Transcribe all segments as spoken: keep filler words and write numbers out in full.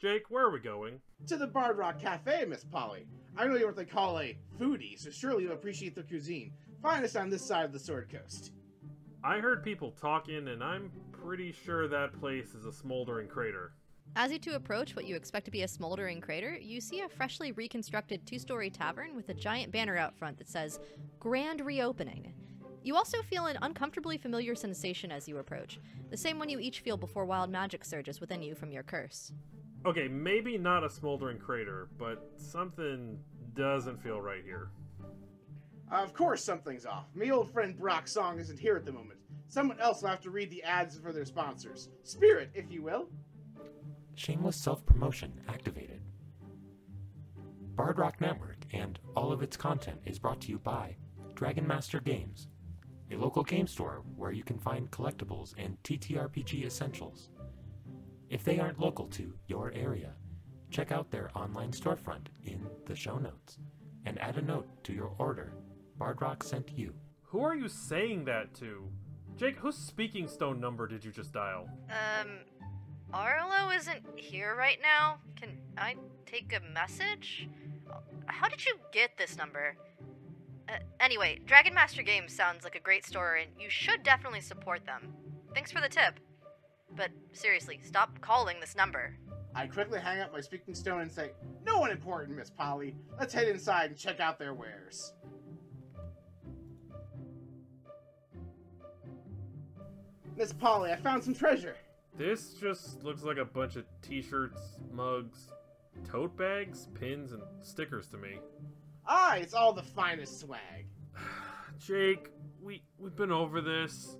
Jake, where are we going? To the Bard Rock Cafe, Miss Polly. I know you're what they call a foodie, so surely you'll appreciate the cuisine. Find us on this side of the Sword Coast. I heard people talking, and I'm pretty sure that place is a smoldering crater. As you two approach what you expect to be a smoldering crater, you see a freshly reconstructed two-story tavern with a giant banner out front that says, Grand Reopening. You also feel an uncomfortably familiar sensation as you approach, the same one you each feel before wild magic surges within you from your curse. Okay, maybe not a smoldering crater, but something doesn't feel right here. Of course something's off. Me old friend Brock Song isn't here at the moment. Someone else will have to read the ads for their sponsors. Spirit, if you will. Shameless self-promotion activated. Bard Rock Network and all of its content is brought to you by Dragon Master Games, a local game store where you can find collectibles and T T R P G essentials. If they aren't local to your area, check out their online storefront in the show notes and add a note to your order. Bard Rock sent you. Who are you saying that to? Jake, whose speaking stone number did you just dial? Um, Arlo isn't here right now. Can I take a message? How did you get this number? Uh, anyway, Dragon Master Games sounds like a great store and you should definitely support them. Thanks for the tip. But seriously, stop calling this number. I quickly hang up my speaking stone and say, "No one important, Miss Polly. Let's head inside and check out their wares." Miss Polly, I found some treasure. This just looks like a bunch of t-shirts, mugs, tote bags, pins, and stickers to me. Ah, it's all the finest swag. Jake, we, we've been over this.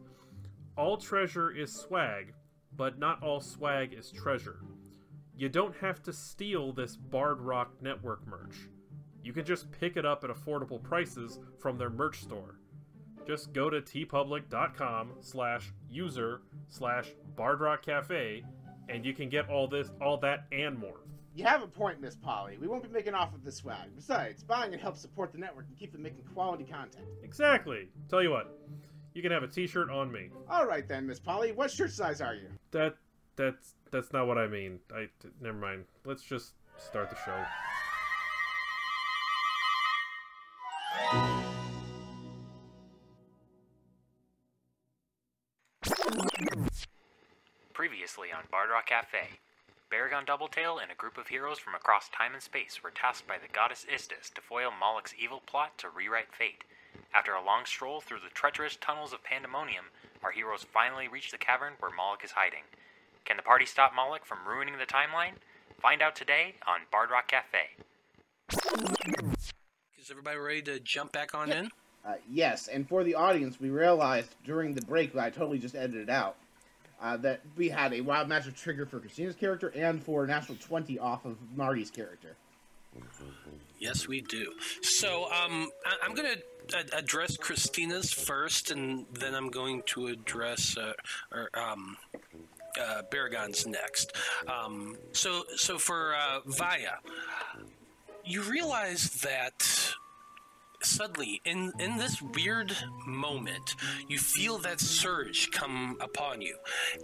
All treasure is swag. But not all swag is treasure. You don't have to steal this Bard Rock Network merch. You can just pick it up at affordable prices from their merch store. Just go to teepublic dot com slash user slash Bard Rock Cafe and you can get all this, all that, and more. You have a point, Miss Polly. We won't be making off of this swag. Besides, buying it helps support the network and keep them making quality content. Exactly. Tell you what. You can have a t-shirt on me. Alright then, Miss Polly, what shirt size are you? That, that's, that's not what I mean. I, never mind. Let's just start the show. Previously on Bard Rock Cafe, Baragon Doubletail and a group of heroes from across time and space were tasked by the goddess Istis to foil Moloch's evil plot to rewrite fate. After a long stroll through the treacherous tunnels of Pandemonium, our heroes finally reach the cavern where Moloch is hiding. Can the party stop Moloch from ruining the timeline? Find out today on Bard Rock Cafe. Is everybody ready to jump back on in? Uh, yes, and for the audience, we realized during the break, I totally just edited it out, uh, that we had a wild magic trigger for Christina's character and for natural twenty off of Marty's character. Yes, we do. So um, I I'm going to ad address Christina's first, and then I'm going to address uh, or, um, uh, Baragon's next. Um, so, so for uh, Vaiya, you realize that suddenly, in, in this weird moment, you feel that surge come upon you,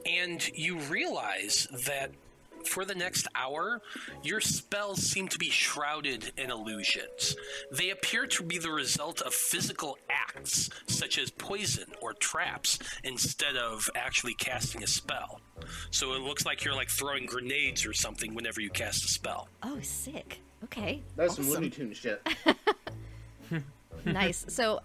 and you realize that for the next hour, your spells seem to be shrouded in illusions. They appear to be the result of physical acts, such as poison or traps, instead of actually casting a spell. So it looks like you're like throwing grenades or something whenever you cast a spell. Oh, sick. Okay. That's awesome. Some Looney Tunes shit. Nice. So,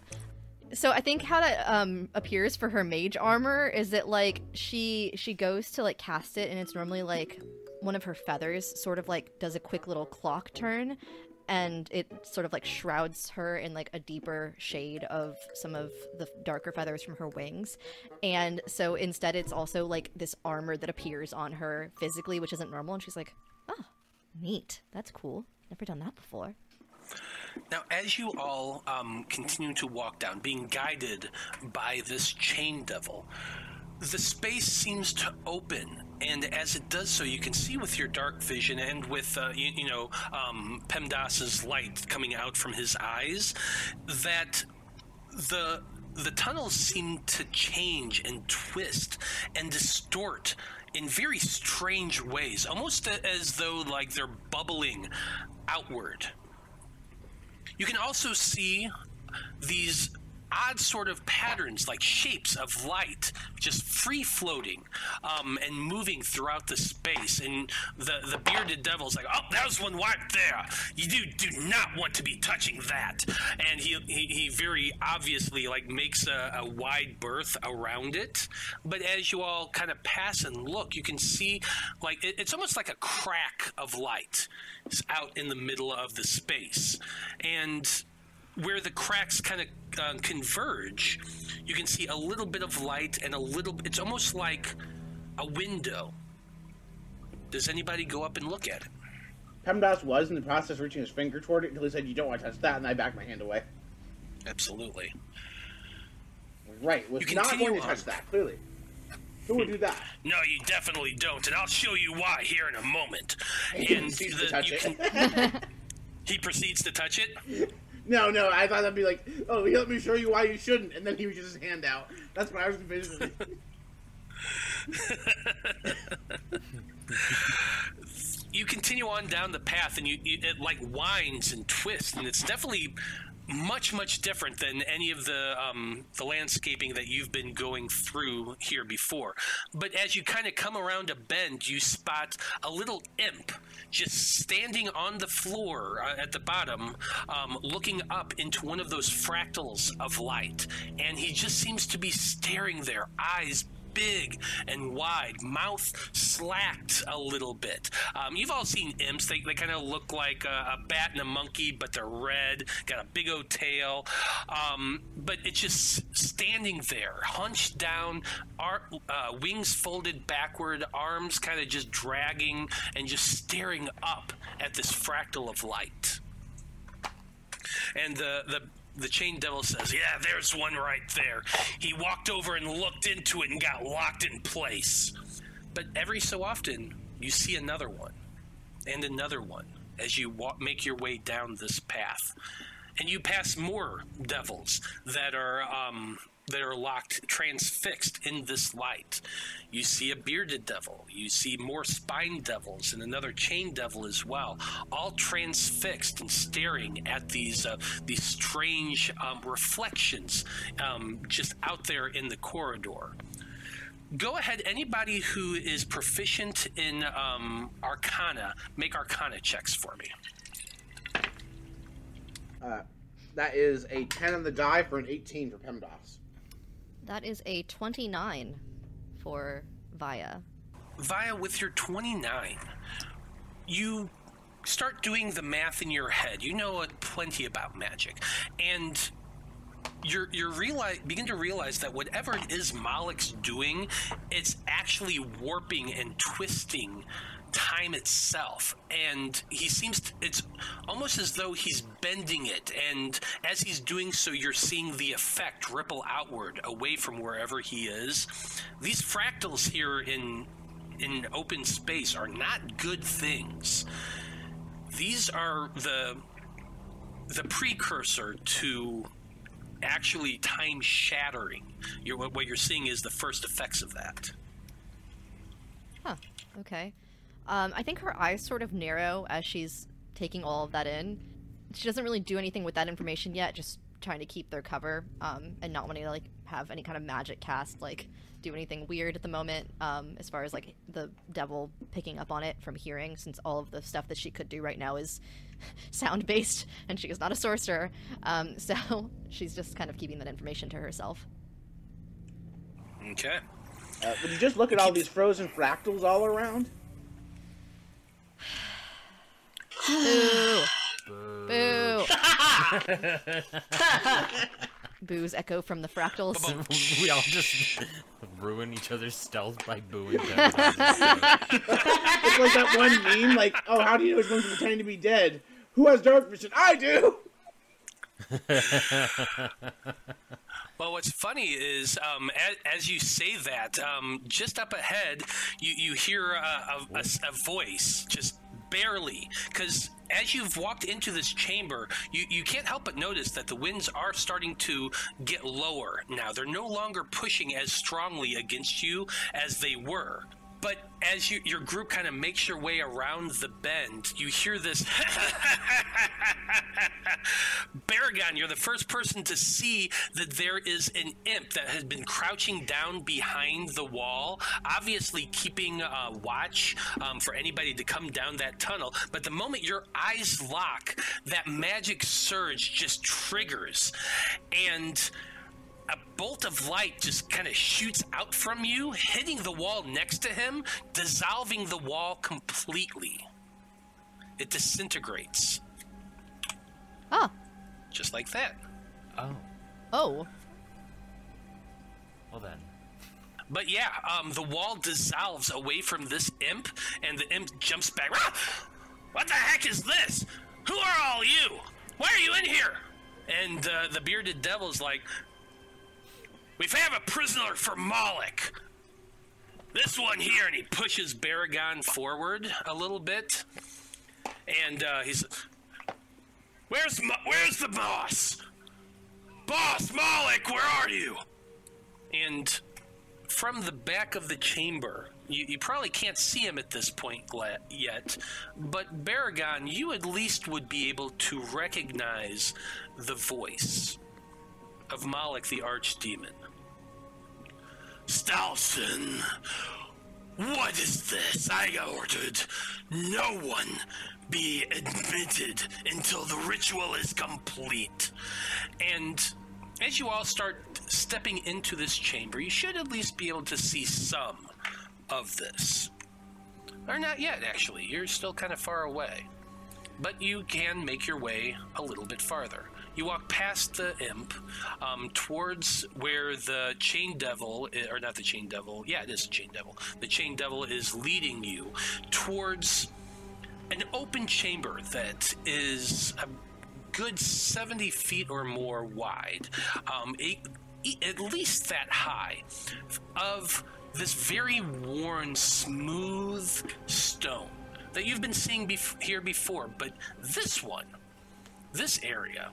so I think how that um, appears for her mage armor is that like she she goes to like cast it, and it's normally like one of her feathers sort of like does a quick little clock turn, and it sort of like shrouds her in like a deeper shade of some of the darker feathers from her wings. And so instead it's also like this armor that appears on her physically, which isn't normal, and she's like, oh, neat, that's cool, never done that before. Now, as you all um, continue to walk down, being guided by this chain devil, the space seems to open, and as it does so, you can see with your dark vision and with, uh, you, you know, um, Pemdas's light coming out from his eyes, that the the tunnels seem to change and twist and distort in very strange ways, almost as though like they're bubbling outward. You can also see these odd sort of patterns, like shapes of light, just free floating um, and moving throughout the space. And the, the bearded devil's like, oh, that was one right there. You do do not want to be touching that. And he he, he very obviously like makes a, a wide berth around it. But as you all kind of pass and look, you can see like it, it's almost like a crack of light out in the middle of the space. And where the cracks kind of uh, converge, you can see a little bit of light and a little, it's almost like a window. Does anybody go up and look at it? Pemdas was in the process of reaching his finger toward it until he said, you don't want to touch that, and I backed my hand away. Absolutely. Right, was not going to touch that, clearly. Who would do that? No, you definitely don't, and I'll show you why here in a moment. And the, you can, he proceeds to touch it? No, no, I thought that'd be like, oh, let me show you why you shouldn't, and then he would just his hand out. That's what I was envisioning. You continue on down the path, and you, you it like winds and twists, and it's definitely much, much different than any of the um, the landscaping that you've been going through here before. But as you kind of come around a bend, you spot a little imp just standing on the floor uh, at the bottom, um, looking up into one of those fractals of light. And he just seems to be staring there, eyes big and wide, mouth slacked a little bit. Um, you've all seen imps. They, they kind of look like a, a bat and a monkey, but they're red, got a big old tail. Um, but it's just standing there, hunched down, ar uh, wings folded backward, arms kind of just dragging and just staring up at this fractal of light. And the, the The chain devil says, yeah, there's one right there. He walked over and looked into it and got locked in place. But every so often, you see another one and another one as you walk, make your way down this path. And you pass more devils that are, um, that are locked, transfixed in this light. You see a bearded devil. You see more spine devils and another chain devil as well, all transfixed and staring at these uh, these strange um, reflections um, just out there in the corridor. Go ahead, anybody who is proficient in um, Arcana, make Arcana checks for me. Uh, that is a ten on the die for an eighteen for Pemdas. That is a twenty-nine for Vaiya. Vaiya, with your twenty-nine, you start doing the math in your head. You know plenty about magic. And you you're realize, begin to realize that whatever it is Malak's doing, it's actually warping and twisting time itself, and he seems to, it's almost as though he's bending it, and as he's doing so, you're seeing the effect ripple outward away from wherever he is. These fractals here in in open space are not good things. These are the the precursor to actually time shattering. You're, what you're seeing is the first effects of that. Huh. Okay. Um, I think her eyes sort of narrow as she's taking all of that in. She doesn't really do anything with that information yet, just trying to keep their cover um, and not wanting to like have any kind of magic cast, like do anything weird at the moment um, as far as like the devil picking up on it from hearing, since all of the stuff that she could do right now is sound-based and she is not a sorcerer. Um, so she's just kind of keeping that information to herself. Okay. Uh, would you just look at all these frozen fractals all around? Boo. Boo. Boo. Boos echo from the fractals. We all just ruin each other's stealth by booing them. It's like that one meme, like, oh, how do you know someone's pretending to be dead? Who has dark vision? I do! Well, what's funny is um, as, as you say that, um, just up ahead, you, you hear a, a, a, a voice just barely, because as you've walked into this chamber, you, you can't help but notice that the winds are starting to get lower now. They're no longer pushing as strongly against you as they were. But as you, your group kind of makes your way around the bend, you hear this. Baragon, you're the first person to see that there is an imp that has been crouching down behind the wall, obviously keeping uh, watch um, for anybody to come down that tunnel. But the moment your eyes lock, that magic surge just triggers, and a bolt of light just kind of shoots out from you, hitting the wall next to him, dissolving the wall completely. It disintegrates. Oh. Just like that. Oh. Oh. Well then. But yeah, um, the wall dissolves away from this imp, and the imp jumps back. Ah! What the heck is this? Who are all you? Why are you in here? And uh, the bearded devil's like, we have a prisoner for Moloch. This one here, and he pushes Baragon forward a little bit, and uh, he's, where's where's the boss? Boss Moloch, where are you? And from the back of the chamber, you, you probably can't see him at this point yet, but Baragon, you at least would be able to recognize the voice of Moloch, the archdemon. Stalson, what is this? I ordered no one be admitted until the ritual is complete. And as you all start stepping into this chamber, you should at least be able to see some of this. Or not yet, actually. You're still kind of far away. But you can make your way a little bit farther. You walk past the imp um, towards where the chain devil, or not the chain devil, yeah, it is the chain devil. The chain devil is leading you towards an open chamber that is a good seventy feet or more wide, um, a, at least that high, of this very worn, smooth stone that you've been seeing bef- here before, but this one, this area,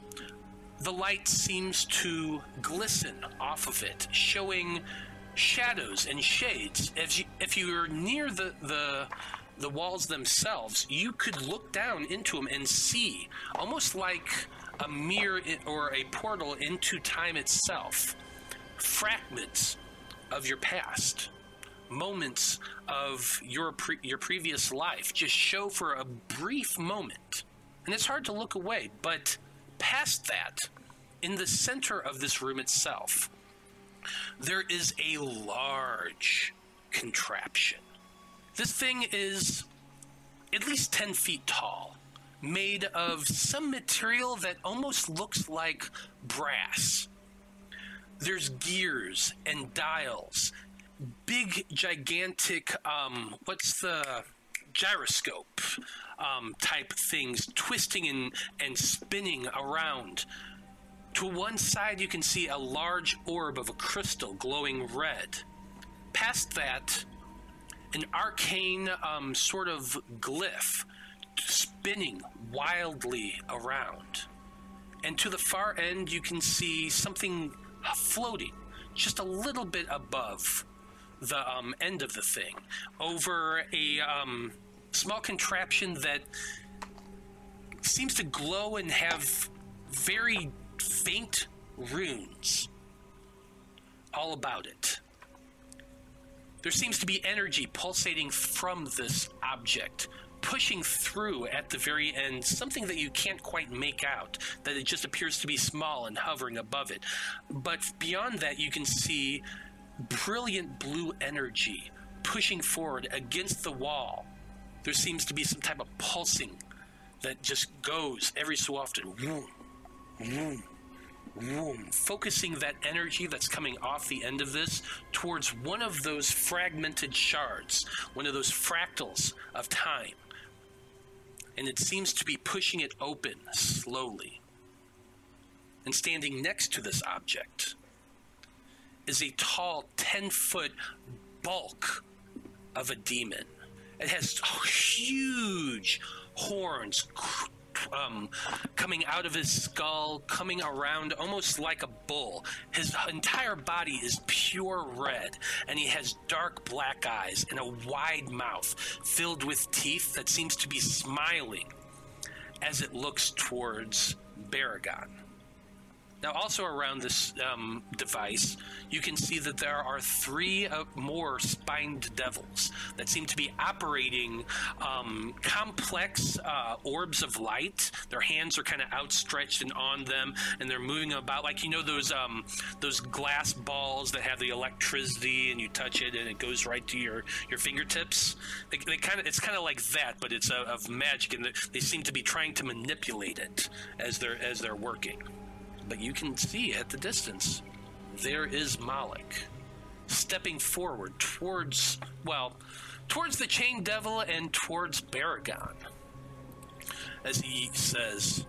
the light seems to glisten off of it, showing shadows and shades. If you, if you're near the, the, the walls themselves, you could look down into them and see, almost like a mirror or a portal into time itself, fragments of your past, moments of your, pre your previous life, just show for a brief moment. And it's hard to look away, but past that, in the center of this room itself, there is a large contraption. This thing is at least ten feet tall, made of some material that almost looks like brass. There's gears and dials, big, gigantic, um, what's the gyroscope? Um, type things twisting and, and spinning around. To one side you can see a large orb of a crystal glowing red. Past that, an arcane um, sort of glyph spinning wildly around. And to the far end you can see something floating just a little bit above the um, end of the thing, over a um, small contraption that seems to glow and have very faint runes all about it. There seems to be energy pulsating from this object, pushing through at the very end, something that you can't quite make out, that it just appears to be small and hovering above it. But beyond that, you can see brilliant blue energy pushing forward against the wall. There seems to be some type of pulsing that just goes every so often, vroom, vroom, vroom, focusing that energy that's coming off the end of this towards one of those fragmented shards, one of those fractals of time. And it seems to be pushing it open slowly. And standing next to this object is a tall ten-foot bulk of a demon. It has huge horns um, coming out of his skull, coming around almost like a bull. His entire body is pure red, and he has dark black eyes and a wide mouth filled with teeth that seems to be smiling as it looks towards Baragon. Now, also around this um, device, you can see that there are three uh, more spined devils that seem to be operating um, complex uh, orbs of light. Their hands are kind of outstretched and on them, and they're moving about like, you know, those um, those glass balls that have the electricity, and you touch it and it goes right to your, your fingertips. They, they kind of it's kind of like that, but it's uh, of magic, and they seem to be trying to manipulate it as they're as they're working. But you can see at the distance, there is Malik, stepping forward towards, well, towards the Chained Devil and towards Baragon, as he says,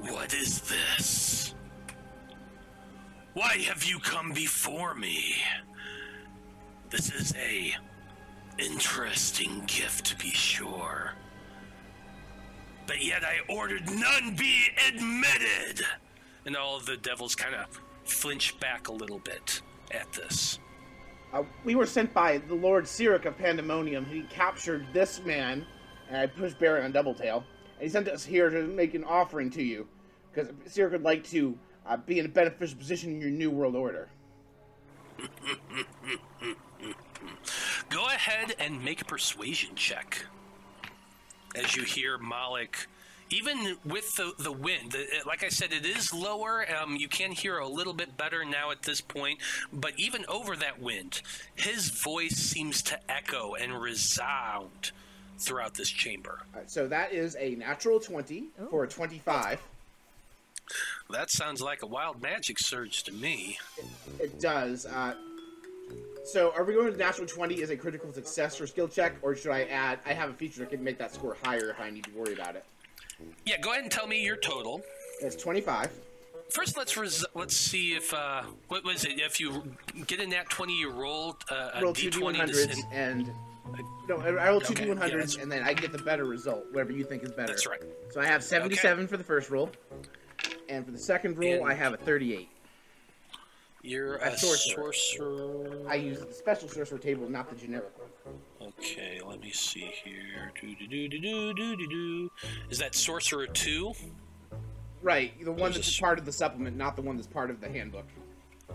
"What is this? Why have you come before me? This is a interesting gift, to be sure. But yet I ordered none be admitted!" And all of the devils kind of flinch back a little bit at this. Uh, we were sent by the Lord Siric of Pandemonium. He captured this man, and I pushed Baragon Doubletail, and he sent us here to make an offering to you, because Siric would like to uh, be in a beneficial position in your new world order. Go ahead and make a persuasion check. As you hear Malik, even with the, the wind, the, like I said, it is lower. Um, you can hear a little bit better now at this point. But even over that wind, his voice seems to echo and resound throughout this chamber. All right, so that is a natural twenty Ooh. For a twenty-five. That sounds like a wild magic surge to me. It, it does. Uh, So, are we going to natural twenty as a critical success for skill check, or should I add? I have a feature that can make that score higher if I need to worry about it. Yeah, go ahead and tell me your total. It's twenty-five. First, let's res let's see if uh, what was it? If you get in that twenty, you roll uh, a roll d two d one hundreds and no, I roll two okay, d one hundreds, yeah, and then I get the better result, whatever you think is better. That's right. So I have seventy-seven okay. for the first roll, and for the second roll, and I have a thirty-eight. You're a sorcerer. sorcerer. I use the special sorcerer table, not the generic one. Okay, let me see here. Do, do, do, do, do, do, do. Is that sorcerer two? Right, the one that's part of the supplement, not the one that's part of the handbook.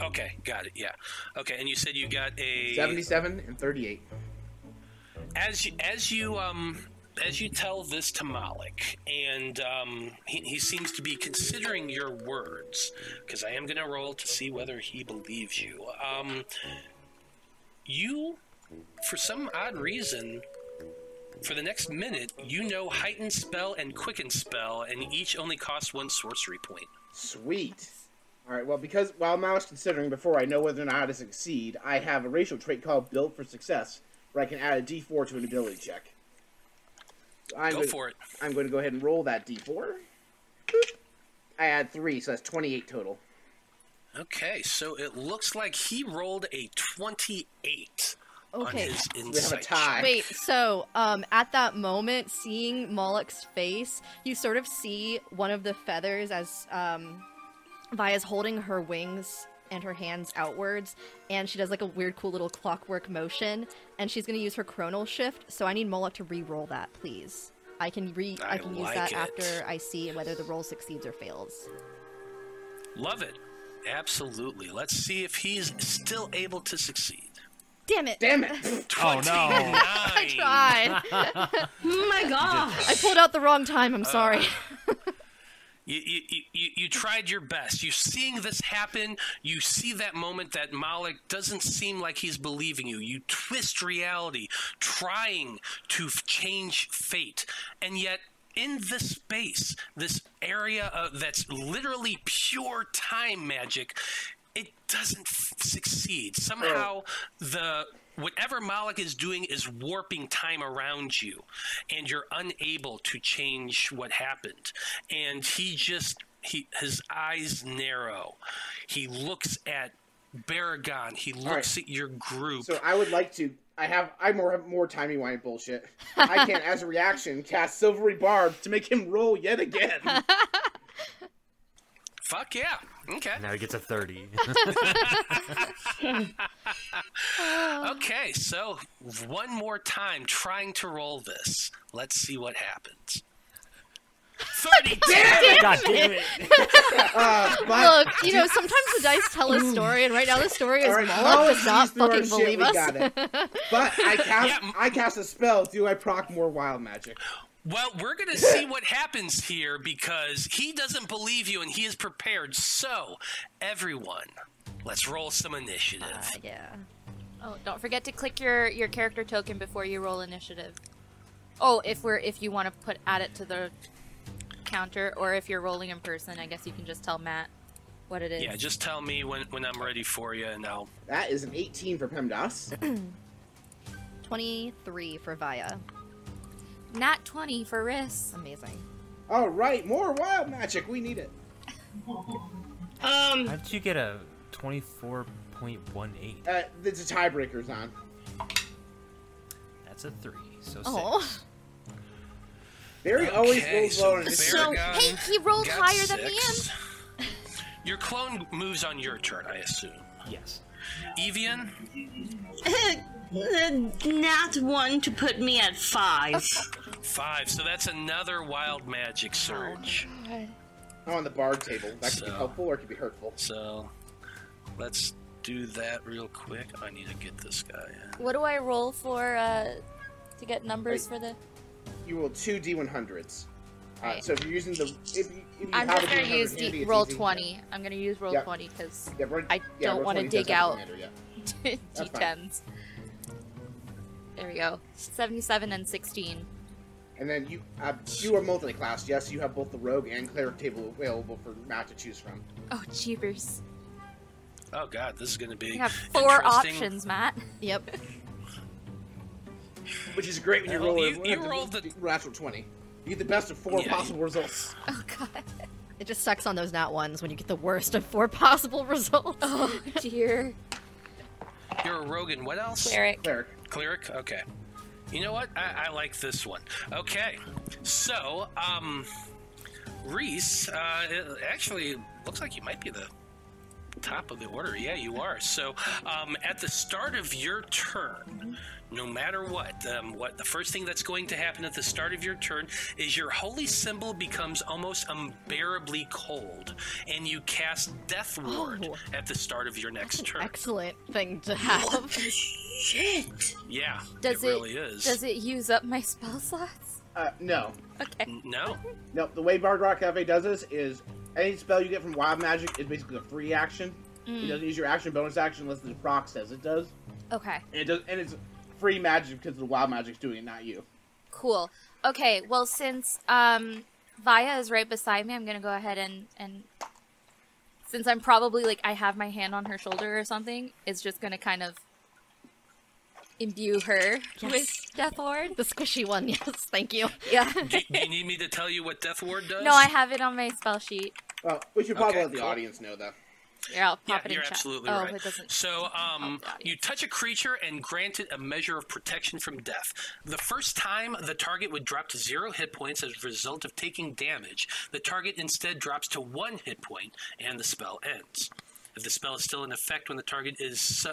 Okay, got it, yeah. Okay, and you said you got a... seventy-seven and thirty-eight. As you... As you um... As you tell this to Malik, and um, he, he seems to be considering your words, because I am going to roll to see whether he believes you. Um, you, for some odd reason, for the next minute, you know Heightened Spell and Quickened Spell, and each only costs one sorcery point. Sweet. All right, well, because while Malik's considering before I know whether or not how to succeed, I have a racial trait called Built for Success, where I can add a d four to an ability check. I'm go going, for it. I'm going to go ahead and roll that d four. Boop. I add three, so that's twenty-eight total. Okay, so it looks like he rolled a twenty-eight okay. on his insight. We have a tie. Wait, so um, at that moment, seeing Moloch's face, you sort of see one of the feathers as um, Vaya's holding her wings and her hands outwards, and she does like a weird cool little clockwork motion, and she's going to use her chronal shift, so I need Moloch to re-roll that, please. I can re- I, I can like use that it. after I see whether the roll succeeds or fails. Love it. Absolutely. Let's see if he's still able to succeed. Damn it. Damn it. Oh, no. I tried. Oh, my gosh. I pulled out the wrong time. I'm sorry. Uh. You, you, you, you tried your best. You're seeing this happen. You see that moment that Malik doesn't seem like he's believing you. You twist reality, trying to change fate. And yet, in this space, this area uh, that's literally pure time magic, it doesn't f succeed. Somehow, the... whatever Malik is doing is warping time around you, and you're unable to change what happened. And he just, he, his eyes narrow. He looks at Baragon, he looks right at your group. So I would like to. I have. I more have more timey wine bullshit. I can, as a reaction, cast Silvery Barb to make him roll yet again. Fuck yeah! Okay. Now he gets a thirty. Okay, so one more time, trying to roll this. Let's see what happens. thirty! Damn it! God damn it! uh, but... Look, you know, sometimes the dice tell a story, and right now the story is right, Paula does not fucking believe shit, us. Got it. But I cast, yeah. I cast a spell. Do I proc more wild magic? Well, we're going to see what happens here, because he doesn't believe you, and he is prepared. So, everyone, let's roll some initiative. Uh, yeah. Oh, don't forget to click your, your character token before you roll initiative. Oh, if we're if you want to put add it to the... counter, or if you're rolling in person, I guess you can just tell Matt what it is. Yeah, just tell me when, when I'm ready for you, and I'll... That is an eighteen for Pemdas. twenty-three for Vaiya. Nat twenty for Rhys. Amazing. All right, more wild magic. We need it. um, How did you get a twenty-four point one eight? Uh, there's a tiebreaker's on. That's a three, so oh. six. Barry okay, always rolls so low on his so, hey, he rolled higher six. than me. Your clone moves on your turn, I assume. Yes. Evian? Nat one to put me at five. Okay. Five, so that's another wild magic surge. Oh, oh on the bar table. That could so, be helpful or it could be hurtful. So, let's do that real quick. I need to get this guy in. What do I roll for uh, to get numbers Wait. for the... You roll two d one hundreds. Right. Uh, so if you're using the, if you, if you I'm have gonna use handy, roll easy. twenty. I'm gonna use roll yeah. twenty because yeah, I yeah, don't want to dig out yeah. d tens. There we go. Seventy-seven and sixteen. And then you, uh, you are multi-classed. Yes, you have both the rogue and cleric table available for Matt to choose from. Oh, jeepers! Oh god, this is gonna be. You have four options, Matt. Yep. Which is great when you roll it. You roll the natural twenty. You get the best of four yeah. possible results. Oh god. It just sucks on those nat ones when you get the worst of four possible results. Oh dear. You're a rogue and what else? Cleric. Cleric. Cleric? Okay. You know what? I, I like this one. Okay. So, um... Rhys, uh, it actually looks like you might be the top of the order. Yeah, you are. So, um, at the start of your turn... Mm-hmm. No matter what, um, what the first thing that's going to happen at the start of your turn is your holy symbol becomes almost unbearably cold, and you cast Death Ward oh. at the start of your next that's turn. An excellent thing to have. What the shit? Yeah, does it, it really is. Does it use up my spell slots? Uh, no. Okay. No. No. The way Bard Rock Cafe does this is any spell you get from Wild Magic is basically a free action. Mm. It doesn't use your action bonus action unless the proc says it does. Okay. And it does, and it's. Free magic because the wild magic's doing it, not you. Cool. Okay, well, since um, Vaiya is right beside me, I'm going to go ahead and, and... Since I'm probably, like, I have my hand on her shoulder or something, it's just going to kind of imbue her yes. with Death Ward. The squishy one, yes. Thank you. Yeah. do, do you need me to tell you what Death Ward does? No, I have it on my spell sheet. Well, we should probably okay, let the cool. audience know, though. Yeah, I'll pop yeah, it in you're chat. absolutely oh, right. It so, um, oh, you touch a creature and grant it a measure of protection from death. The first time the target would drop to zero hit points as a result of taking damage, the target instead drops to one hit point, and the spell ends. If the spell is still in effect when the target is su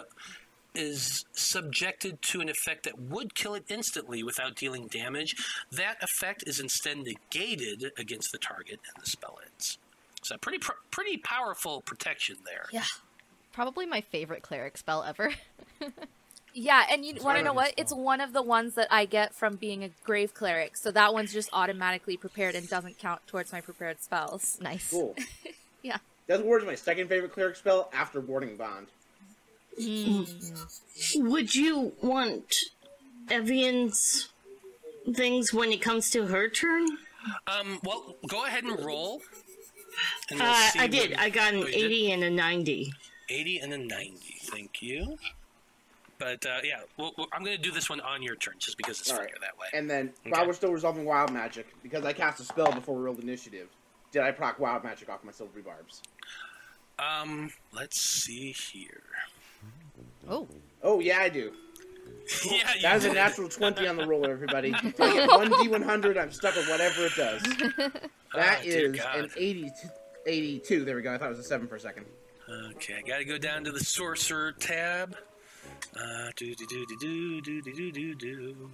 is subjected to an effect that would kill it instantly without dealing damage, that effect is instead negated against the target, and the spell ends. So pretty pr pretty powerful protection there. Yeah. Probably my favorite cleric spell ever. Yeah, and you want to know what? Spell. It's one of the ones that I get from being a grave cleric, so that one's just automatically prepared and doesn't count towards my prepared spells. Nice. Cool. Yeah. Death Ward is my second favorite cleric spell after Warding Bond. Mm. Would you want Evian's things when it comes to her turn? Um, well, go ahead and roll. We'll uh, I did. I got an eighty did. and a ninety. eighty and a ninety. Thank you. But uh, yeah, we'll, we'll, I'm going to do this one on your turn just because it's fair right. that way. And then okay. while we're still resolving wild magic, because I cast a spell before we rolled initiative, did I proc wild magic off my silvery barbs? Um, let's see here. Oh. Oh, yeah, I do. Yeah, you that was did. A natural twenty on the roller, everybody. Take it one D one hundred, I'm stuck at whatever it does. That oh, is an eighty-two. There we go. I thought it was a seven for a second. Okay, I gotta go down to the sorcerer tab. Uh, do do do do do do do do do.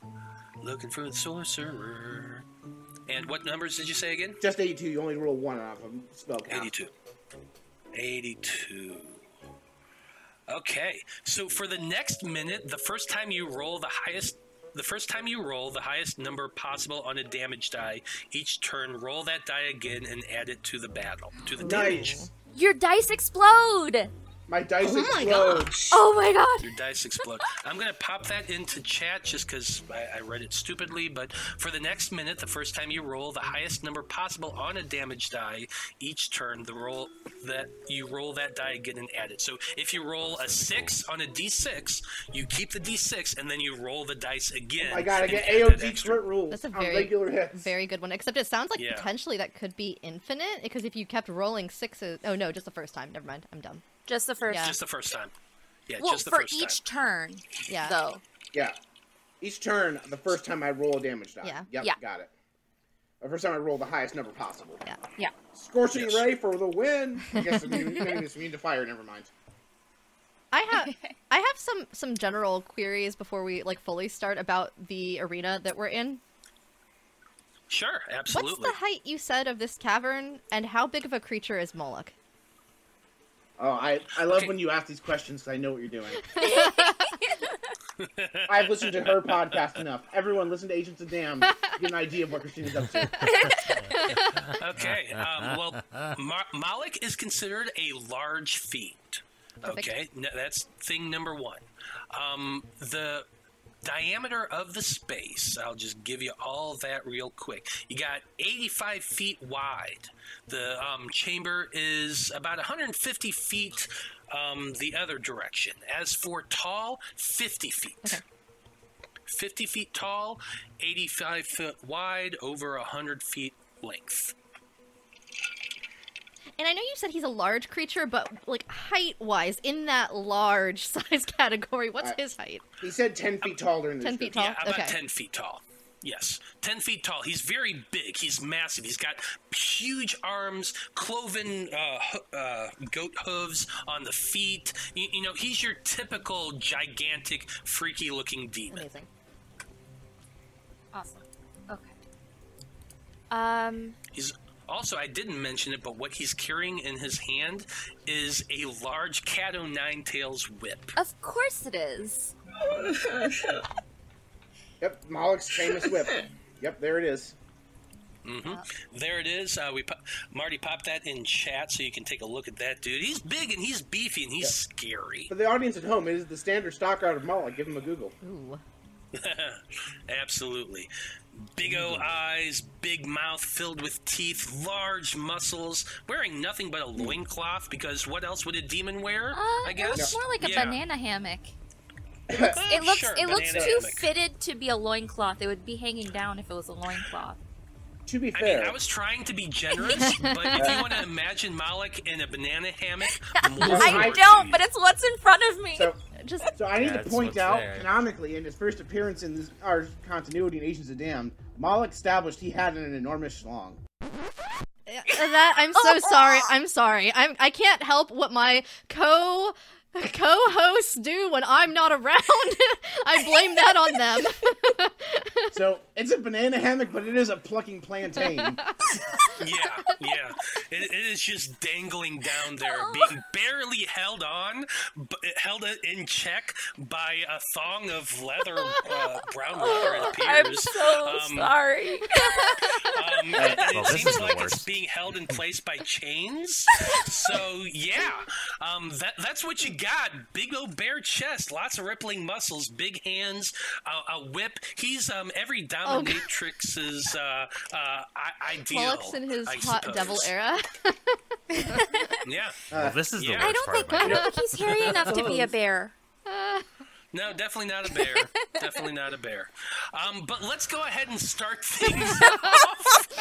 Looking for the sorcerer. And what numbers did you say again? Just eighty-two. You only roll one off of spell count. eighty-two. eighty-two. Okay, so for the next minute, the first time you roll the highest, the first time you roll the highest number possible on a damage die, each turn roll that die again and add it to the battle, to the damage. Nice. Your dice explode. My dice oh explode. My god. Oh my god. Your dice explode. I'm gonna pop that into chat just because I, I read it stupidly. But for the next minute, the first time you roll the highest number possible on a damage die, each turn the roll that you roll that die again and add it. So if you roll a six on a D six, you keep the D six and then you roll the dice again. Oh my god, I get A O D crit rules. That's a very regular hits. Very good one. Except it sounds like yeah. potentially that could be infinite because if you kept rolling sixes, oh no, just the first time. Never mind. I'm dumb. Just the first. Yeah. Just the first time. Yeah, well, just the first time. For each turn. Yeah. Though. Yeah. Each turn, the first time I roll a damage die. Yeah. Yep, yeah. Got it. The first time I roll the highest number possible. Yeah. Yeah. Scorching yes. Ray for the win. I guess it's immune to fire. Never mind. I have I have some some general queries before we like fully start about the arena that we're in. Sure. Absolutely. What's the height you said of this cavern, and how big of a creature is Moloch? Oh, I, I love okay. when you ask these questions because I know what you're doing. I've listened to her podcast enough. Everyone listen to Agents of Damned to get an idea of what Christina's up to. Okay, um, well, Mo Moloch is considered a large fiend. Perfect. Okay, no, that's thing number one. Um, the diameter of the space, I'll just give you all that real quick. You got eighty-five feet wide. The um, chamber is about one hundred fifty feet um, the other direction. As for tall, fifty feet. Okay. fifty feet tall, eighty-five foot wide, over one hundred feet length. And I know you said he's a large creature, but, like, height-wise, in that large size category, what's right. his height? He said ten feet tall during the ten feet tall? Yeah, about okay. ten feet tall. Yes. ten feet tall. He's very big. He's massive. He's got huge arms, cloven uh, uh, goat hooves on the feet. You, you know, he's your typical gigantic, freaky-looking demon. Amazing. Awesome. Okay. Um... He's... Also, I didn't mention it, but what he's carrying in his hand is a large cat-o'-nine-tails whip. Of course it is. Yep, Moloch's famous whip. Yep, there it is. Mm-hmm. Wow. There it is. Uh, we po Marty popped that in chat so you can take a look at that dude. He's big and he's beefy and he's yep. scary. For the audience at home, it is the standard stock out of Moloch. Give him a Google. Ooh. Absolutely. Big O eyes, big mouth filled with teeth, large muscles, wearing nothing but a loincloth because what else would a demon wear? Uh, I guess it looks more like a yeah. banana hammock. It looks, it looks, sure, it looks too hammock. fitted to be a loincloth. It would be hanging down if it was a loincloth. To be fair, I mean, I was trying to be generous, but if you want to imagine Moloch in a banana hammock, I don't. But it's what's in front of me. So, Just, so I need yeah, to point out, there. canonically, in his first appearance in this, our continuity in Agents of Damned, Moloch established he had an enormous schlong. That I'm so oh, sorry. I'm sorry. I'm. I can't help what my co co-hosts do when I'm not around. I blame that on them. So it's a banana hammock, but it is a plucking plantain. Yeah, yeah. It, it is just dangling down there, oh. being barely held on, but held in check by a thong of leather, uh, brown leather, it appears. I'm so um, sorry. Um, it well, it seems like worst. it's being held in place by chains. So yeah, um, that, that's what you got. Big old bare chest, lots of rippling muscles, big hands, uh, a whip. He's um, every dominatrix's uh, uh, ideal. Moloch's in his I hot suppose. devil era. Yeah. Well, this is yeah. the worst I don't part think I don't think he's hairy enough to be a bear. Uh. No, definitely not a bear. Definitely not a bear. Um, but let's go ahead and start things off.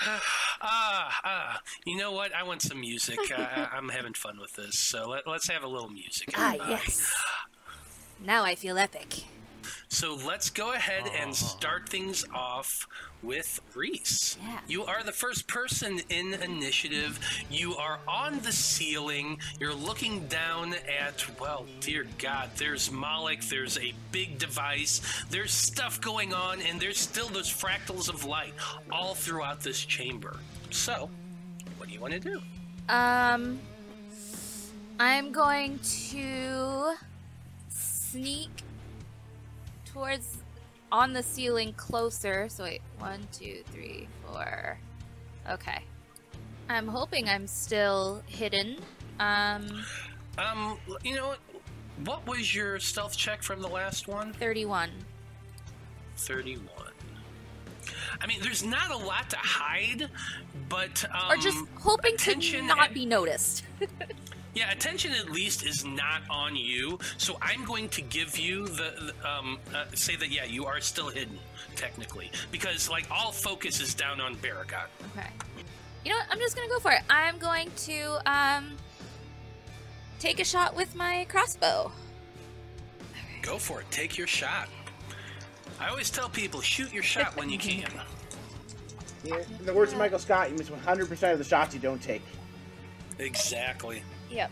Oh, ah, ah, you know what? I want some music. uh, I'm having fun with this, so let, let's have a little music. Ah, uh, yes. Now I feel epic. So let's go ahead oh. and start things off with Rhys. Yeah. You are the first person in initiative. You are on the ceiling. You're looking down at, well, dear God, there's Moloch, there's a big device, there's stuff going on, and there's still those fractals of light all throughout this chamber. So, what do you want to do? Um, I'm going to sneak towards on the ceiling closer. So wait, one, two, three, four. Okay. I'm hoping I'm still hidden. Um, um, you know what? What was your stealth check from the last one? thirty-one. thirty-one. I mean, there's not a lot to hide, but um, or just hoping to not be noticed. Yeah, attention at least is not on you, so I'm going to give you the, the um, uh, say that, yeah, you are still hidden, technically, because, like, all focus is down on Baragon. Okay. You know what? I'm just going to go for it. I'm going to, um, take a shot with my crossbow. Okay. Go for it. Take your shot. I always tell people, shoot your shot when you can. Yeah, in the words of Michael Scott, you miss one hundred percent of the shots you don't take. Exactly. Yep.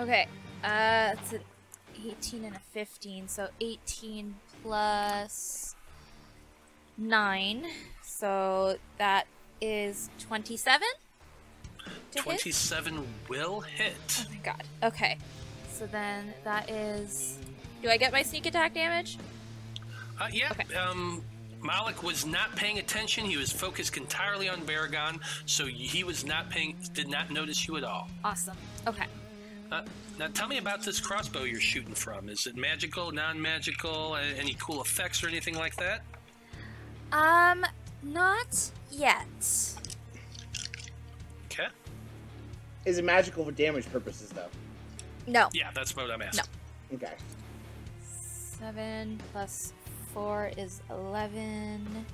Okay. Uh, it's an eighteen and a fifteen, so eighteen plus nine, so that is twenty-seven. Twenty-seven hit? Will hit. Oh my god. Okay. So then that is. Do I get my sneak attack damage? Uh, yeah. Okay. Um. Moloch was not paying attention. He was focused entirely on Baragon, so he was not paying, did not notice you at all. Awesome. Okay. Uh, now tell me about this crossbow you're shooting from. Is it magical, non-magical, any cool effects or anything like that? Um, not yet. Okay. Is it magical for damage purposes, though? No. Yeah, that's what I'm asking. No. Okay. Seven plus four is eleven,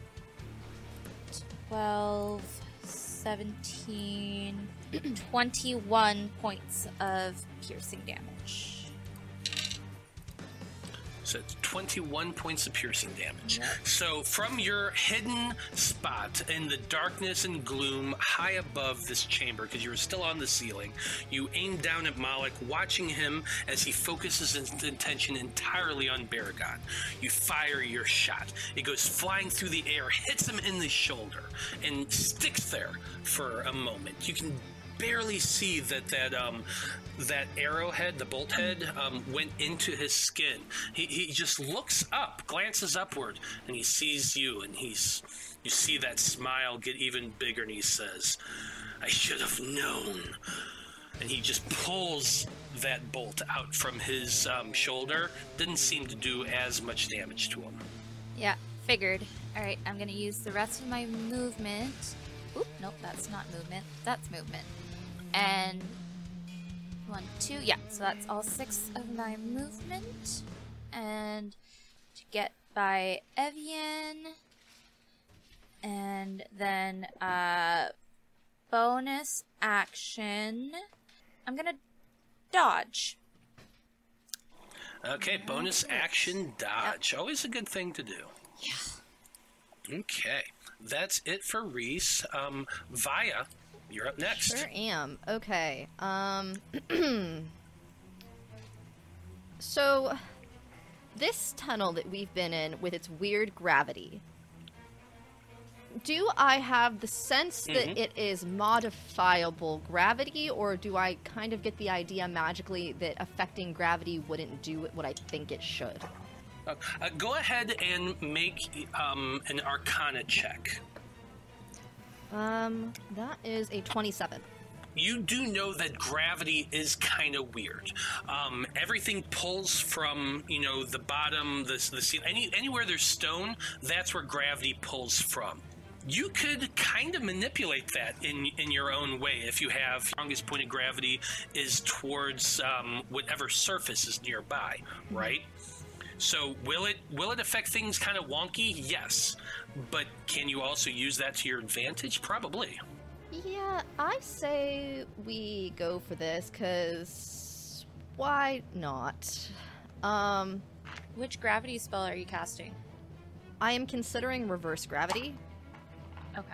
twelve, seventeen, twenty-one points of piercing damage. So it's twenty-one points of piercing damage. Yep. So from your hidden spot in the darkness and gloom high above this chamber, because you were still on the ceiling, you aim down at Moloch, watching him as he focuses his attention entirely on Baragon. You fire your shot. It goes flying through the air, hits him in the shoulder, and sticks there for a moment. You can barely see that that um that arrowhead, the bolt head, um went into his skin. He, he just looks up, glances upward, and he sees you, and he's you see that smile get even bigger, and he says, "I should have known." And he just pulls that bolt out from his um shoulder. Didn't seem to do as much damage to him. Yeah, figured. All right, I'm gonna use the rest of my movement. Oop, nope, that's not movement. That's movement. And one, two, yeah, so that's all six of my movement. And to get by Evian. And then uh, bonus action. I'm gonna dodge. Okay, and bonus action dodge. Yep. Always a good thing to do. Yeah. Okay, that's it for Rhys. Um, Vaiya, you're up next. Sure am. Okay. Um, so, this tunnel that we've been in with its weird gravity, do I have the sense mm-hmm. that it is modifiable gravity, or do I kind of get the idea magically that affecting gravity wouldn't do what I think it should? Uh, go ahead and make um, an Arcana check. Um, that is a twenty-seven. You do know that gravity is kind of weird. Um, everything pulls from, you know, the bottom, the the ceiling, any anywhere there's stone. That's where gravity pulls from. You could kind of manipulate that in in your own way if you have. Strongest point of gravity is towards um, whatever surface is nearby, right? Mm-hmm. So will it will it affect things kind of wonky? Yes. But can you also use that to your advantage? Probably. Yeah, I say we go for this, because why not? Um, Which gravity spell are you casting? I am considering reverse gravity. Okay.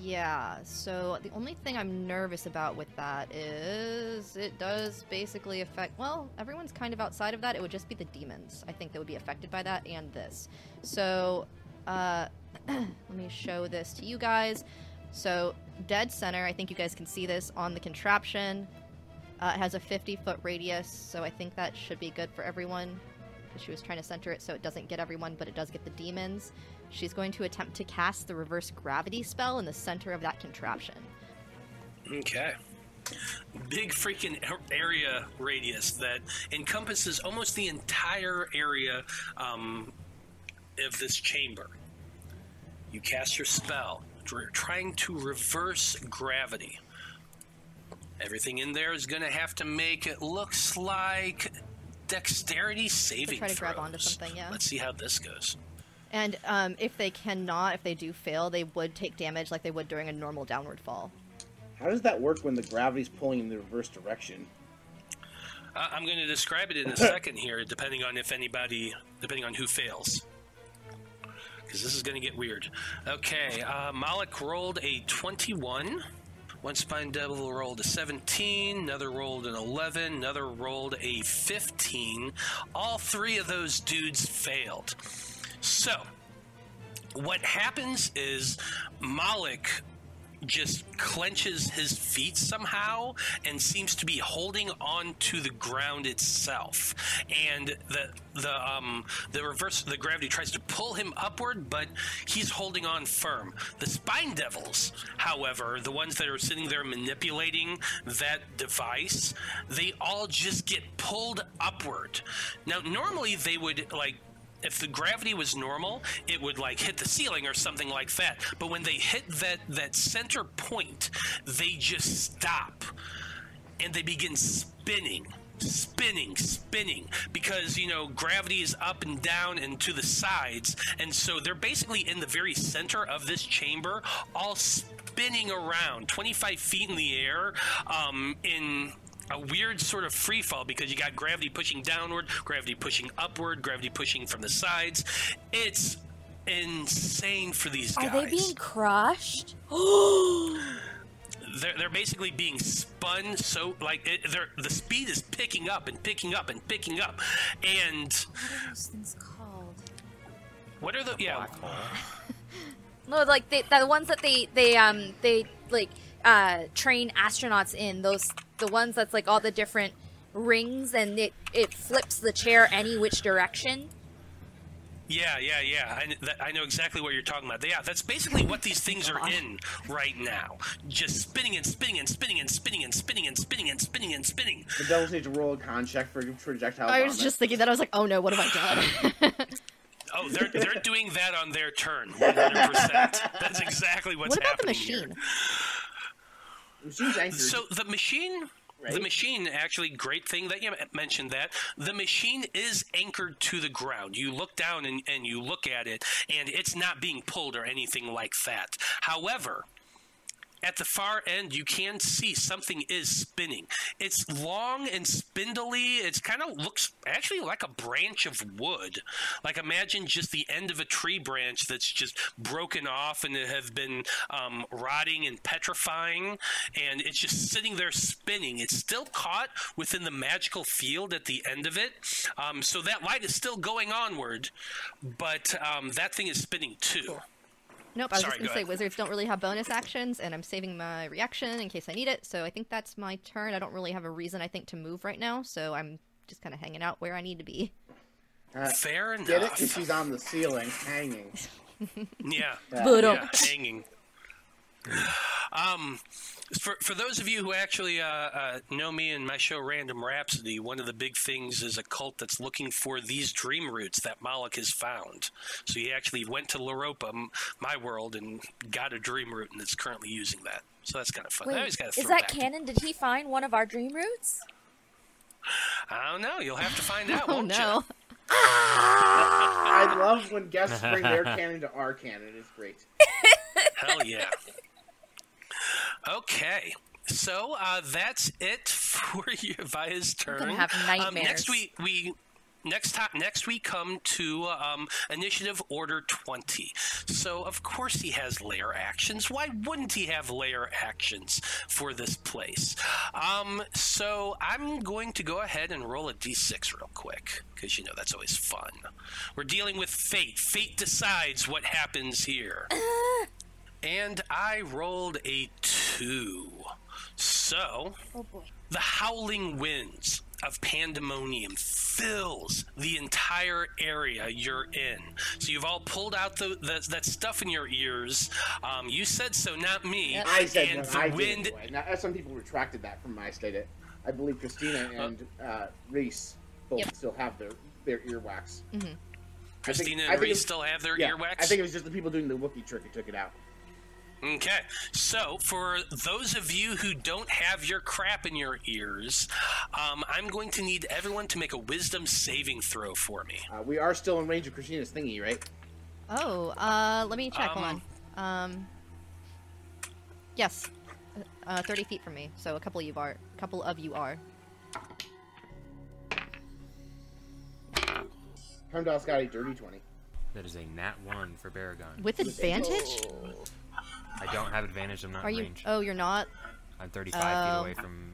Yeah, so the only thing I'm nervous about with that is it does basically affect, well, everyone's kind of outside of that. It would just be the demons, I think, that would be affected by that, and this. So, uh, let me show this to you guys. So, dead center, I think you guys can see this on the contraption. Uh, it has a fifty-foot radius, so I think that should be good for everyone. Because she was trying to center it so it doesn't get everyone, but it does get the demons. She's going to attempt to cast the reverse gravity spell in the center of that contraption. Okay. Big freaking area radius that encompasses almost the entire area um, of this chamber. You cast your spell, trying to reverse gravity. Everything in there is going to have to make it looks like dexterity saving to try to throws. Grab onto something, yeah. Let's see how this goes. And um, if they cannot, if they do fail, they would take damage like they would during a normal downward fall. How does that work when the gravity's pulling in the reverse direction? Uh, I'm going to describe it in a second here, depending on if anybody, depending on who fails. Because this is going to get weird. Okay, uh, Malik rolled a twenty-one. One spine devil rolled a seventeen, another rolled an eleven, another rolled a fifteen. All three of those dudes failed. So, what happens is Malik just clenches his feet somehow and seems to be holding on to the ground itself. And the the um the reverse the gravity tries to pull him upward, but he's holding on firm. The spine devils, however, the ones that are sitting there manipulating that device, they all just get pulled upward. Now, normally they would, like, if the gravity was normal, it would like hit the ceiling or something like that. But when they hit that, that center point, they just stop and they begin spinning, spinning, spinning, because, you know, gravity is up and down and to the sides. And so they're basically in the very center of this chamber, all spinning around twenty-five feet in the air, um, in a weird sort of free fall, because you got gravity pushing downward, gravity pushing upward, gravity pushing from the sides. It's insane for these guys. Are they being crushed? they're, they're basically being spun, so like it, they're, the speed is picking up and picking up and picking up. And what are those things called? What are the, the yeah? No, like they, the ones that they they um they like uh train astronauts in, those. The ones that's like all the different rings and it, it flips the chair any which direction. Yeah, yeah, yeah. I, that, I know exactly what you're talking about. Yeah, that's basically what these things are in right now. Just spinning and spinning and spinning and spinning and spinning and spinning and spinning and spinning. The devils need to roll a con check for projectile. I was vomit. Just thinking that. I was like, oh no, what have I done? Oh, they're, they're doing that on their turn, one hundred percent. That's exactly what's happening. What about the machine? Here. So the machine, right? The machine, actually, great thing that you mentioned that. The machine is anchored to the ground. You look down and, and you look at it, and it's not being pulled or anything like that. However, at the far end, you can see something is spinning. It's long and spindly. It's kind of looks actually like a branch of wood. Like, imagine just the end of a tree branch that's just broken off and it have been um, rotting and petrifying. And it's just sitting there spinning. It's still caught within the magical field at the end of it. Um, so that light is still going onward, but um, that thing is spinning too. Cool. Nope, I was Sorry, just going to go say, ahead. Wizards don't really have bonus actions, and I'm saving my reaction in case I need it, so I think that's my turn. I don't really have a reason, I think, to move right now, so I'm just kind of hanging out where I need to be. Uh, Fair enough. Get it? Because she's on the ceiling, hanging. Yeah. Yeah. Yeah, hanging. Um, for, for those of you who actually uh, uh, know me and my show Random Rhapsody, one of the big things is a cult that's looking for these dream roots that Malik has found. So he actually went to La Ropa, my world, and got a dream root, and it's currently using that. So that's kind of fun. Wait, I always gotta throw is that canon? Did he find one of our dream roots? I don't know. You'll have to find out, oh, won't no. you? I love when guests bring their canon to our canon. It's great. Hell yeah. Okay, so uh, that's it for Vaiya's turn. I'm gonna have nightmares. Um, next week we. Next time, next we come to um, Initiative Order twenty. So, of course, he has layer actions. Why wouldn't he have layer actions for this place? Um, so, I'm going to go ahead and roll a d six real quick, because, you know, that's always fun. We're dealing with fate. Fate decides what happens here. Uh. And I rolled a two. So, oh boy. The howling winds of pandemonium fills the entire area you're in. So you've all pulled out the, the that stuff in your ears. Um, you said so, not me. Yep. I said and no, the I wind... didn't. Now, some people retracted that from my statement. I believe Christina and uh, Rhys both yep. still have their their earwax. Mm-hmm. Christina think, and Rhys was, still have their yeah, earwax. I think it was just the people doing the Wookiee trick who took it out. Okay, so for those of you who don't have your crap in your ears, um, I'm going to need everyone to make a wisdom saving throw for me. Uh, we are still in range of Christina's thingy, right? Oh, uh, let me check, um, hold on. Um, yes, uh, thirty feet from me, so a couple of you are. A couple of you are. Pemdas got a dirty twenty. That is a nat one for Baragon. With advantage? Oh. I don't have advantage. I'm not Are in you, range. Oh, you're not? I'm thirty-five oh. feet away from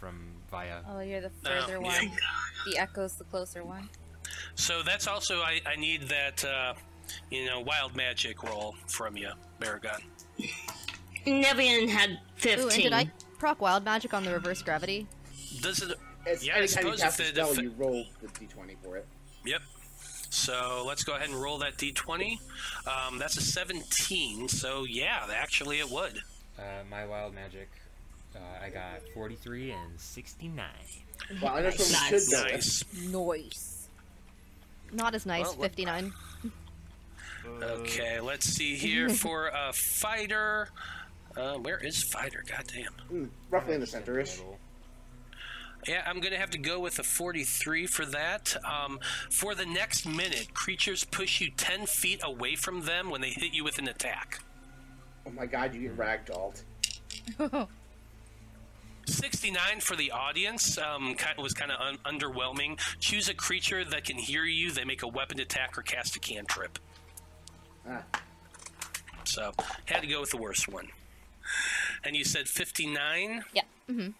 from Vaiya. Oh, you're the further oh, one. Yeah. The echo's the closer one. So that's also I, I need that uh, you know wild magic roll from you, Baragon. Nevian had fifteen. Ooh, and did I proc wild magic on the reverse gravity? Does it? It's, yeah, I suppose you, if it, spell, if it, you roll the d twenty for it. Yep. So let's go ahead and roll that d twenty. Um, that's a seventeen, so yeah, actually it would. Uh, my wild magic, uh, I got forty-three and sixty-nine. Well, I nice. Nice. Should nice. Nice. Not as nice, well, fifty-nine. Okay, let's see here for a uh, fighter. Uh, where is fighter? Goddamn. Mm, roughly in the center-ish. Yeah, I'm going to have to go with a forty-three for that. Um, for the next minute, creatures push you ten feet away from them when they hit you with an attack. Oh my god, you get ragdolled. sixty-nine for the audience um, was kind of un underwhelming. Choose a creature that can hear you. They make a weapon attack or cast a cantrip. Ah. So, had to go with the worst one. And you said fifty-nine? Yeah. Mm-hmm.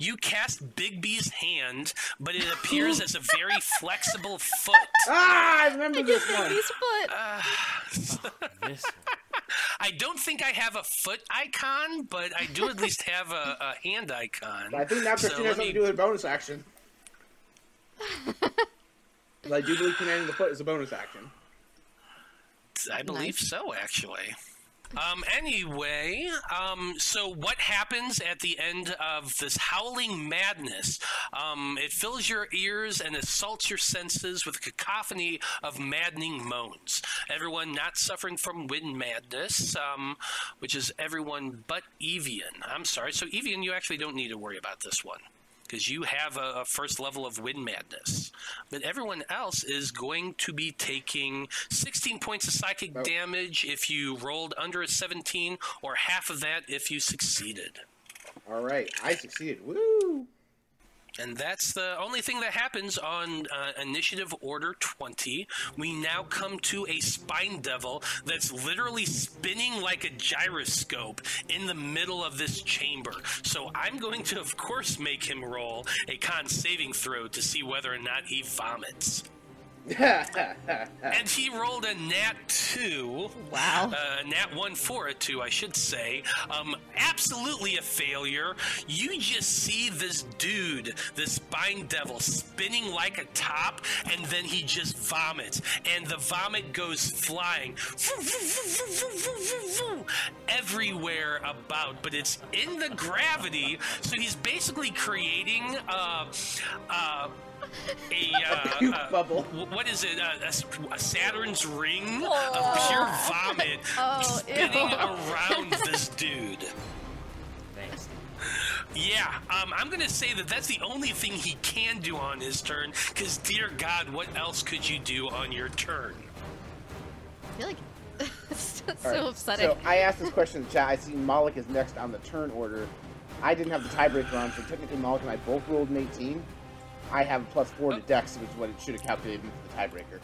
You cast Bigby's hand, but it appears as a very flexible foot. Ah, I remember I this one. Bigby's foot. Uh, oh, this one. I don't think I have a foot icon, but I do at least have a, a hand icon. But I think that person so has something me... to do with bonus action. I do believe commanding the foot is a bonus action. I believe nice. So, actually. Um, anyway, um, so what happens at the end of this howling madness? Um, it fills your ears and assaults your senses with a cacophony of maddening moans. Everyone not suffering from wind madness, um, which is everyone but Evian. I'm sorry. So Evian, you actually don't need to worry about this one, because you have a, a first level of wind madness. But everyone else is going to be taking sixteen points of psychic oh. damage if you rolled under a seventeen, or half of that if you succeeded. All right, I succeeded. Woo! And that's the only thing that happens on uh, Initiative Order twenty. We now come to a spine devil that's literally spinning like a gyroscope in the middle of this chamber. So I'm going to, of course, make him roll a con saving throw to see whether or not he vomits. And he rolled a nat two. Wow. Uh, nat one for a two, I should say. Um, absolutely a failure. You just see this dude, this spine devil, spinning like a top, and then he just vomits. And the vomit goes flying everywhere about, but it's in the gravity. So he's basically creating uh, uh, A, uh, a uh, bubble. What is it? Uh, a, a Saturn's ring oh. of pure vomit oh, spinning ew. around this dude. Thanks. Yeah, um, I'm going to say that that's the only thing he can do on his turn, because dear God, what else could you do on your turn? I feel like That's All so right. upsetting. So I asked this question in the chat. I see Malik is next on the turn order. I didn't have the tiebreaker on, so technically Malik and I both rolled an eighteen. I have a plus four oh. to Dex, which is what it should have calculated me for the tiebreaker.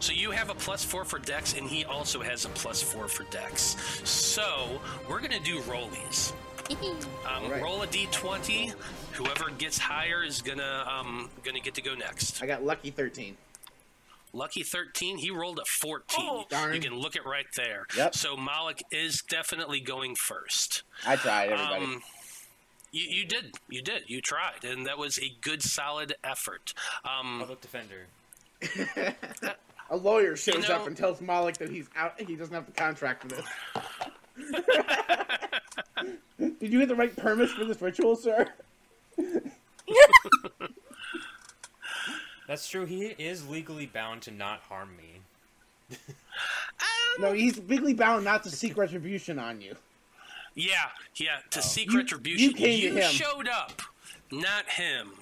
So you have a plus four for Dex, and he also has a plus four for Dex. So we're gonna do rollies. Um, right. Roll a d twenty. Whoever gets higher is gonna um, gonna get to go next. I got lucky thirteen. Lucky thirteen, he rolled a fourteen. Oh, darn. You can look it right there. Yep. So Malik is definitely going first. I tried, everybody. Um, you, you did. You did. You tried, and that was a good, solid effort. Um, Public defender. A lawyer shows you know, up and tells Malik that he's out. He doesn't have the contract for this. Did you get the right permits for this ritual, sir? That's true. He is legally bound to not harm me. um, no, he's legally bound not to seek retribution on you. Yeah, yeah, to oh. seek you, retribution. You, came you to him. showed up, not him.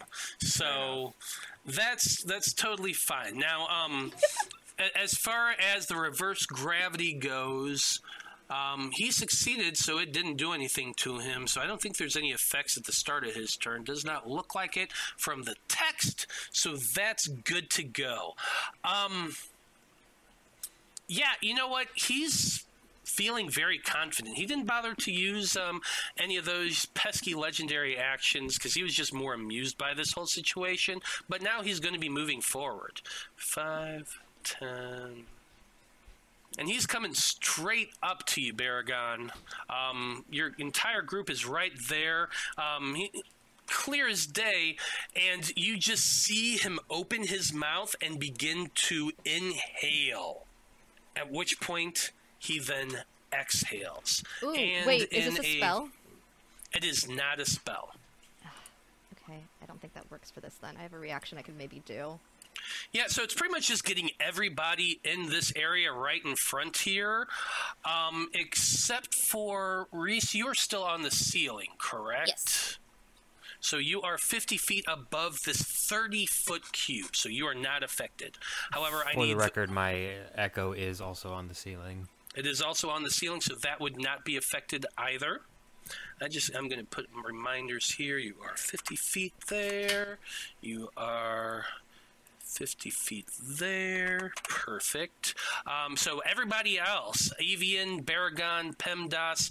So yeah. that's that's totally fine. Now, um, as far as the reverse gravity goes, um, he succeeded, so it didn't do anything to him. So I don't think there's any effects at the start of his turn. Does not look like it from the text, so that's good to go. Um, yeah, you know what? He's feeling very confident. He didn't bother to use um, any of those pesky legendary actions because he was just more amused by this whole situation. But now he's going to be moving forward. Five, ten... And he's coming straight up to you, Baragon. Um, your entire group is right there. Um, he, clear as day. And you just see him open his mouth and begin to inhale. At which point, he then exhales. Ooh, and wait, is this a spell? A, it is not a spell. Okay, I don't think that works for this then. I have a reaction I could maybe do. Yeah, so it's pretty much just getting everybody in this area right in front here, um, except for Rhys. You're still on the ceiling, correct? Yes. So you are fifty feet above this thirty-foot cube, so you are not affected. However, I for need the record, to... my echo is also on the ceiling. It is also on the ceiling, so that would not be affected either. I just I'm going to put reminders here. You are fifty feet there. You are fifty feet there. Perfect. Um, so everybody else, Evian, Baragon, Pemdas,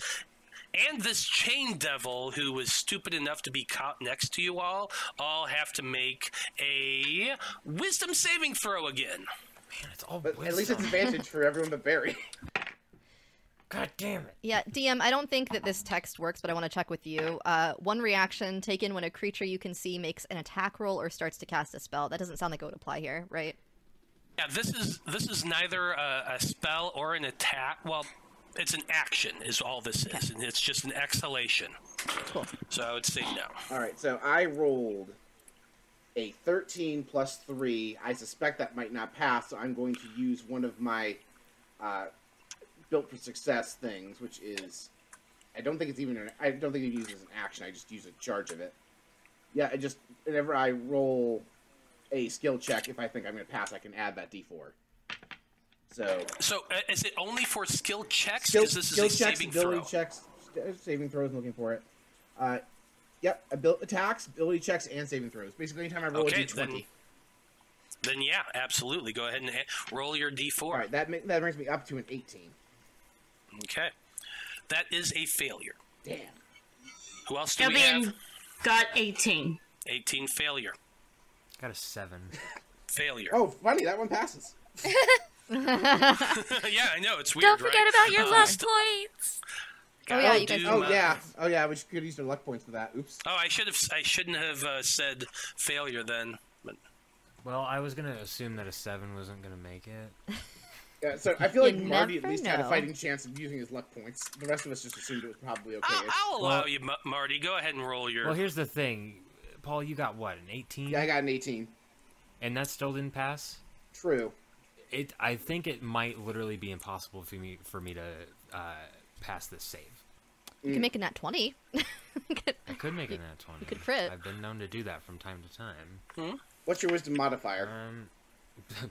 and this chain devil who was stupid enough to be caught next to you all, all have to make a wisdom saving throw again. Man, it's all but wisdom. At least it's advantage for everyone but Barry. God damn it. Yeah, D M, I don't think that this text works, but I want to check with you. Uh, one reaction taken when a creature you can see makes an attack roll or starts to cast a spell. That doesn't sound like it would apply here, right? Yeah, this is this is neither a, a spell or an attack. Well, it's an action is all this okay. is, and it's just an exhalation. Cool. So I would say no. All right, so I rolled a thirteen plus three. I suspect that might not pass, so I'm going to use one of my... Uh, built for success things, which is, I don't think it's even, an, I don't think it uses an action, I just use a charge of it. Yeah, I just, whenever I roll a skill check, if I think I'm going to pass, I can add that d four. So, so uh, is it only for skill checks? Skill, this skill is a checks, saving ability throw. checks, saving throws, I'm looking for it. Uh, yep, abil attacks, ability checks, and saving throws. Basically, anytime I roll okay, a d twenty. Then... then yeah, absolutely. Go ahead and roll your d four. All right, that, that brings me up to an eighteen. Okay, that is a failure. Damn. Who else do Evian we have? Got eighteen. eighteen failure. Got a seven. Failure. Oh, funny, that one passes. Yeah, I know it's weird. Don't forget right? about your uh, luck points. Oh yeah, you guys. Oh yeah, oh yeah. We could use our luck points for that. Oops. Oh, I should have. I shouldn't have uh, said failure then. But... well, I was gonna assume that a seven wasn't gonna make it. Yeah, so I feel like you Marty at least know. had a fighting chance of using his luck points. The rest of us just assumed it was probably okay. I'll, I'll allow well, you, M Marty. Go ahead and roll your... Well, here's the thing. Paul, you got what, an eighteen? Yeah, I got an eighteen. And that still didn't pass? True. It. I think it might literally be impossible for me, for me to uh, pass this save. You mm. can make a nat twenty. I could make a nat twenty. You could crit. I've been known to do that from time to time. Hmm? What's your wisdom modifier? Um,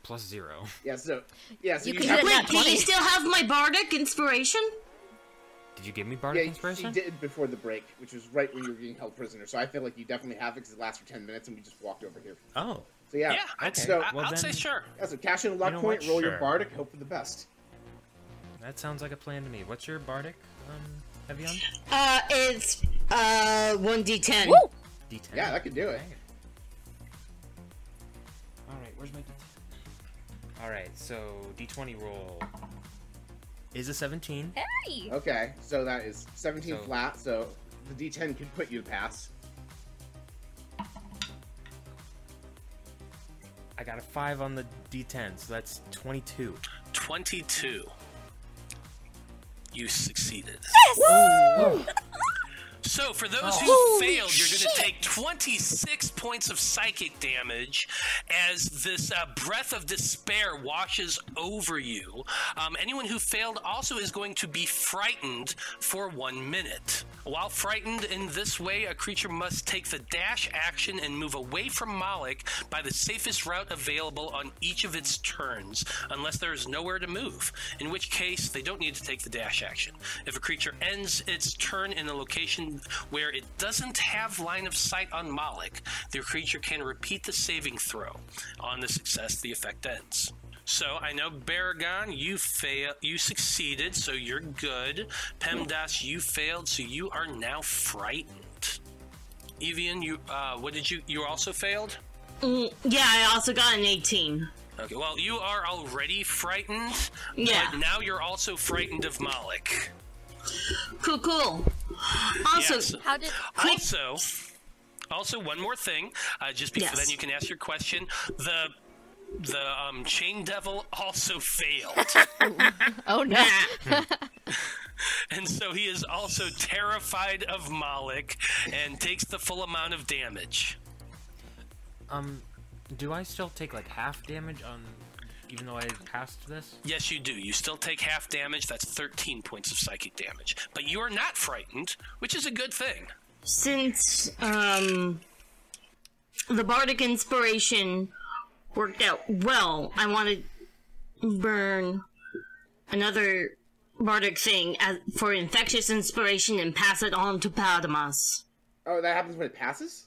Plus zero. Yeah, so... Yeah, so you, you can have... Wait, do you still have my Bardic Inspiration? Did you give me Bardic yeah, Inspiration? Yeah, she did before the break, which was right when you were being held prisoner. So I feel like you definitely have it, because it lasts for ten minutes, and we just walked over here. Oh. So yeah. Yeah, I'd, okay. so, well, I'd then, say sure. Yeah, so cash in a luck point, roll sure. your Bardic, hope for the best. That sounds like a plan to me. What's your Bardic, um, Evian? Uh, it's, uh, one d ten. Woo! d ten. Yeah, that could do it. Alright, where's my d ten? Alright, so d twenty roll is a seventeen. Hey! Okay, so that is seventeen so, flat, so the d ten could put you past. I got a five on the d ten, so that's twenty-two. twenty-two. You succeeded. Yes! So, for those who oh, failed, you're going to take twenty-six points of psychic damage as this uh, breath of despair washes over you. Um, anyone who failed also is going to be frightened for one minute. While frightened in this way, a creature must take the dash action and move away from Moloch by the safest route available on each of its turns, unless there is nowhere to move, in which case they don't need to take the dash action. If a creature ends its turn in a location where it doesn't have line of sight on Moloch, the creature can repeat the saving throw. On the success, the effect ends. So I know Baragon, you fail, you succeeded, so you're good. Pemdas, you failed, so you are now frightened. Evian, you uh, what did you? You also failed. Mm, yeah, I also got an eighteen. Okay, well you are already frightened. Yeah. But now you're also frightened of Moloch. Cool, cool. Also, yes. how did also, also one more thing. Uh, just before yes. then, you can ask your question. The the um, chain devil also failed. Oh no! And so he is also terrified of Moloch and takes the full amount of damage. Um, do I still take like half damage on? Even though I passed this? Yes, you do. You still take half damage. That's thirteen points of psychic damage. But you are not frightened, which is a good thing. Since um, the Bardic Inspiration worked out well, I want to burn another Bardic thing as, for Infectious Inspiration and pass it on to Padamas. Oh, that happens when it passes?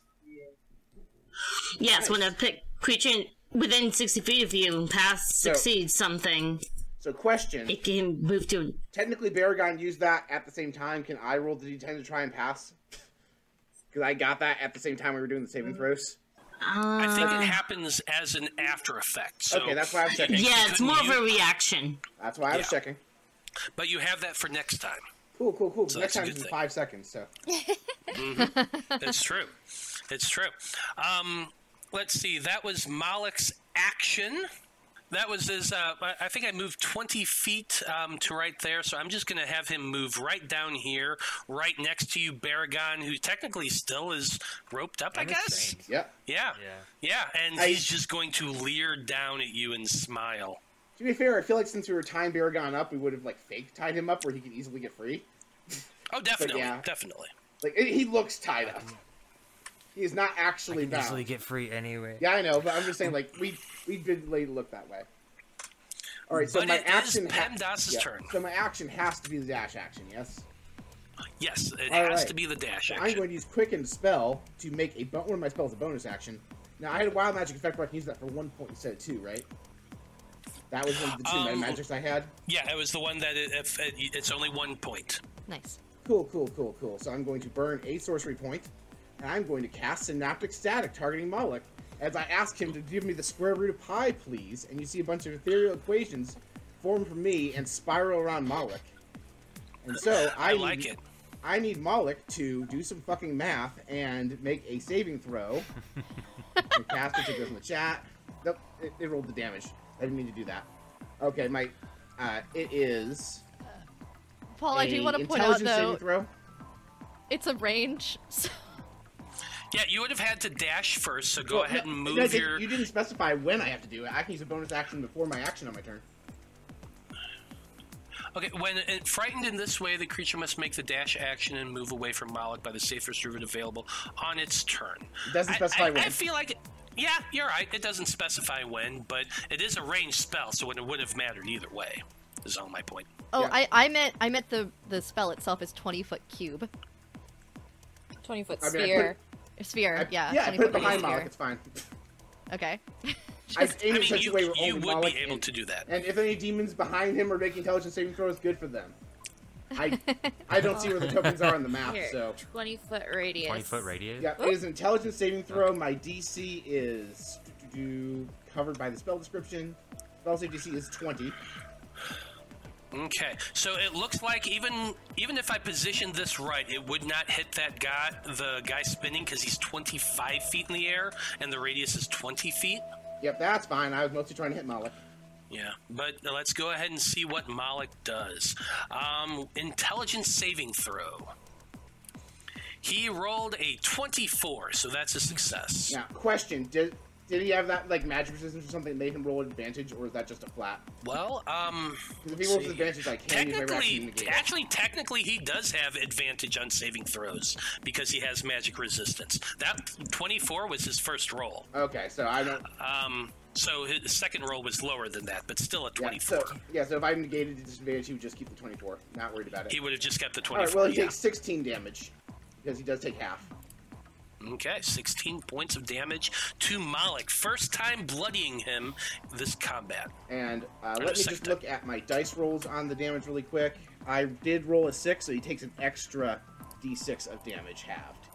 Yes, nice. When a creature within sixty feet of you, pass, so, succeed, something. So, question. It can move to... Technically, Baragon used that at the same time. Can I roll the d ten to try and pass? Because I got that at the same time we were doing the saving throws. Uh, I think it happens as an after effect. So okay, that's why I was checking. Yeah, it's more you... of a reaction. That's why I was yeah. checking. But you have that for next time. Cool, cool, cool. So next time is in five seconds, so... Mm-hmm. That's true. It's true. Um... Let's see, that was Moloch's action. That was his, uh, I think I moved twenty feet um, to right there, so I'm just going to have him move right down here, right next to you, Baragon, who technically still is roped up, I guess? Yep. Yeah. Yeah, yeah, and I, he's just going to leer down at you and smile. To be fair, I feel like since we were tying Baragon up, we would have, like, fake tied him up where he could easily get free. Oh, definitely, yeah. definitely. Like, it, he looks tied up. He's not actually I can easily get free anyway. Yeah, I know, but I'm just saying, like, we we did look that way. All right, so but my action. Pemdas's yeah. turn. So my action has to be the dash action, yes. Yes, it All has right. to be the dash so action. I'm going to use Quicken Spell to make a one of my spells a bonus action. Now I had a wild magic effect where I can use that for one point instead of two, right? That was one of the two um, magics I had. Yeah, it was the one that it, if it, it's only one point. Nice. Cool, cool, cool, cool. So I'm going to burn a sorcery point. And I'm going to cast Synaptic Static, targeting Moloch, as I ask him to give me the square root of pi, please. And you see a bunch of ethereal equations form for me and spiral around Moloch. And so I, I like need, it. I need Moloch to do some fucking math and make a saving throw. And cast it, so it goes in the chat. Nope, it, it rolled the damage. I didn't mean to do that. Okay, my uh, it is. Uh, Paul, I do want to point out though. It's a range. So yeah, you would have had to dash first, so go well, ahead and move no, your... You didn't specify when I have to do it. I can use a bonus action before my action on my turn. Okay, when it, frightened in this way, the creature must make the dash action and move away from Moloch by the safest route available on its turn. It doesn't specify I, I, when. I feel like... Yeah, you're right. It doesn't specify when, but it is a ranged spell, so it wouldn't have mattered either way. Is all my point. Oh, yeah. I, I meant I meant the the spell itself is twenty foot cube. Twenty foot sphere. I mean, I put it, sphere. I, yeah. Yeah. I put it behind Moloch. It's fine. Okay. Just, I mean, such you, a way where you would Moloch be able and, to do that. And if any demons behind him are making intelligence saving throws, good for them. I I don't see where the tokens are on the map. Here, so twenty foot radius. Twenty foot radius. Yeah. It is an intelligence saving throw. Okay. My D C is do, do, covered by the spell description. Spell save D C is twenty. Okay, so it looks like even even if I positioned this right, it would not hit that guy, the guy spinning, because he's twenty-five feet in the air, and the radius is twenty feet. Yep, that's fine. I was mostly trying to hit Moloch. Yeah, but let's go ahead and see what Moloch does. Um, intelligence saving throw. He rolled a twenty-four, so that's a success. Now, question, did... Did he have that, like, magic resistance or something that made him roll advantage, or is that just a flat? Well, um... Because if he rolls advantage, like, can you ever actually negate it? Actually, technically, he does have advantage on saving throws, because he has magic resistance. That twenty-four was his first roll. Okay, so I don't... Um, so his second roll was lower than that, but still a twenty-four. Yeah, so, yeah, so if I negated the disadvantage, he would just keep the twenty-four. Not worried about it. He would have just got the twenty-four, All right, well, he yeah. takes sixteen damage, because he does take half. Okay, sixteen points of damage to Moloch. First time bloodying him this combat. And uh, let me just look at my dice rolls on the damage really quick. I did roll a six, so he takes an extra d six of damage halved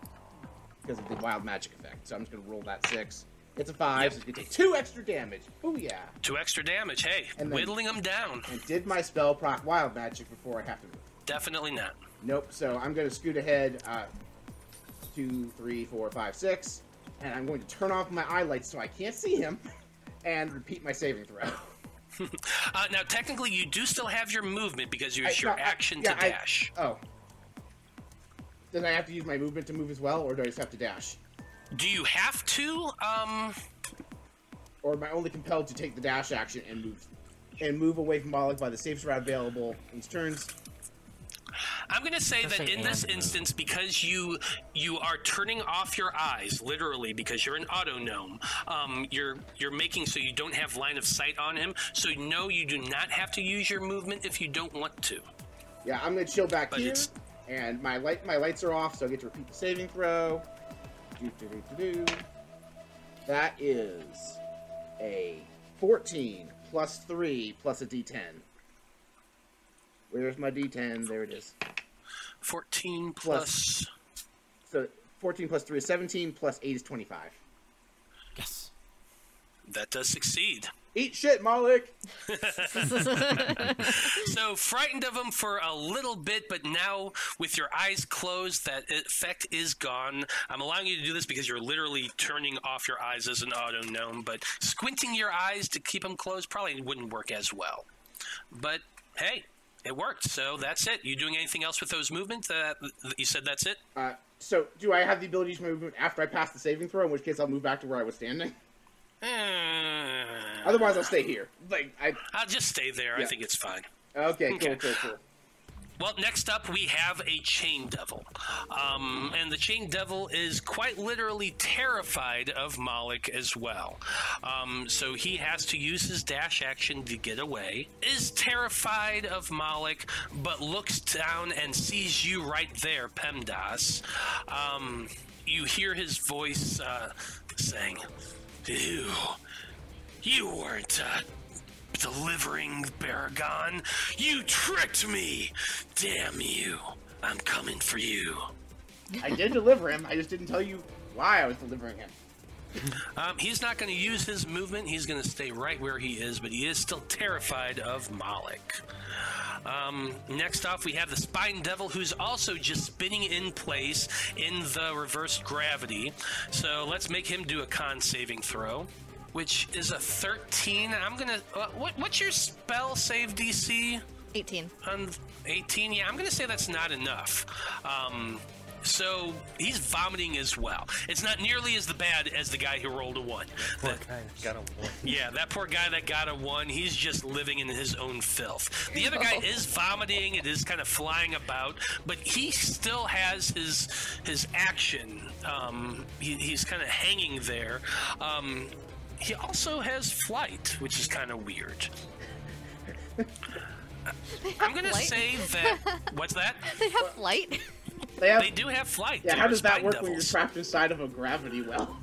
because of the wild magic effect. So I'm just going to roll that six. It's a five, yep. So he's going to take two extra damage. Oh yeah. Two extra damage, hey, and then, whittling him down. And did my spell proc wild magic before I have to move? Definitely not. Nope, so I'm going to scoot ahead... Uh, two, three, four, five, six, and I'm going to turn off my eye lights so I can't see him, and repeat my saving throw. uh, now, technically, you do still have your movement because you use your no, action I, yeah, to I, dash. Oh. Then I have to use my movement to move as well, or do I just have to dash? Do you have to? Um... Or am I only compelled to take the dash action and move and move away from Moloch by the safest route available in his turns? I'm going to say Let's that say in this instance, because you you are turning off your eyes, literally, because you're an autonome, um, you're, you're making so you don't have line of sight on him. So, no, you do not have to use your movement if you don't want to. Yeah, I'm going to chill back but here, it's... and my light my lights are off, so I get to repeat the saving throw. Do, do, do, do, do. That is a fourteen plus three plus a d ten. Where's my d ten? There it is. fourteen plus... plus... So, fourteen plus three is seventeen, plus eight is twenty-five. Yes. That does succeed. Eat shit, Moloch! So, frightened of him for a little bit, but now, with your eyes closed, that effect is gone. I'm allowing you to do this because you're literally turning off your eyes as an autonome, but squinting your eyes to keep them closed probably wouldn't work as well. But, hey... It worked, so that's it. You doing anything else with those movements? Uh, you said that's it? Uh, so, do I have the ability to use my movement after I pass the saving throw, in which case I'll move back to where I was standing? Uh, Otherwise, I'll stay here. Like I... I'll just stay there. Yeah. I think it's fine. Okay, okay. cool, cool, cool. Well, next up, we have a Chain Devil. Um, and the Chain Devil is quite literally terrified of Moloch as well. Um, so he has to use his dash action to get away. Is terrified of Moloch, but looks down and sees you right there, Pemdas. Um, you hear his voice uh, saying, "Ew, you weren't... Uh, delivering Baragon. You tricked me! Damn you. I'm coming for you." I did deliver him. I just didn't tell you why I was delivering him. Um, he's not going to use his movement. He's going to stay right where he is, but he is still terrified of Moloch. Um, next off, we have the Spine Devil, who's also just spinning in place in the reverse gravity. So let's make him do a con saving throw, which is a thirteen. I'm gonna. Uh, what, what's your spell save D C? eighteen. Um, eighteen. Yeah, I'm gonna say that's not enough. Um, so he's vomiting as well. It's not nearly as the bad as the guy who rolled a one. Poor that, guy got a one. Yeah, that poor guy that got a one, he's just living in his own filth. The other guy is vomiting and is kind of flying about, but he still has his his action. Um, he, he's kind of hanging there. Um, he also has flight, which is kind of weird. I'm gonna flight? say that. What's that? They have flight. They, have, they do have flight. Yeah, how does that work devils. when you're trapped inside of a gravity well?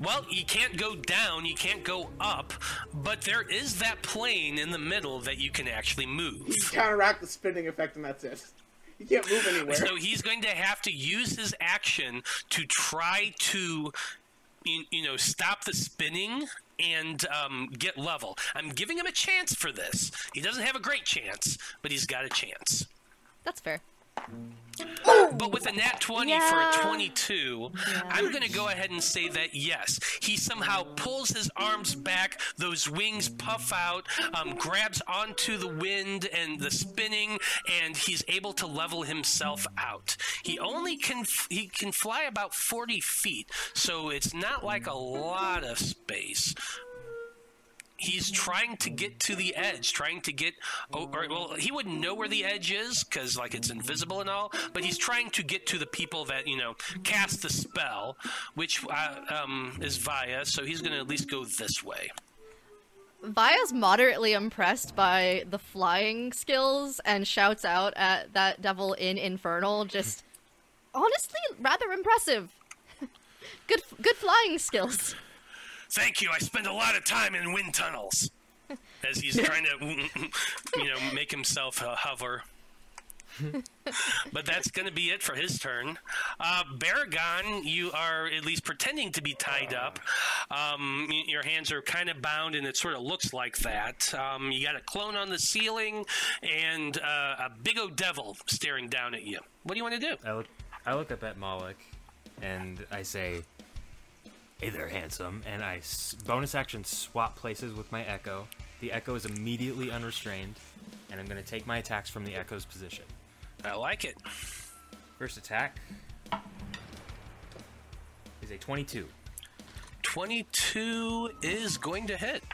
Well, you can't go down, you can't go up, but there is that plane in the middle that you can actually move. You counteract the spinning effect, and that's it. You can't move anywhere. So he's going to have to use his action to try to, you, you know, stop the spinning and um, get level. I'm giving him a chance for this. He doesn't have a great chance, but he's got a chance. That's fair. Ooh. But with a nat twenty yeah. for a twenty-two, yeah. I'm going to go ahead and say that yes, he somehow pulls his arms back, those wings puff out, um, grabs onto the wind and the spinning, and he's able to level himself out. He only can he can fly about forty feet, so it's not like a lot of space. He's trying to get to the edge, trying to get, oh, or, well, he wouldn't know where the edge is because, like, it's invisible and all, but he's trying to get to the people that, you know, cast the spell, which uh, um, is Vaiya, so he's going to at least go this way. Vaya's moderately impressed by the flying skills and shouts out at that devil in Infernal, just, honestly, rather impressive. good, good flying skills. Thank you, I spend a lot of time in wind tunnels. As he's trying to, you know, make himself uh, hover. But that's going to be it for his turn. Uh, Baragon, you are at least pretending to be tied up. Um, your hands are kind of bound, and it sort of looks like that. Um, you got a clone on the ceiling, and uh, a big old devil staring down at you. What do you want to do? I look, I look up at Moloch, and I say... Hey there, handsome, and I s bonus action swap places with my Echo. The Echo is immediately unrestrained, and I'm going to take my attacks from the Echo's position. I like it. First attack is a twenty-two. twenty-two is going to hit.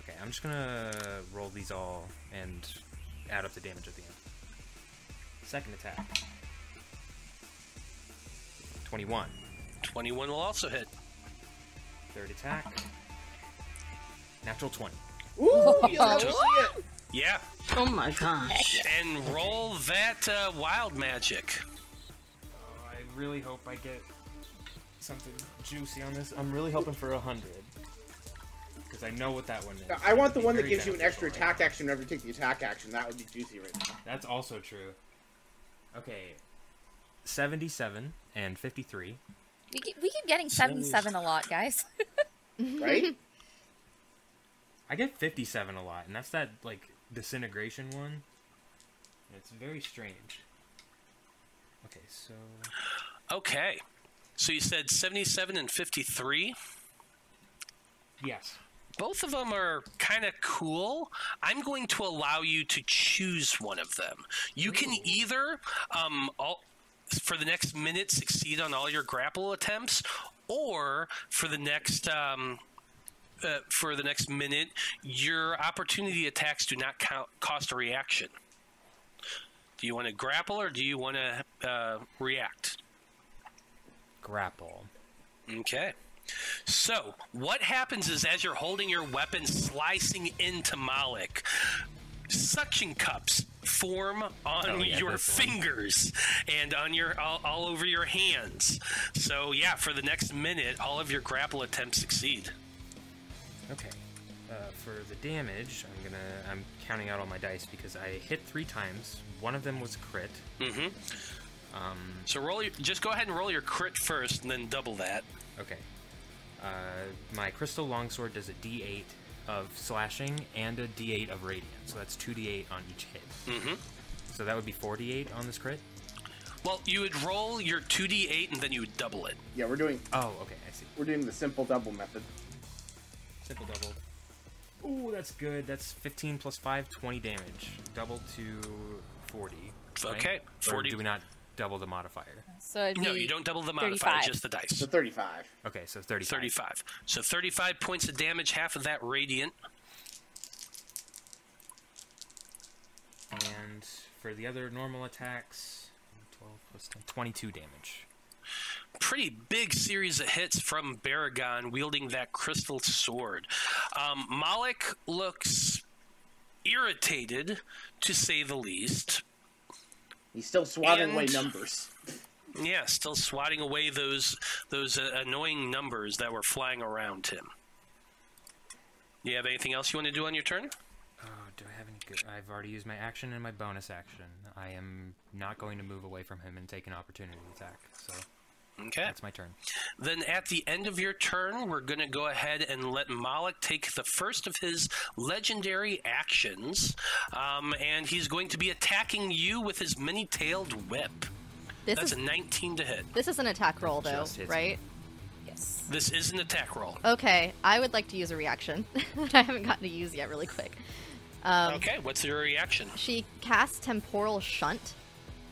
Okay, I'm just going to roll these all and add up the damage at the end. Second attack. twenty-one. twenty-one will also hit. Third attack. Natural twenty. Ooh, yeah, yeah. Oh my gosh. And roll that uh, wild magic. Oh, I really hope I get something juicy on this. I'm really hoping for a hundred. Because I know what that one is. I That'd want the one that gives you an extra right attack now. action whenever you take the attack action. That would be juicy right now. That's also true. Okay. seventy-seven and fifty-three. We keep, we keep getting seventy-seven a lot, guys. Right? I get fifty-seven a lot, and that's that, like, disintegration one. It's very strange. Okay, so... Okay. So you said seventy-seven and fifty-three? Yes. Both of them are kind of cool. I'm going to allow you to choose one of them. You Ooh. can either... um. All, for the next minute succeed on all your grapple attempts, or for the next um, uh, for the next minute your opportunity attacks do not count, cost a reaction. Do you want to grapple or do you want to uh, react? Grapple. Okay. So what happens is as you're holding your weapon slicing into Moloch, suction cups form on oh, yeah, your fingers one. and on your all, all over your hands. So yeah, for the next minute, all of your grapple attempts succeed. Okay. Uh, for the damage, I'm gonna I'm counting out all my dice because I hit three times. One of them was crit. Mm-hmm. Um. So roll. Your, just go ahead and roll your crit first, and then double that. Okay. Uh, my crystal longsword does a D eight. Of slashing and a D eight of radiant, so that's two D eight on each hit. Mm-hmm. So that would be four D eight on this crit. Well, you would roll your two D eight and then you would double it. Yeah, we're doing. Oh, okay, I see. We're doing the simple double method. Simple double. Ooh, that's good. That's fifteen plus five, twenty damage. Double to forty. Right? Okay, forty. Or do we not double the modifier. So it'd no, be you don't double the modifier, thirty-five. Just the dice. So thirty-five. Okay, so thirty-five. thirty-five. So thirty-five points of damage, half of that radiant. And for the other normal attacks, twelve plus twenty-two damage. Pretty big series of hits from Baragon wielding that crystal sword. Um, Malik looks irritated, to say the least. He's still swatting and, away numbers. Yeah, still swatting away those those uh, annoying numbers that were flying around him. Do you have anything else you want to do on your turn? Oh, do I have any good... I've already used my action and my bonus action. I am not going to move away from him and take an opportunity attack, so... Okay. That's my turn. Then at the end of your turn, we're going to go ahead and let Malik take the first of his legendary actions. Um, and he's going to be attacking you with his many-tailed whip. This That's is, a nineteen to hit. This is an attack roll, though, right? Yes. This is an attack roll. Okay. I would like to use a reaction that I haven't gotten to use yet really quick. Um, okay. What's your reaction? She casts Temporal Shunt.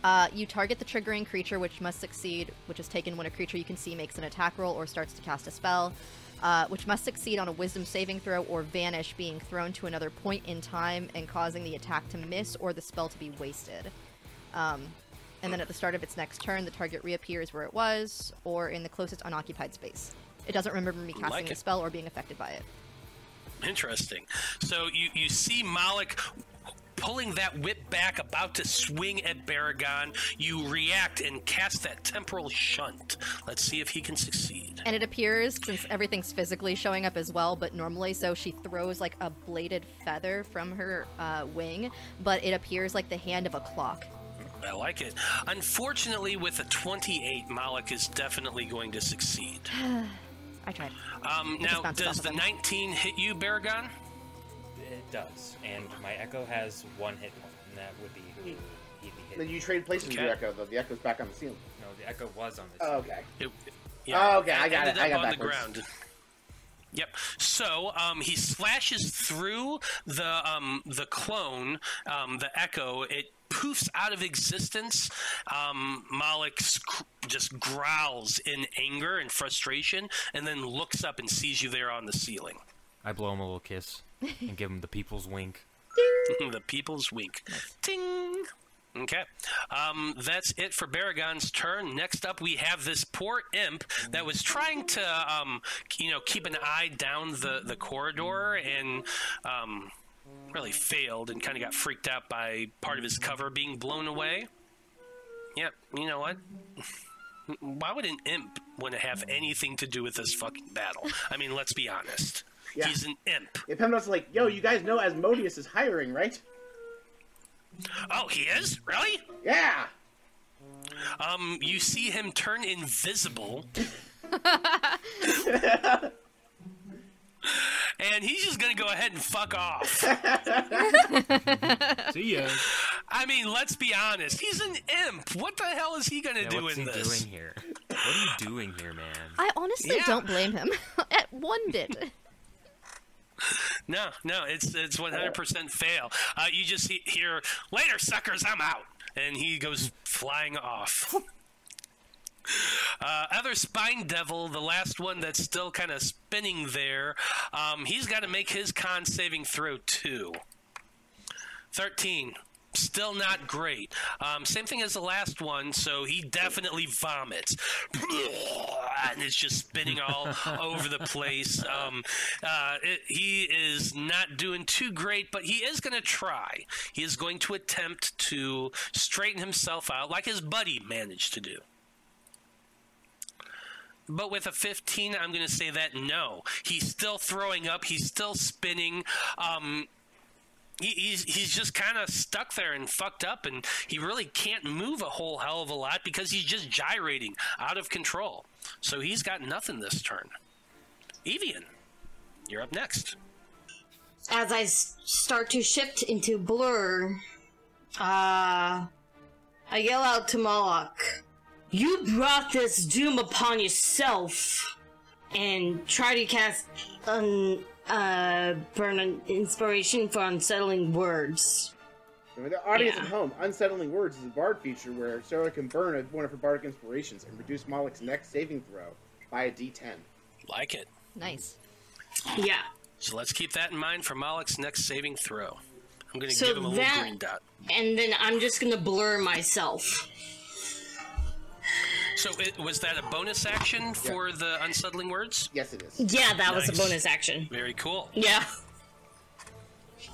Uh, you target the triggering creature, which must succeed, which is taken when a creature you can see makes an attack roll or starts to cast a spell, uh, which must succeed on a wisdom saving throw or vanish, being thrown to another point in time and causing the attack to miss or the spell to be wasted. Um, and then at the start of its next turn, the target reappears where it was or in the closest unoccupied space. It doesn't remember me casting like a spell or being affected by it. Interesting. So you, you see Malik... pulling that whip back, about to swing at Baragon, you react and cast that Temporal Shunt. Let's see if he can succeed. And it appears, since everything's physically showing up as well, but normally, so she throws like a bladed feather from her uh, wing, but it appears like the hand of a clock. I like it. Unfortunately, with a twenty-eight, Malik is definitely going to succeed. I tried. Um, I now, does the nineteen hit you, Baragon? It does, and my Echo has one hit point, and that would be who he'd be hitting. Then you trade places with okay. your Echo, though. The Echo's back on the ceiling. No, the Echo was on the ceiling. Oh, okay. It, yeah. Oh, okay, I got it. I got it. on the ground. Yep. So um, he slashes through the um, the clone, um, the Echo. It poofs out of existence. Um, Malik just growls in anger and frustration, and then looks up and sees you there on the ceiling. I blow him a little kiss. And give him the people's wink. The people's wink. Ting! Okay. Um, that's it for Baragon's turn. Next up, we have this poor imp that was trying to, um, you know, keep an eye down the, the corridor and um, really failed and kind of got freaked out by part of his cover being blown away. Yep. You know what? Why would an imp want to have anything to do with this fucking battle? I mean, let's be honest. Yeah. He's an imp. If Pemdas like, yo, you guys know Asmodeus is hiring, right? Oh, he is? Really? Yeah. Um, you see him turn invisible. And he's just gonna go ahead and fuck off. See ya. I mean, let's be honest. He's an imp. What the hell is he gonna yeah, do in this? What's he doing here? What are you doing here, man? I honestly yeah. don't blame him. At one bit. No, no, it's it's one hundred percent fail. Uh, you just hear, later, suckers, I'm out. And he goes flying off. Uh, other Spine Devil, the last one that's still kind of spinning there, um, he's got to make his con saving throw, too. thirteen. Still not great. Um, same thing as the last one, so he definitely vomits. And it's just spinning all over the place. Um, uh, it, he is not doing too great, but he is going to try. He is going to attempt to straighten himself out like his buddy managed to do. But with a fifteen, I'm going to say that no. He's still throwing up. He's still spinning. Um... He, he's, he's just kind of stuck there and fucked up, and he really can't move a whole hell of a lot because he's just gyrating out of control. So he's got nothing this turn. Evian, you're up next. As I start to shift into blur, uh, I yell out to Moloch, "You brought this doom upon yourself," and try to cast an... Um, Uh, burn an inspiration for unsettling words. For the audience yeah. at home, Unsettling Words is a bard feature where Sarah can burn a, one of her bardic inspirations and reduce Malik's next saving throw by a d ten. Like it. Nice. Yeah. So let's keep that in mind for Malik's next saving throw. I'm going to so give him a that, little green dot. And then I'm just going to blur myself. So it, was that a bonus action for yeah. the Unsettling Words? Yes, it is. Yeah, that nice. was a bonus action. Very cool. Yeah.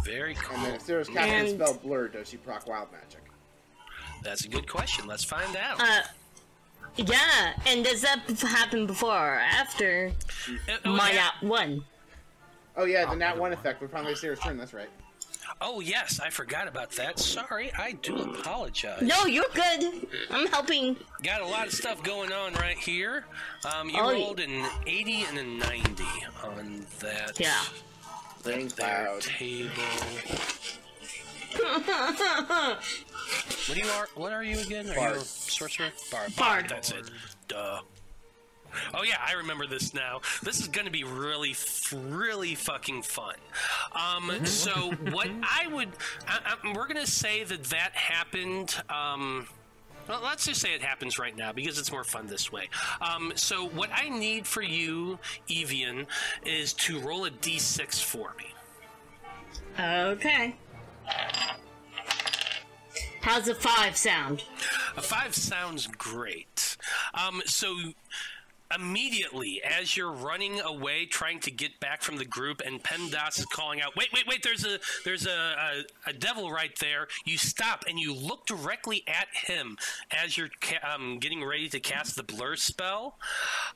Very cool. And then if Sarah's casting spell blur, does she proc wild magic? That's a good question. Let's find out. Uh, yeah, and does that happen before or after uh, my nat one? Oh yeah, the oh, nat one effect would probably Sarah's turn. That's right. Oh yes, I forgot about that. Sorry, I do apologize. No, you're good. I'm helping. Got a lot of stuff going on right here. Um, you oh, rolled an eighty and a ninety on that. Yeah. Their table. What do you are? What are you again? Are Bard. you a sorcerer? Bard. Bard. Bard. That's it. Duh. Oh yeah, I remember this now. This is going to be really, really fucking fun. Um, so what I would, I, I, we're going to say that that happened. Um, Well, let's just say it happens right now because it's more fun this way. Um, so what I need for you, Evian, is to roll a d six for me. Okay. How's a five sound? A five sounds great. Um, so immediately, as you're running away, trying to get back from the group, and Pemdas is calling out, wait, wait, wait, there's a there's a, a, a devil right there. You stop, and you look directly at him as you're ca um, getting ready to cast the blur spell.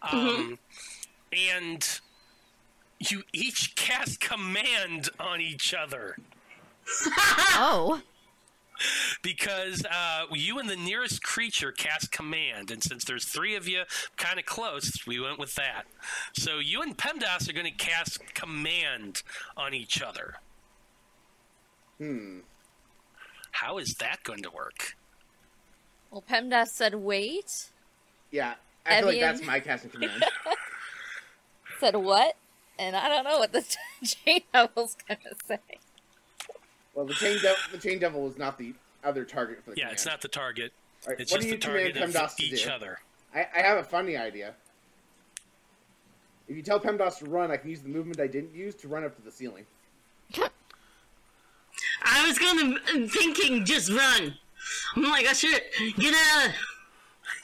Um, mm-hmm. And you each cast command on each other. Oh. Because uh, you and the nearest creature cast command, and since there's three of you kind of close, we went with that. So you and Pemdas are going to cast command on each other. Hmm. How is that going to work? Well, Pemdas said wait. Yeah, I Evian. feel like that's my casting command. Said what? And I don't know what the chain devil's going to say. Well, the chain, de the chain devil is not the other target for the yeah, command. It's not the target. Right, it's just the target of each other. I, I have a funny idea. If you tell Pemdas to run, I can use the movement I didn't use to run up to the ceiling. I was gonna, thinking just run. I'm like, I should get out of,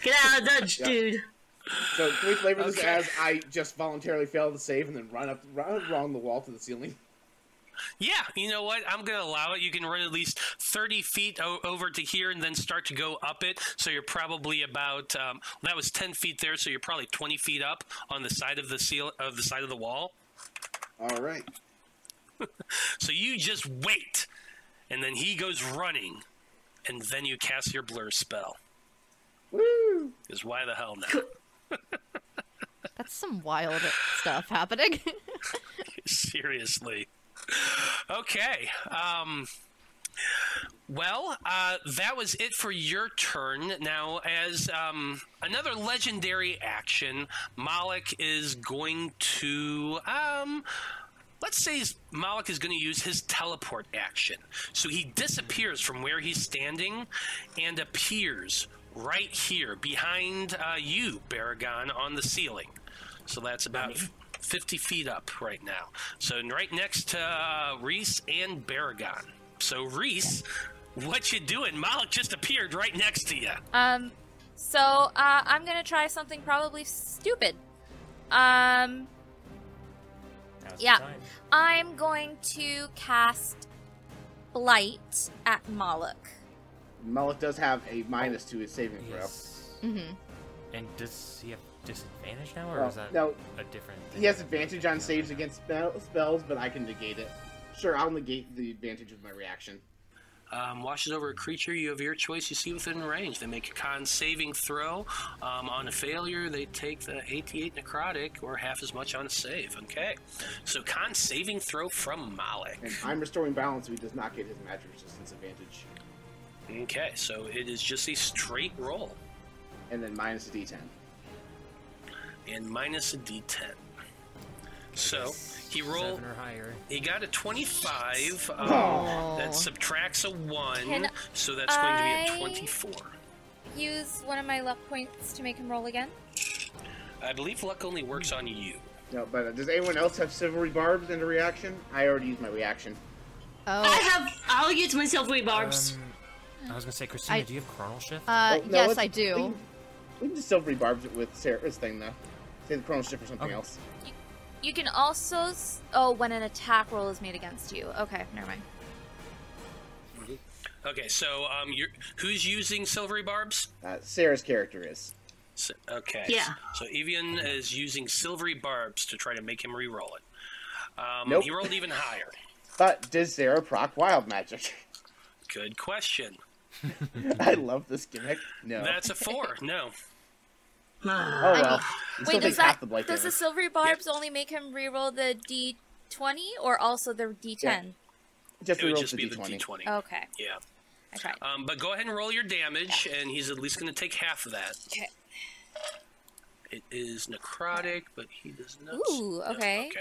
get out of Dutch, yeah. dude. So can we flavor okay. this as I just voluntarily failed to save and then run up, run along the wall to the ceiling? Yeah, you know what? I'm going to allow it. You can run at least thirty feet o over to here and then start to go up it. So you're probably about um, that was ten feet there, so you're probably twenty feet up on the side of the seal of the side of the wall. All right. So you just wait, and then he goes running, and then you cast your blur spell. Woo! Because why the hell not? That's some wild stuff happening. Seriously. Okay, um, well, uh, that was it for your turn. Now, as um, another legendary action, Malik is going to, um, let's say Malik is going to use his teleport action. So he disappears from where he's standing and appears right here behind uh, you, Baragon, on the ceiling. So that's about... fifty feet up right now. So right next to uh, Rhys and Baragon. So Rhys, what you doing? Malik just appeared right next to you. Um, so uh, I'm gonna try something probably stupid. Um, Now's yeah, I'm going to cast Blight at Malik. Malik does have a minus to his saving throw. Yes. Mm-hmm. And does he have disadvantage now, or well, is that no, a different thing? He has advantage on saves against spells, but I can negate it. Sure, I'll negate the advantage with my reaction. Um, washes over a creature you of your choice you see within range. They make a con saving throw. Um, on a failure, they take the eighty-eight necrotic, or half as much on a save. Okay, so con saving throw from Malik. And I'm restoring balance, so he does not get his magic resistance advantage. Okay, so it is just a straight roll. And then minus a d ten. And minus a d ten. So he rolled. He got a twenty-five. Um, that subtracts a one, Can so that's going I to be a twenty-four. Use one of my luck points to make him roll again. I believe luck only works on you. No, but uh, does anyone else have Chivalry Barbs in a reaction? I already used my reaction. Oh. I have. I'll use my Chivalry Barbs. Um, I was gonna say, Christina, I, do you have Chronal Shift? Uh, oh, no, yes, I do. We can, we can just Chivalry Barbs it with Sarah's thing, though. Say the Chronal Shift or something okay. else. You, you can also. Oh, when an attack roll is made against you. Okay, never mind. Okay, so um, you're, who's using Chivalry Barbs? Uh, Sarah's character is. So, okay. Yeah. So Evian is using Chivalry Barbs to try to make him re-roll it. Um, nope. He rolled even higher. But does Sarah proc Wild Magic? Good question. I love this gimmick. No. That's a four. No. Oh well. Wait, does that the does the Chivalry Barbs yep. only make him re-roll the D twenty or also the D ten? Yeah. Just it would just be the D twenty. Okay. Yeah. I tried. Um, but go ahead and roll your damage, yeah. and he's at least going to take half of that. Okay. It is necrotic, but he does not. Ooh, okay. No, okay.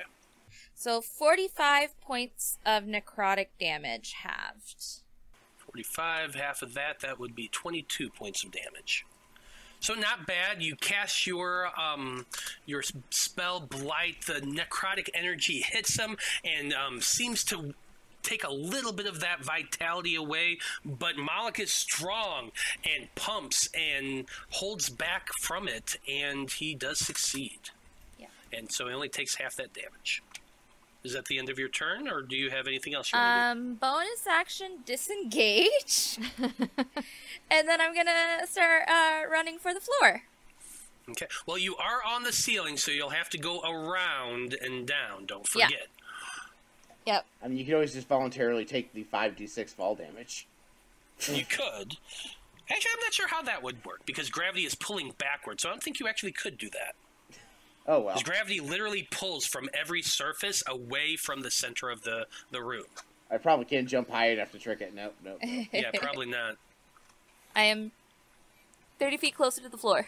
So forty-five points of necrotic damage halved. forty-five, half of that, that would be twenty-two points of damage. So not bad. You cast your um, your spell Blight. The necrotic energy hits him and um, seems to take a little bit of that vitality away, but Moloch is strong and pumps and holds back from it, and he does succeed. Yeah. And so he only takes half that damage. Is that the end of your turn, or do you have anything else you want to do? Um, bonus action, disengage. And then I'm going to start uh, running for the floor. Okay. Well, you are on the ceiling, so you'll have to go around and down. Don't forget. Yeah. Yep. I mean, you could always just voluntarily take the five d six fall damage. You could. Actually, I'm not sure how that would work, because gravity is pulling backwards, so I don't think you actually could do that. Oh, well. Because gravity literally pulls from every surface away from the center of the, the room. I probably can't jump high enough to trick it. Nope, nope. nope. Yeah, probably not. I am thirty feet closer to the floor.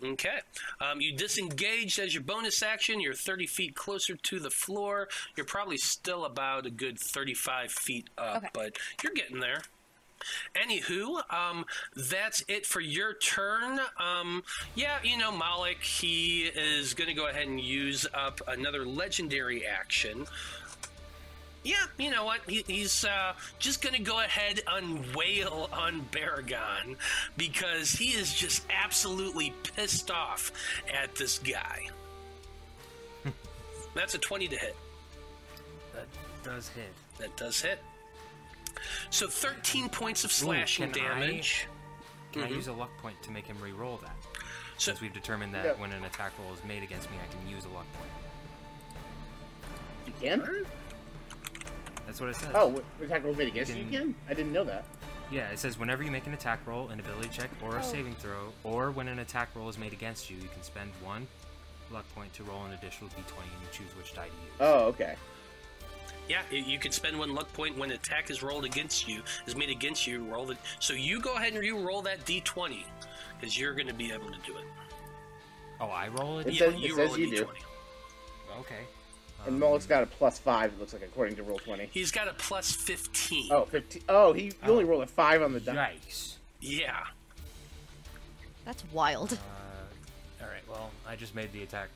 Okay. Um, you disengaged as your bonus action. You're thirty feet closer to the floor. You're probably still about a good thirty-five feet up, okay. but you're getting there. Anywho, um, that's it for your turn. Um, yeah, you know, Moloch, he is going to go ahead and use up another legendary action. Yeah, you know what? He, he's uh, just going to go ahead and wail on Baragon because he is just absolutely pissed off at this guy. That's a twenty to hit. That does hit. That does hit. So thirteen points of slashing Ooh, can damage. I, can mm-hmm. I use a luck point to make him re-roll that? So, Since we've determined that yeah. when an attack roll is made against me, I can use a luck point. You can? That's what it says. Oh, attack roll made against you again? I didn't know that. Yeah, it says whenever you make an attack roll, an ability check, or a oh. saving throw, or when an attack roll is made against you, you can spend one luck point to roll an additional d twenty, and you choose which die to use. Oh, okay. Yeah, you can spend one luck point when an attack is rolled against you, is made against you, roll the... So you go ahead and you roll that d twenty, because you're going to be able to do it. Oh, I roll it? It yeah, says, you it roll says a you d twenty. Do. Okay. And Moloch's got a plus five, it looks like, according to roll twenty. He's got a plus fifteen. Oh, fifteen. Oh, he oh. only rolled a five on the die. Yikes. Yeah. That's wild. Uh, all right, well, I just made the attack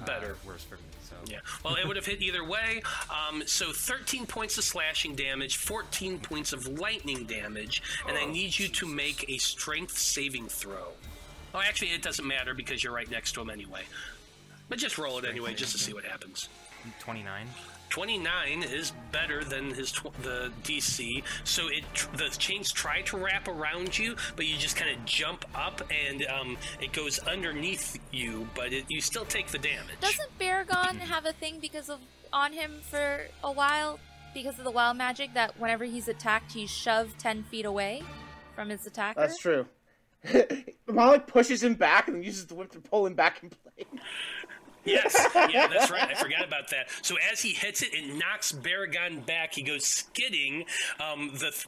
uh, better. Worse for me, so. Yeah. Well, it would have hit either way. Um, so thirteen points of slashing damage, fourteen points of lightning damage, and oh, I need you geez. to make a strength saving throw. Oh, actually, it doesn't matter because you're right next to him anyway. But just roll it strength anyway, just to see what happens. twenty-nine. twenty-nine is better than his tw the D C, so it tr the chains try to wrap around you, but you just kind of jump up and um, it goes underneath you, but it, you still take the damage. Doesn't Baragon have a thing because of on him for a while because of the wild magic that whenever he's attacked, he's shoved ten feet away from his attacker? That's true. Moloch pushes him back and uses the whip to pull him back in place. Yes, yeah, that's right. I forgot about that. So as he hits it, it knocks Baragon back. He goes skidding, um, the th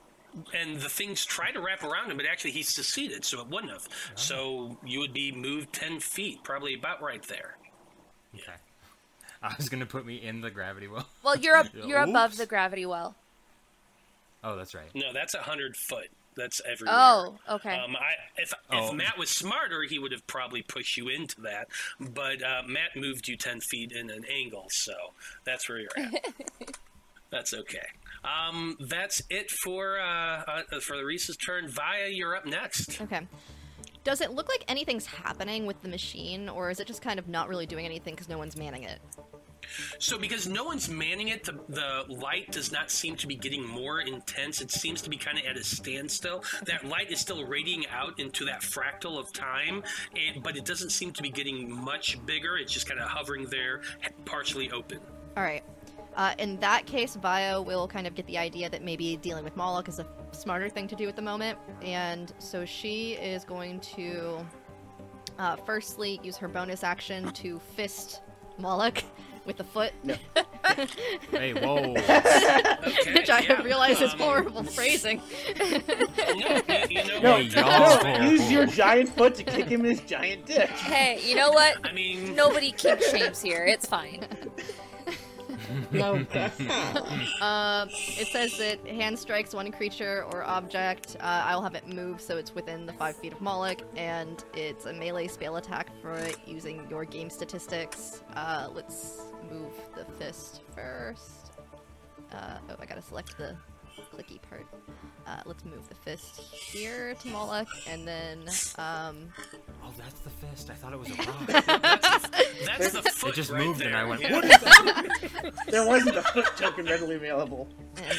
and the things try to wrap around him, but actually he succeeded, so it wouldn't have. Oh. So you would be moved ten feet, probably about right there. Okay. I was gonna put me in the gravity well. Well, you're up, you're Oops. above the gravity well. Oh, that's right. No, that's a hundred foot. That's everywhere. Oh, okay. Um, I, if oh. if Matt was smarter, he would have probably pushed you into that. But uh, Matt moved you ten feet in an angle, so that's where you're at. That's okay. Um, that's it for uh, uh, for the Rhys's turn. Vaiya, you're up next. Okay. Does it look like anything's happening with the machine, or is it just kind of not really doing anything because no one's manning it? So because no one's manning it, the, the light does not seem to be getting more intense. It seems to be kind of at a standstill. That light is still radiating out into that fractal of time, and, but it doesn't seem to be getting much bigger. It's just kind of hovering there, partially open. All right. Uh, in that case, Vaiya will kind of get the idea that maybe dealing with Moloch is a smarter thing to do at the moment. And so she is going to uh, firstly use her bonus action to fist Moloch. With a foot. No. Hey, whoa. Okay, which I yeah. realize is um, horrible phrasing. No, you know no, no use your giant foot to kick him in his giant dick. Hey, you know what? I mean... Nobody kink shames here. It's fine. No. uh, it says that hand strikes one creature or object. Uh, I'll have it move so it's within the five feet of Moloch, and it's a melee spell attack for it using your game statistics. Uh, let's move the fist first. Uh, oh, I gotta select the clicky part. Uh, let's move the fist here to Moloch, and then, um... Oh, that's the fist. I thought it was a rock. That's, that's the foot. It just right moved, there. And I went, yeah. What is that? There wasn't a foot token readily available. And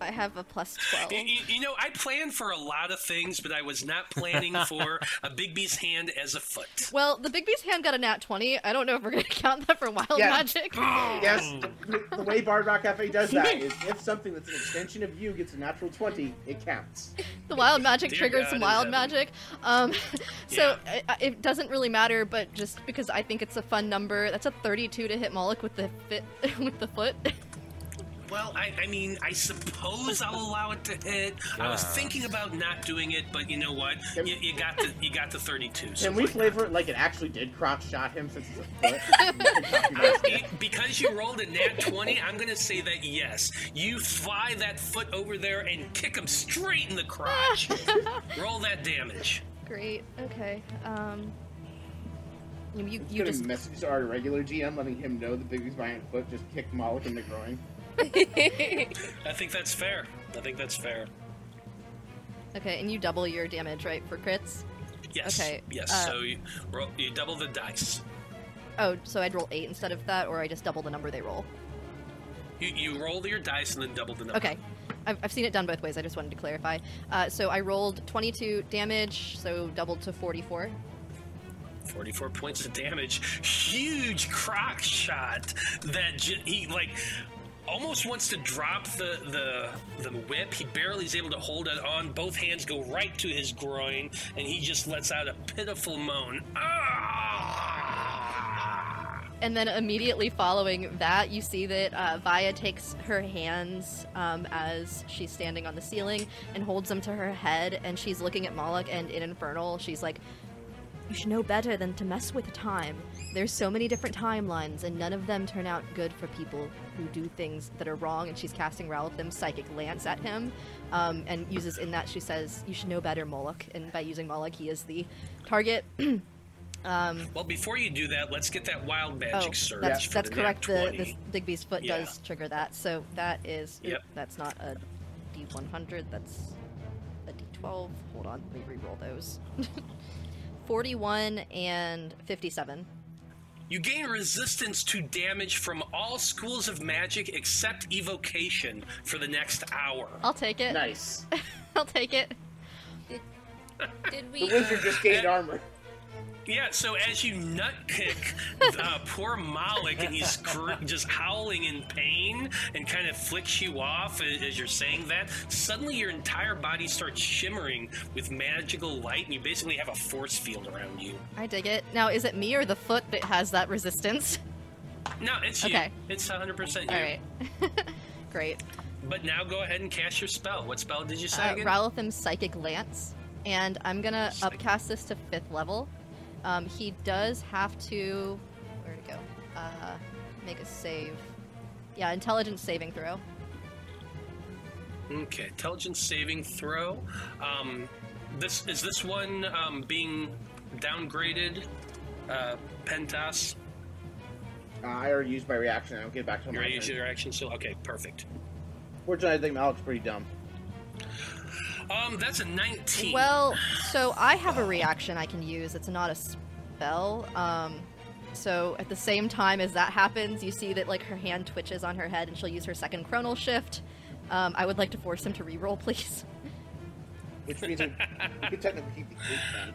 I have a plus twelve. You, you know, I planned for a lot of things, but I was not planning for a Bigby's hand as a foot. Well, the Bigby's hand got a nat twenty. I don't know if we're going to count that for wild yes. magic. Yes, the, the way Bard Rock Cafe does that is if something that's an extension of you gets a natural twenty, it counts. The wild magic Dear triggered God some wild magic. Um, so yeah. it, it doesn't really matter, but just because I think it's a fun number, that's a thirty-two to hit Moloch with the, fit, with the foot. Well, I, I mean, I suppose I'll allow it to hit. Yeah. I was thinking about not doing it, but you know what? You, you got the you got the thirty-two. So can we flavor it like it actually did crotch shot him since it's a foot? Because you rolled a nat twenty, I'm going to say that yes. You fly that foot over there and kick him straight in the crotch. Roll that damage. Great. Okay. Um... You, you, you just... message our regular G M letting him know that Bigby's buying foot just kicked Moloch in the groin. I think that's fair. I think that's fair. Okay, and you double your damage, right, for crits? Yes. Okay. Yes. Uh, so you, roll, you double the dice. Oh, so I'd roll eight instead of that, or I just double the number they roll? You, you roll your dice and then double the number. Okay. I've, I've seen it done both ways. I just wanted to clarify. Uh, so I rolled twenty-two damage, so doubled to forty-four. forty-four points of damage. Huge croc shot that j he, like... almost wants to drop the, the the whip. He barely is able to hold it on. Both hands go right to his groin, and he just lets out a pitiful moan. Ah! And then immediately following that, you see that uh, Vaiya takes her hands um, as she's standing on the ceiling and holds them to her head, and she's looking at Moloch, and in Infernal, she's like, "You should know better than to mess with time. There's so many different timelines, and none of them turn out good for people who do things that are wrong." And she's casting Rowlethem's Psychic Lance at him, um, and uses in that, she says, "You should know better, Moloch." And by using Moloch, he is the target. um, well, before you do that, let's get that wild magic oh, surge. That's, for that's the correct. The, the Digby's foot yeah. does trigger that, so that is yep. oop, that's not a D one hundred. That's a D twelve. Hold on, let me reroll those. forty-one and fifty-seven. You gain resistance to damage from all schools of magic except evocation for the next hour. I'll take it. Nice. I'll take it. Did, did we? The wizard just gained armor. Yeah, so as you nut kick uh, poor Moloch, and he's just howling in pain and kind of flicks you off as, as you're saying that, suddenly your entire body starts shimmering with magical light, and you basically have a force field around you. I dig it. Now, is it me or the foot that has that resistance? No, it's you. Okay. It's one hundred percent you. All right. Great. But now go ahead and cast your spell. What spell did you say uh, again? Rowlethem's Psychic Lance, and I'm going to upcast this to fifth level. Um, he does have to, where'd it we go. Uh, make a save. Yeah, intelligence saving throw. Okay, intelligence saving throw. Um, this is this one um, being downgraded. Uh, Pemdas. Uh, I already used my reaction. I don't get back to my. You already used your reaction, so okay, perfect. Fortunately, I think Malik's pretty dumb. Um, that's a nineteen. Well, so I have a reaction I can use. It's not a spell. Um, so at the same time as that happens, you see that like her hand twitches on her head, and she'll use her second chronal shift. Um, I would like to force him to reroll, please. Which means you could technically keep the eight then,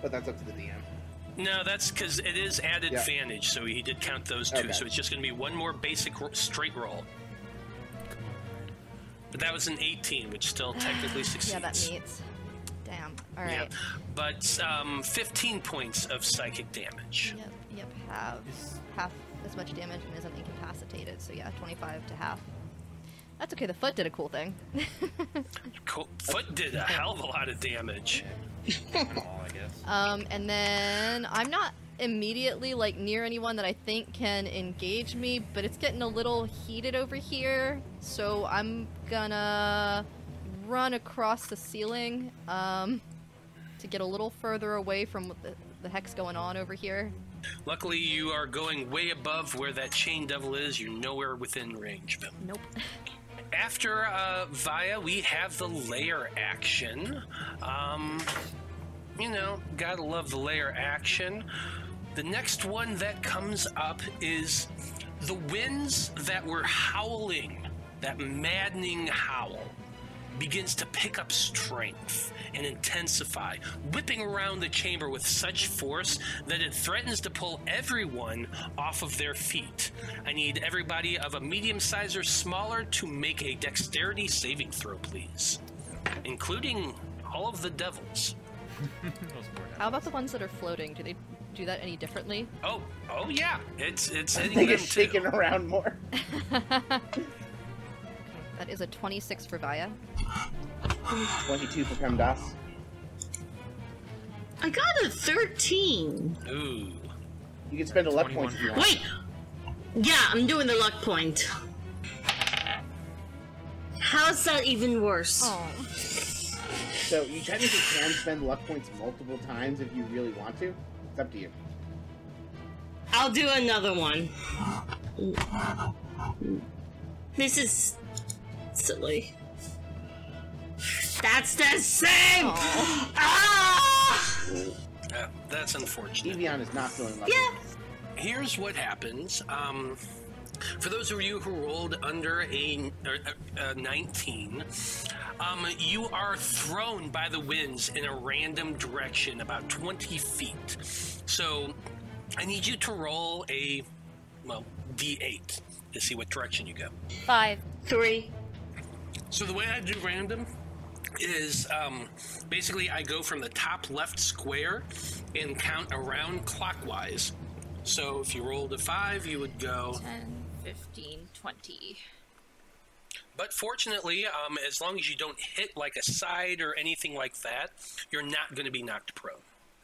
but that's up to the D M. No, that's because it is at advantage, yeah. So he did count those two. Okay. So it's just going to be one more basic ro straight roll. But that was an eighteen, which still technically succeeds. Yeah, that meets. Damn. All right. Yep. But um, fifteen points of psychic damage. Yep. Yep. Half. Half as much damage and isn't incapacitated. So yeah, twenty-five to half. That's okay. The foot did a cool thing. Cool. Foot did a hell of a lot of damage. um, and then I'm not immediately like near anyone that I think can engage me, but it's getting a little heated over here, so I'm gonna run across the ceiling um, to get a little further away from what the, the heck's going on over here. Luckily, you are going way above where that chain devil is. You're nowhere within range, Bill. Nope. After uh, Vaiya, we have the lair action. Um, you know, gotta love the lair action. The next one that comes up is the winds that were howling, that maddening howl, begins to pick up strength and intensify, whipping around the chamber with such force that it threatens to pull everyone off of their feet. I need everybody of a medium size or smaller to make a dexterity saving throw, please. Including all of the devils. How about the ones that are floating? Do they do that any differently? Oh, oh yeah. It's, it's hitting them too. I think it's shaking around more. That is a twenty-six for Vaiya. twenty-two for Pemdas. I got a thirteen. Ooh. You can spend a luck point if you want. Wait! Yeah, I'm doing the luck point. How's that even worse? Oh. So, you technically can spend luck points multiple times if you really want to. It's up to you. I'll do another one. This is... silly. That's the same! Ah! Uh, that's unfortunate. Evian is not feeling lucky. Yeah. Here's what happens. Um, for those of you who rolled under a, a, a nineteen, um, you are thrown by the winds in a random direction, about twenty feet. So I need you to roll a, well, D eight to see what direction you go. Five. Three. So the way I do random is um, basically I go from the top left square and count around clockwise. So if you rolled a five, you would go... ten, fifteen, twenty. But fortunately, um, as long as you don't hit like a side or anything like that, you're not going to be knocked prone.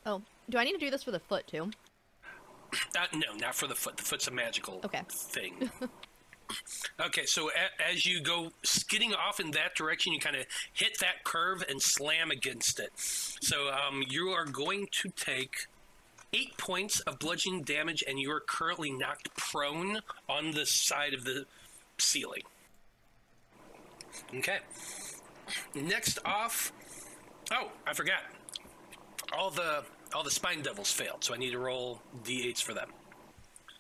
Oh, do I need to do this for the foot too? Uh, no, not for the foot. The foot's a magical okay. thing. Okay, so a as you go skidding off in that direction, you kind of hit that curve and slam against it. So um, you are going to take eight points of bludgeoning damage, and you are currently knocked prone on the side of the ceiling. Okay. Next off... Oh, I forgot. All the, all the spine devils failed, so I need to roll D eights for them.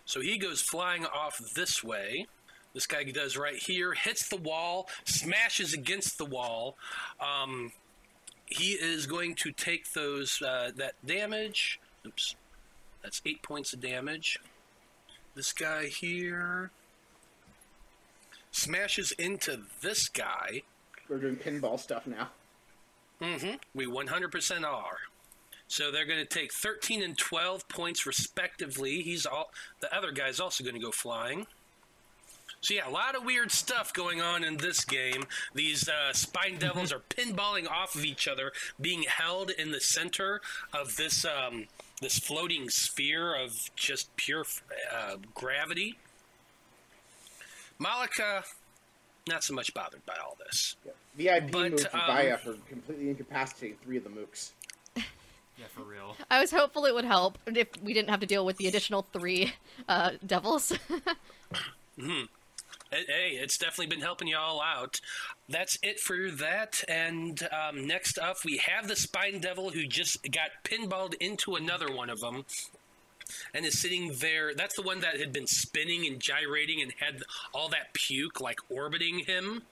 So he goes flying off this way. This guy does right here, hits the wall, smashes against the wall. Um, he is going to take those uh, that damage. Oops, that's eight points of damage. This guy here smashes into this guy. We're doing pinball stuff now. Mm-hmm. We one hundred percent are. So they're going to take thirteen and twelve points respectively. He's all the other guy's also going to go flying. So yeah, a lot of weird stuff going on in this game. These uh, spine devils are pinballing off of each other, being held in the center of this um, this floating sphere of just pure uh, gravity. Malika, not so much bothered by all this. Yeah. V I P but, moved to Vaiya um, for completely incapacitating three of the mooks. Yeah, for real. I was hopeful it would help if we didn't have to deal with the additional three uh, devils. Mm-hmm. Hey, it's definitely been helping y'all out. That's it for that. And um, next up, we have the Spine Devil who just got pinballed into another one of them and is sitting there. That's the one that had been spinning and gyrating and had all that puke, like, orbiting him.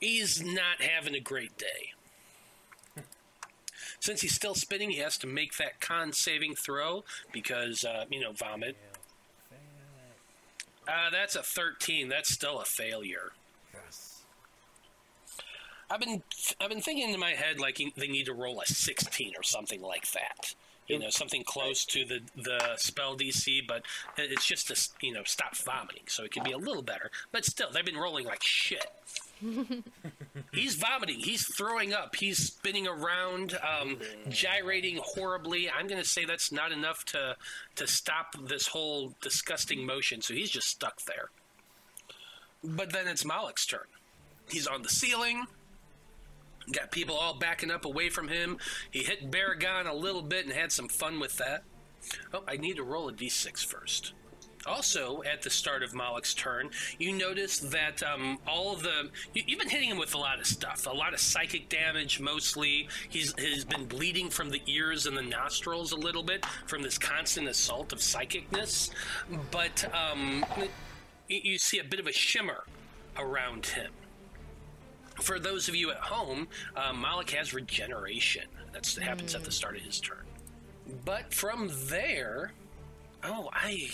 He's not having a great day. Since he's still spinning, he has to make that con saving throw because, uh, you know, vomit. Uh, that's a thirteen. That's still a failure. Yes. I've been I've been thinking in my head like they need to roll a sixteen or something like that. You know, something close to the the spell D C, but it's just to, you know, stop vomiting, so it could be a little better. But still, they've been rolling like shit. He's vomiting. He's throwing up. He's spinning around, um, gyrating horribly. I'm going to say that's not enough to to stop this whole disgusting motion, so he's just stuck there. But then it's Malik's turn. He's on the ceiling. Got people all backing up away from him. He hit Baragon a little bit and had some fun with that. Oh, I need to roll a d six first. Also, at the start of Malik's turn, you notice that um, all of the... You, you've been hitting him with a lot of stuff. A lot of psychic damage, mostly. He's, he's been bleeding from the ears and the nostrils a little bit from this constant assault of psychicness. But um, you, you see a bit of a shimmer around him. For those of you at home, uh, Malik has regeneration. That's, that happens mm. at the start of his turn. But from there... Oh, I...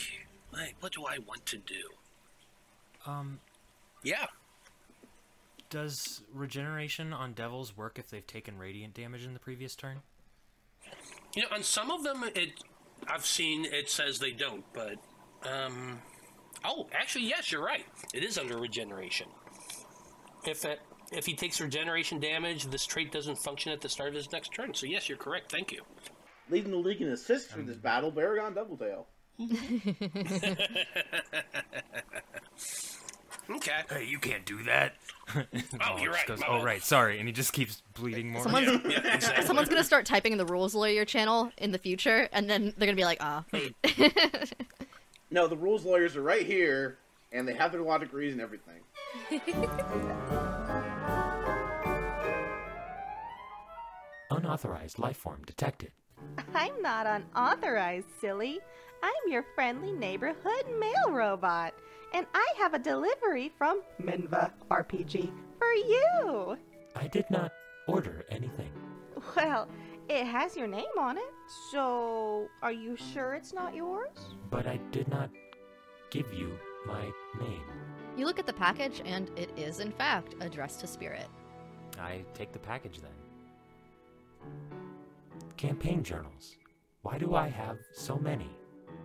Hey, what do I want to do? Um, yeah. Does regeneration on devils work if they've taken radiant damage in the previous turn? You know, on some of them, it I've seen it says they don't, but... Um, oh, actually, yes, you're right. It is under regeneration. If, that, if he takes regeneration damage, this trait doesn't function at the start of his next turn. So, yes, you're correct. Thank you. Leading the league in assists um, for this battle, Baragon Doubletail. Okay. Hey, you can't do that. Oh, oh, you're right. Goes, oh, right. Sorry, and he just keeps bleeding more. Someone's, yeah, yeah, exactly. Someone's gonna start typing in the rules lawyer channel in the future, and then they're gonna be like, ah. Oh. No, the rules lawyers are right here, and they have their law degrees and everything. Unauthorized life form detected. I'm not unauthorized, silly. I'm your friendly neighborhood mail robot, and I have a delivery from Minva R P G for you! I did not order anything. Well, it has your name on it, so are you sure it's not yours? But I did not give you my name. You look at the package, and it is, in fact, addressed to Spirit. I take the package, then. Campaign journals. Why do I have so many?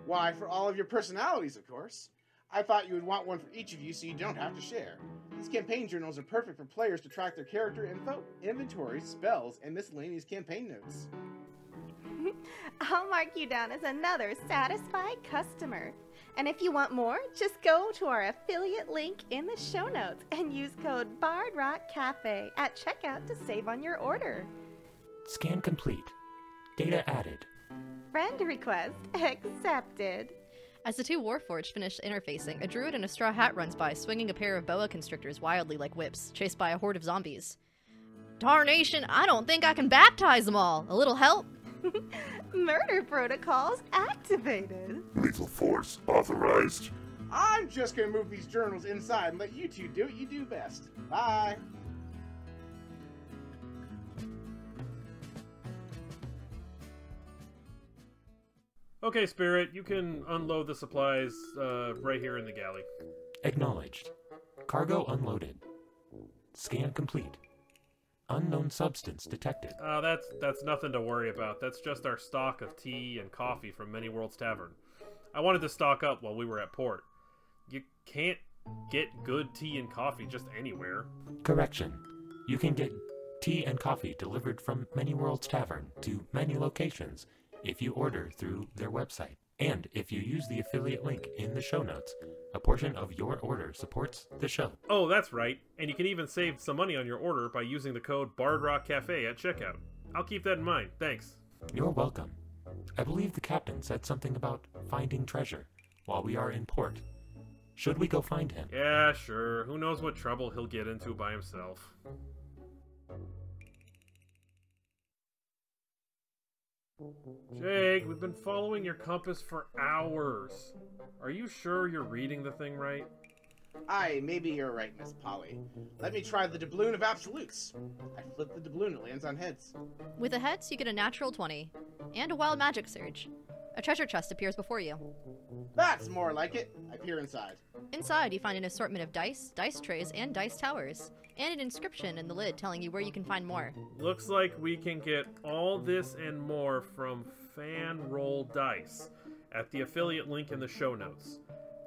Why, for all of your personalities, of course. I thought you would want one for each of you so you don't have to share. These campaign journals are perfect for players to track their character info, inventory, spells, and miscellaneous campaign notes. I'll mark you down as another satisfied customer. And if you want more, just go to our affiliate link in the show notes and use code Bard Rock Cafe at checkout to save on your order. Scan complete. Data added. Friend request accepted. As the two Warforged finish interfacing, a druid in a straw hat runs by, swinging a pair of boa constrictors wildly like whips, chased by a horde of zombies. Darnation, I don't think I can baptize them all. A little help? Murder protocols activated. Lethal force authorized. I'm just gonna move these journals inside and let you two do what you do best. Bye. Okay, Spirit, you can unload the supplies uh, right here in the galley. Acknowledged. Cargo unloaded. Scan complete. Unknown substance detected. Uh, that's that's nothing to worry about. That's just our stock of tea and coffee from Many Worlds Tavern. I wanted to stock up while we were at port. You can't get good tea and coffee just anywhere. Correction. You can get tea and coffee delivered from Many Worlds Tavern to many locations, if you order through their website. And if you use the affiliate link in the show notes, a portion of your order supports the show. Oh, that's right. And you can even save some money on your order by using the code Bard Rock Cafe at checkout. I'll keep that in mind. Thanks. You're welcome. I believe the captain said something about finding treasure while we are in port. Should we go find him? Yeah, sure. Who knows what trouble he'll get into by himself. Jake, we've been following your compass for hours. Are you sure you're reading the thing right? Aye, maybe you're right, Miss Polly. Let me try the doubloon of absolutes. I flip the doubloon, it lands on heads. With the heads, you get a natural twenty, and a wild magic surge. A treasure chest appears before you. That's more like it. I peer inside. Inside, you find an assortment of dice, dice trays, and dice towers, and an inscription in the lid telling you where you can find more. Looks like we can get all this and more from Fan Roll Dice at the affiliate link in the show notes.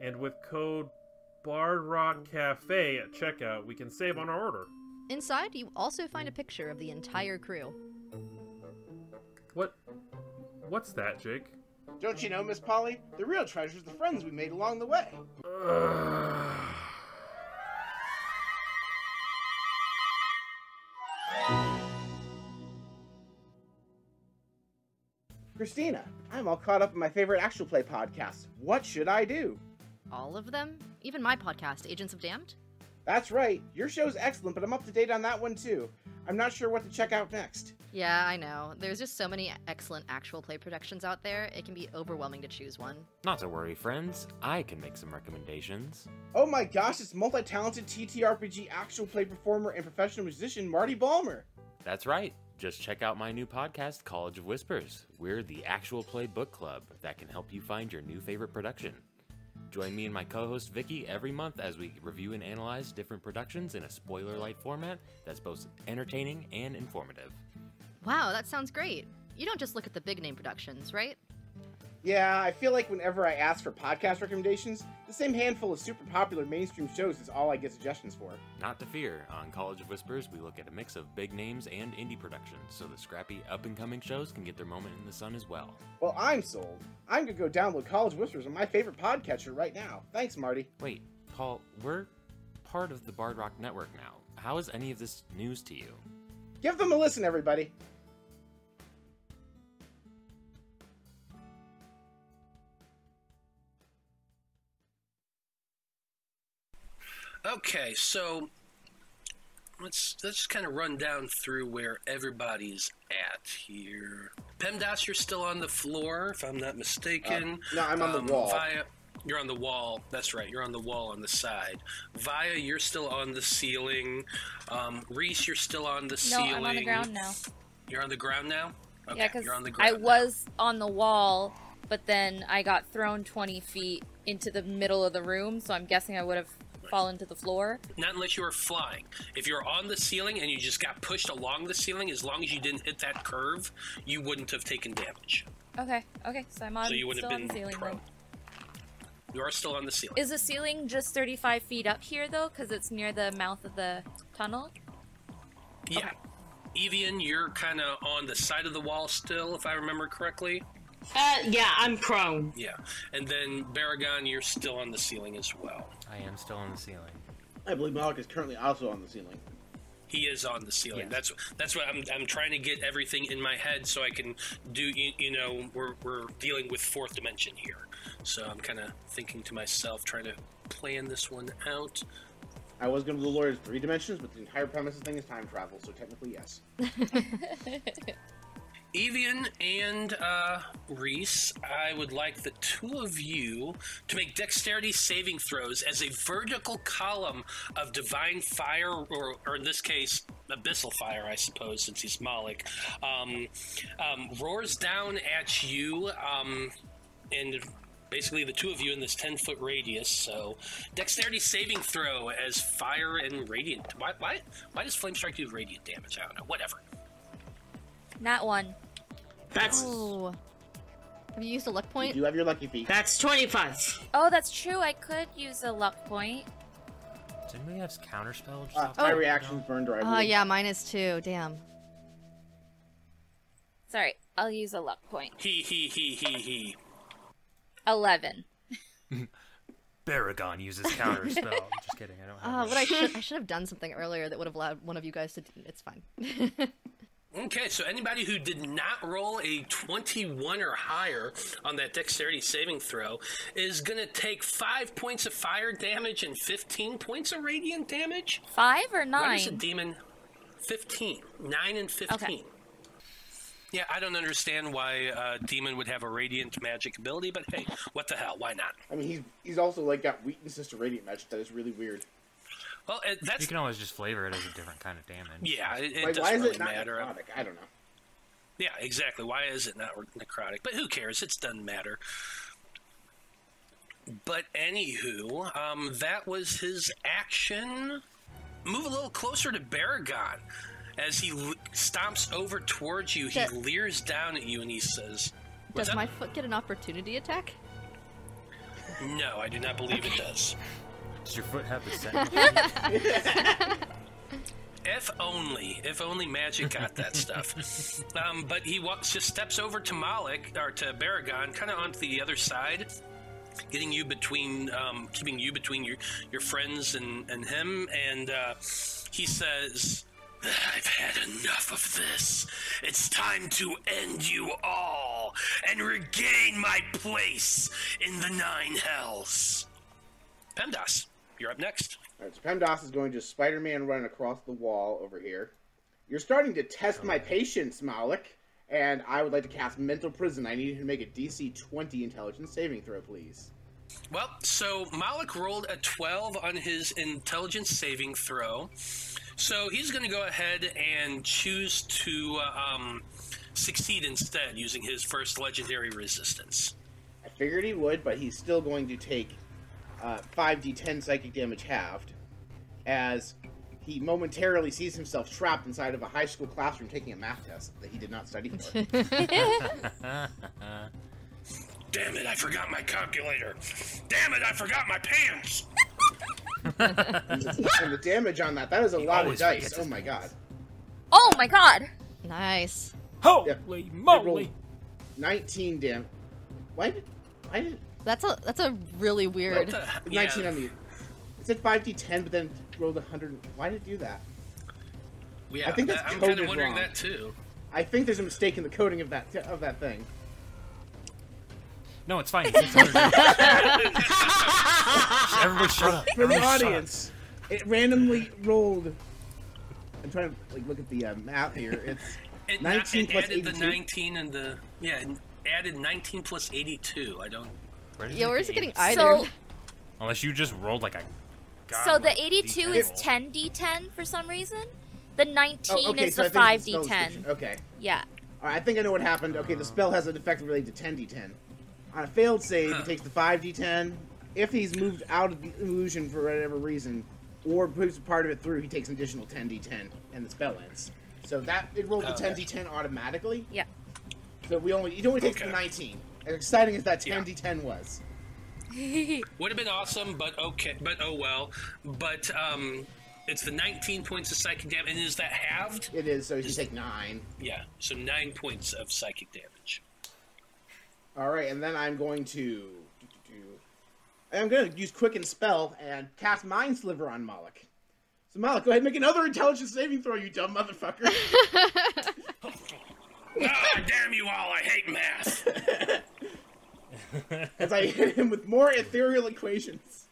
And with code Bard Rock Cafe at checkout, we can save on our order. Inside, you also find a picture of the entire crew. What? What's that, Jake? Don't you know, Miss Polly? The real treasure's the friends we made along the way. Christina, I'm all caught up in my favorite actual play podcasts. What should I do? All of them? Even my podcast, Agents of Damned? That's right. Your show's excellent, but I'm up to date on that one, too. I'm not sure what to check out next. Yeah, I know. There's just so many excellent actual play productions out there, it can be overwhelming to choose one. Not to worry, friends. I can make some recommendations. Oh my gosh, it's multi-talented T T R P G actual play performer and professional musician Marty Ballmer. That's right. Just check out my new podcast, College of Whispers. We're the actual play book club that can help you find your new favorite production. Join me and my co-host Vicky every month as we review and analyze different productions in a spoiler-light format that's both entertaining and informative. Wow, that sounds great. You don't just look at the big-name productions, right? Yeah, I feel like whenever I ask for podcast recommendations, the same handful of super popular mainstream shows is all I get suggestions for. Not to fear. On College of Whispers, we look at a mix of big names and indie productions, so the scrappy up-and-coming shows can get their moment in the sun as well. Well, I'm sold. I'm going to go download College of Whispers on my favorite podcatcher right now. Thanks, Marty. Wait, Paul, we're part of the Bard Rock Network now. How is any of this news to you? Give them a listen, everybody. Okay, so let's let's just kind of run down through where everybody's at here. Pemdas, you're still on the floor, if I'm not mistaken. Uh, no, I'm on um, the wall. Vaiya, you're on the wall. That's right. You're on the wall on the side. Vaiya, you're still on the ceiling. Um, Rhys, you're still on the ceiling. No, I'm on the ground now. You're on the ground now? Okay, yeah, because I now. was on the wall, but then I got thrown twenty feet into the middle of the room, so I'm guessing I would have fall into the floor. Not unless you were flying. If you're on the ceiling and you just got pushed along the ceiling, as long as you didn't hit that curve, you wouldn't have taken damage. Okay, okay, so I'm on, so you wouldn't still have been on the ceiling. Prone. You are still on the ceiling. Is the ceiling just thirty-five feet up here, though, because it's near the mouth of the tunnel? Yeah. Okay. Evian, you're kind of on the side of the wall still, if I remember correctly. Uh, yeah, I'm prone. Yeah. And then, Baragon, you're still on the ceiling as well. I am still on the ceiling. I believe Malik is currently also on the ceiling. He is on the ceiling. Yeah. That's that's what I'm, I'm trying to get everything in my head so I can do, you, you know, we're, we're dealing with fourth dimension here. So I'm kind of thinking to myself, trying to plan this one out. I was going to do the lawyer's three dimensions, but the entire premise of the thing is time travel, so technically yes. Evian and uh, Rhys, I would like the two of you to make dexterity saving throws as a vertical column of divine fire, or, or in this case, abyssal fire, I suppose, since he's Malik, um, um, roars down at you, um, and basically the two of you in this ten-foot radius. So dexterity saving throw as fire and radiant. Why, why, why does flame strike do radiant damage? I don't know. Whatever. Not one. That's... Ooh. Have you used a luck point? You do have your lucky feet. That's twenty-five. Oh, that's true. I could use a luck point. Does anybody have counterspell or something? Uh, my oh. reaction's burned right. Oh, uh, yeah, mine is too. Damn. Sorry. I'll use a luck point. He he he he he. Eleven. Baragon uses counter spell. I'm just kidding. I don't have. Uh, but I should I should have done something earlier that would have allowed one of you guys to. It's fine. Okay, so anybody who did not roll a twenty-one or higher on that dexterity saving throw is going to take five points of fire damage and fifteen points of radiant damage. Five or nine? What is a demon? fifteen. Nine and fifteen. Okay. Yeah, I don't understand why uh, demon would have a radiant magic ability, but hey, what the hell? Why not? I mean, he's, he's also like got weaknesses to radiant magic. That is really weird. Well, it, that's... You can always just flavor it as a different kind of damage. Yeah, it, it like, doesn't why is really it not matter. Necrotic? I don't know. Yeah, exactly. Why is it not necrotic? But who cares? It doesn't matter. But anywho, um, that was his action. Move a little closer to Baragon. As he stomps over towards you, he that... leers down at you and he says... Does that? My foot get an opportunity attack? No, I do not believe it does. Does your foot have a second? If only, if only Magic got that stuff. Um, but he walks, just steps over to Malik, or to Baragon, kind of onto the other side, getting you between, um, keeping you between your, your friends and, and him, and uh, he says, I've had enough of this. It's time to end you all and regain my place in the Nine Hells. Pemdas, you're up next. All right, so Pemdas is going to Spider-Man run across the wall over here. You're starting to test my patience, Malik, and I would like to cast Mental Prison. I need you to make a D C twenty intelligence saving throw, please. Well, so Malik rolled a twelve on his intelligence saving throw, so he's going to go ahead and choose to uh, um, succeed instead using his first legendary resistance. I figured he would, but he's still going to take... Uh, five d ten psychic damage halved, as he momentarily sees himself trapped inside of a high school classroom taking a math test that he did not study for. Damn it, I forgot my calculator. Damn it, I forgot my pants. And the damage on that, that is a he lot of dice. Oh my god. Oh my god. Nice. Holy yeah. moly. nineteen damage. Why did... Why did... That's a that's a really weird. What the, yeah. nineteen on the. It said five d ten, but then rolled one hundred. Why did it do that? Yeah, I think that's I'm kind of wondering wrong. that too. I think there's a mistake in the coding of that of that thing. No, it's fine. It's Everybody shut up. For the audience, it randomly rolled. I'm trying to like look at the uh, map here. It's it, nineteen it plus added eighty-two. The nineteen and the yeah, it added nineteen plus eighty-two. I don't. Where yeah, where is it getting either? So, unless you just rolled like a... God, so the eighty-two D ten is ten d ten for some reason? The nineteen oh, okay, is so the five d ten. Okay. Yeah. Alright, I think I know what happened. Okay, the spell has an effect related to ten d ten. On a failed save, huh. he takes the five d ten. If he's moved out of the illusion for whatever reason, or moves part of it through, he takes an additional ten d ten, and the spell ends. So that, it rolled oh, the ten d ten automatically. Yeah. So we only, it only takes okay. the nineteen. As exciting as that ten d ten yeah. was. Would have been awesome, but okay, but oh well. But um, it's the nineteen points of psychic damage, and is that halved? It is, so you just take nine. Yeah, so nine points of psychic damage. All right, and then I'm going to, I'm going to use Quicken Spell and cast Mind Sliver on Malik. So Malik, go ahead and make another intelligence saving throw, you dumb motherfucker. Ah, damn you all, I hate math! As I hit him with more ethereal equations.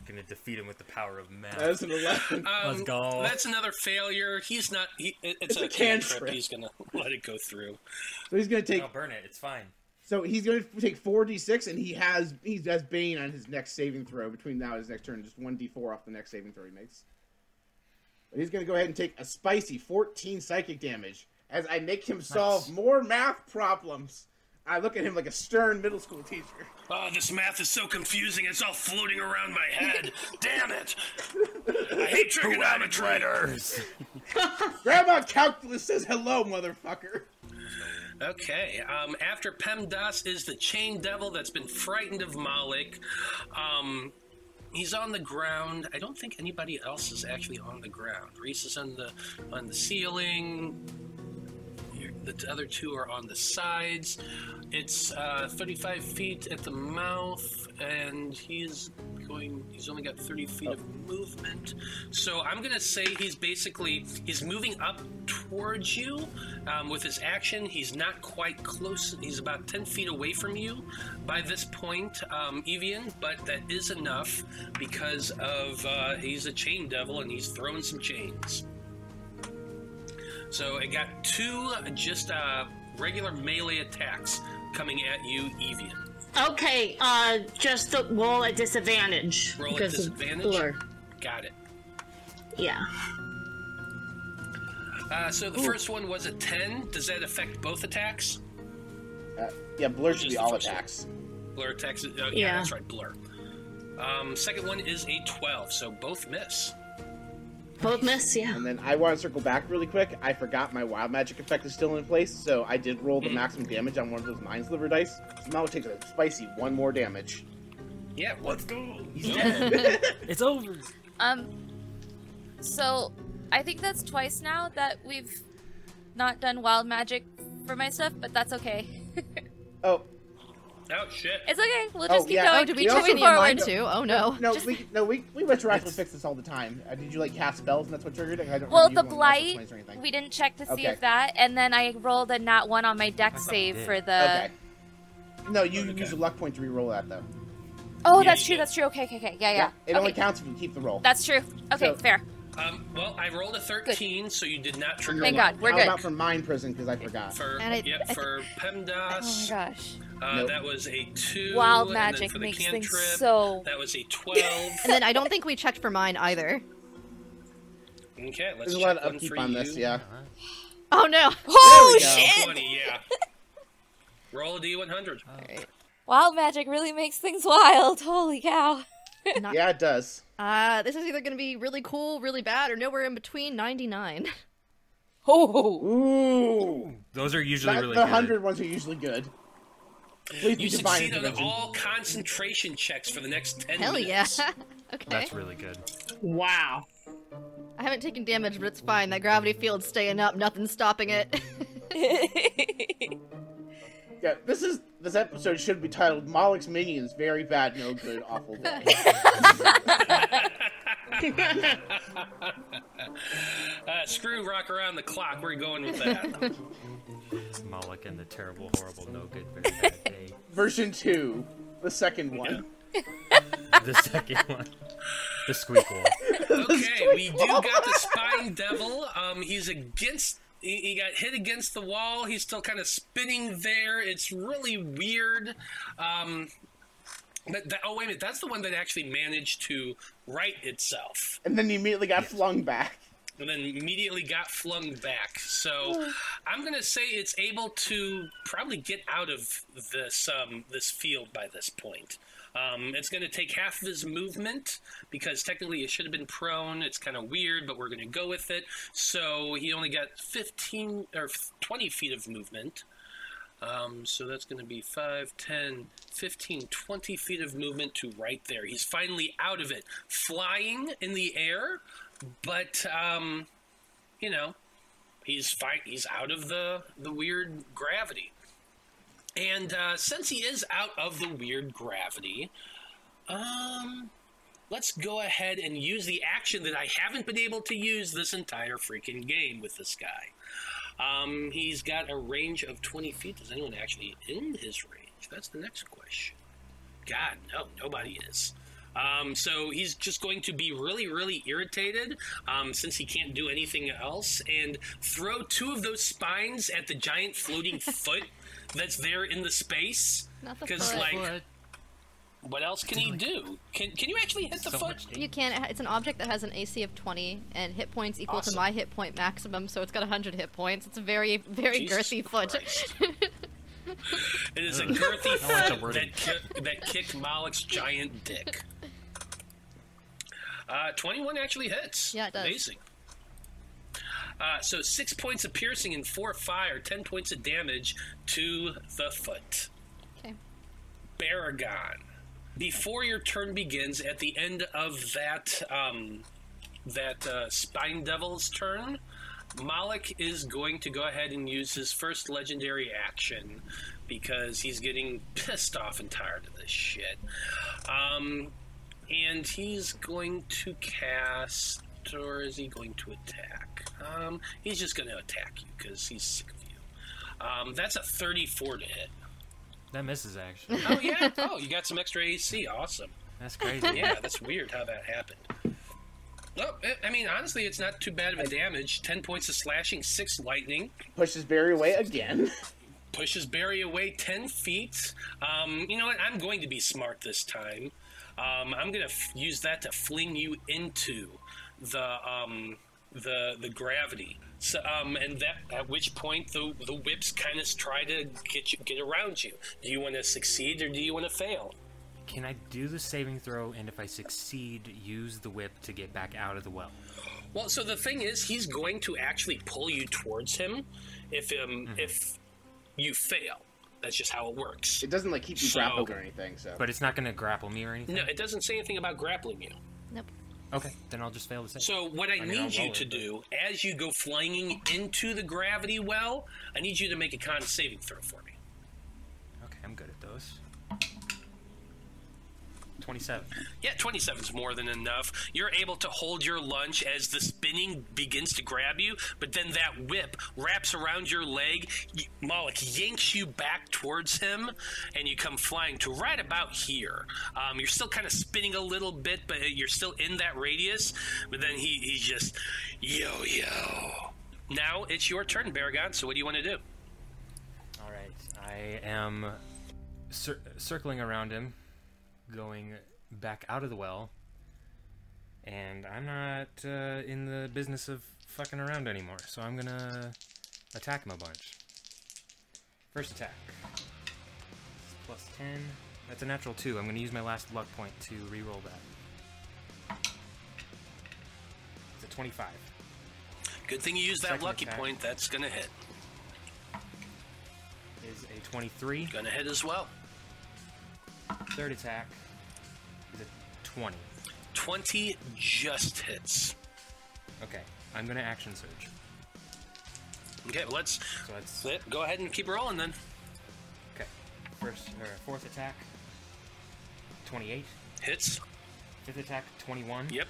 I'm gonna defeat him with the power of math. That was an eleven. Um, Let's go. That's another failure. He's not... He, it's, it's a, a cantrip. cantrip. He's gonna let it go through. So he's gonna take... I'll burn it, it's fine. So he's gonna take four d six, and he has, he has Bane on his next saving throw between now and his next turn. Just one d four off the next saving throw he makes. But he's gonna go ahead and take a spicy fourteen psychic damage. As I make him solve nice. more math problems, I look at him like a stern middle school teacher. Oh, this math is so confusing. It's all floating around my head. Damn it. I hate trigonometrators. Grandma Calculus says hello, motherfucker. Okay. Um, after Pemdas is the chain devil that's been frightened of Malik. Um... He's on the ground. I don't think anybody else is actually on the ground. Rhys is on the on the ceiling. You're, The other two are on the sides. It's uh, thirty-five feet at the mouth, and he's going. He's only got thirty feet oh. of movement. So I'm gonna say he's basically he's moving up towards you um, with his action. He's not quite close. He's about ten feet away from you by this point, um, Evian. But that is enough because of uh, he's a chain devil and he's throwing some chains. So it got two just uh, regular melee attacks coming at you, Evian. Okay, uh, just roll at disadvantage. Roll at disadvantage? Or... Got it. Yeah. Uh, so the Ooh. first one was a ten. Does that affect both attacks? Uh, yeah, blur should be all attacks. One? Blur attacks. Oh, yeah, yeah, that's right, blur. Um, second one is a twelve, so both miss. Both miss, yeah. And then I want to circle back really quick. I forgot my wild magic effect is still in place, so I did roll the mm. maximum damage on one of those mind sliver dice. So now it takes a spicy one more damage. Yeah, let's go. Yeah. It's over. Um, so I think that's twice now that we've not done wild magic for my stuff, but that's okay. oh. Oh shit! It's okay. We'll just oh, keep yeah. going. Oh, did we, we check in mine too? Oh no! No, just... we no we we retroactively fix this all the time. Uh, did you like cast spells and that's what triggered it? I don't well, the blight we didn't check to see okay. if that, and then I rolled a nat one on my dex save for the. Okay. No, you okay. use a luck point to reroll that though. Oh, yeah, that's true. Did. That's true. Okay, okay, okay. Yeah, yeah. yeah it okay. only counts if you keep the roll. That's true. Okay, so, fair. Um, well, I rolled a thirteen, good. So you did not trigger. Thank God, we're good. How about for mine prison because I forgot. For yeah, for Pemdas. Oh my gosh. Uh, nope. That was a two. Wild magic makes cantrip, things so. That was a twelve. And then I don't think we checked for mine either. Okay, let's There's check a lot of upkeep on you. This, yeah. Oh no! Oh shit! twenty, yeah. Roll a D one hundred. Oh. Right. Wild magic really makes things wild. Holy cow! Not... Yeah, it does. Uh, this is either going to be really cool, really bad, or nowhere in between. ninety-nine. Oh! Ooh! Those are usually That's really the good. The hundred ones are usually good. Please you succeed on all concentration checks for the next ten Hell minutes. Hell yeah. Okay. That's really good. Wow. I haven't taken damage, but it's fine. That gravity field's staying up. Nothing's stopping it. Yeah, this is this episode should be titled Moloch's Minions, Very Bad, No Good, Awful Day. uh, screw rock around the clock. We're going with that. Moloch and the terrible, horrible, no good, very bad day. Version two, the second one. Yeah. The second one. The squeak one. Okay, we do got the spine devil. Um, he's against. He, he got hit against the wall. He's still kind of spinning there. It's really weird. Um, that, that, oh wait a minute, that's the one that actually managed to right itself. And then he immediately got yes. flung back. And then immediately got flung back. So I'm gonna say it's able to probably get out of this um, this field by this point. Um, it's gonna take half of his movement because technically it should have been prone. It's kind of weird, but we're gonna go with it. So he only got fifteen or twenty feet of movement. Um, so that's going to be five, ten, fifteen, twenty feet of movement to right there. He's finally out of it, flying in the air, but, um, you know, he's fine. He's out of the, the weird gravity. And uh, since he is out of the weird gravity, um, let's go ahead and use the action that I haven't been able to use this entire freaking game with this guy. Um, he's got a range of twenty feet. Is anyone actually in his range? That's the next question. God, no, nobody is. Um, so he's just going to be really, really irritated um, since he can't do anything else and throw two of those spines at the giant floating foot that's there in the space. Not the foot. Like, what else can he do? Can Can you actually hit the so foot? You can. It's an object that has an A C of twenty and hit points equal awesome. to my hit point maximum, so it's got one hundred hit points. It's a very, very Jesus girthy foot. It is a girthy foot that, ki that kicked Moloch's giant dick. Uh, twenty-one actually hits. Yeah, it does. Amazing. Uh, so six points of piercing and four fire, ten points of damage to the foot. Okay. Baragon. Before your turn begins, at the end of that um, that uh, Spine Devil's turn, Malik is going to go ahead and use his first legendary action because he's getting pissed off and tired of this shit. Um, and he's going to cast, or is he going to attack? Um, he's just going to attack you because he's sick of you. Um, that's a thirty-four to hit. That misses, actually. Oh, yeah. Oh, you got some extra A C. Awesome. That's crazy. Yeah, that's weird how that happened. Well, I mean, honestly, it's not too bad of a damage. Ten points of slashing, six lightning. Pushes Barry away again. Pushes Barry away ten feet. Um, you know what? I'm going to be smart this time. Um, I'm going to f use that to fling you into the um, the the gravity. So, um, and that at which point the the whips kind of try to get you get around you. Do you want to succeed or do you want to fail? Can I do the saving throw, and if I succeed, use the whip to get back out of the well? Well, so the thing is, he's going to actually pull you towards him if um, mm-hmm. if you fail. That's just how it works. It doesn't, like, keep you so, grappled or anything, so... But it's not going to grapple me or anything? No, it doesn't say anything about grappling you. Nope. Okay, then I'll just fail the save. So what I, I mean, need you it, to but... do, as you go flying into the gravity well, I need you to make a con saving throw for me. Okay, I'm good at those. twenty-seven. Yeah, twenty-seven is more than enough. You're able to hold your lunge as the spinning begins to grab you, but then that whip wraps around your leg. Malik yanks you back towards him, and you come flying to right about here. Um, you're still kind of spinning a little bit, but you're still in that radius. But then he, he just, yo-yo. Now it's your turn, Baragon, so what do you want to do? All right, I am cir circling around him, going back out of the well, and I'm not uh, in the business of fucking around anymore, so I'm gonna attack him a bunch. First attack. Plus ten. That's a natural two. I'm gonna use my last luck point to re-roll that. It's a twenty-five. Good thing you used that lucky point. That's gonna hit. Is a twenty-three. Gonna hit as well. Third attack. The twenty. twenty just hits. Okay, I'm gonna action surge. Okay, let's, so let's let, go ahead and keep rolling then. Okay, first or fourth attack. twenty-eight hits. Fifth attack, twenty-one. Yep.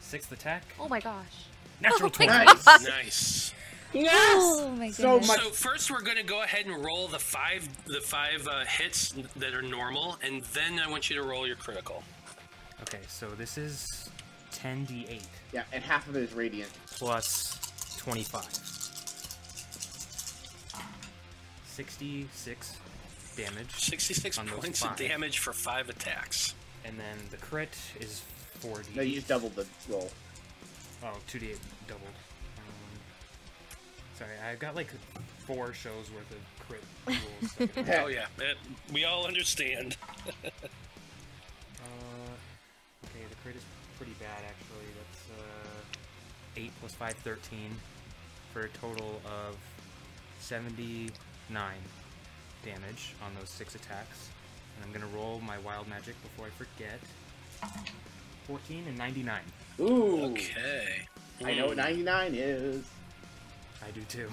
Sixth attack. Oh my gosh! Natural twenty. Nice. Nice. Yes. Oh my goodness. So, much. So first we're going to go ahead and roll the five the five uh, hits that are normal, and then I want you to roll your critical. Okay, so this is ten d eight. Yeah, and half of it is radiant. Plus twenty-five. sixty-six damage. sixty-six points of damage for five attacks. And then the crit is four d eight. No, you just doubled the roll. Oh, two d eight doubled. Sorry, I've got like four shows worth of crit rules. So oh yeah, it, we all understand. uh, okay, the crit is pretty bad actually. That's uh, eight plus five, thirteen, for a total of seventy-nine damage on those six attacks. And I'm gonna roll my wild magic before I forget. Fourteen and ninety-nine. Ooh. Okay. I know what ninety-nine is. I do too.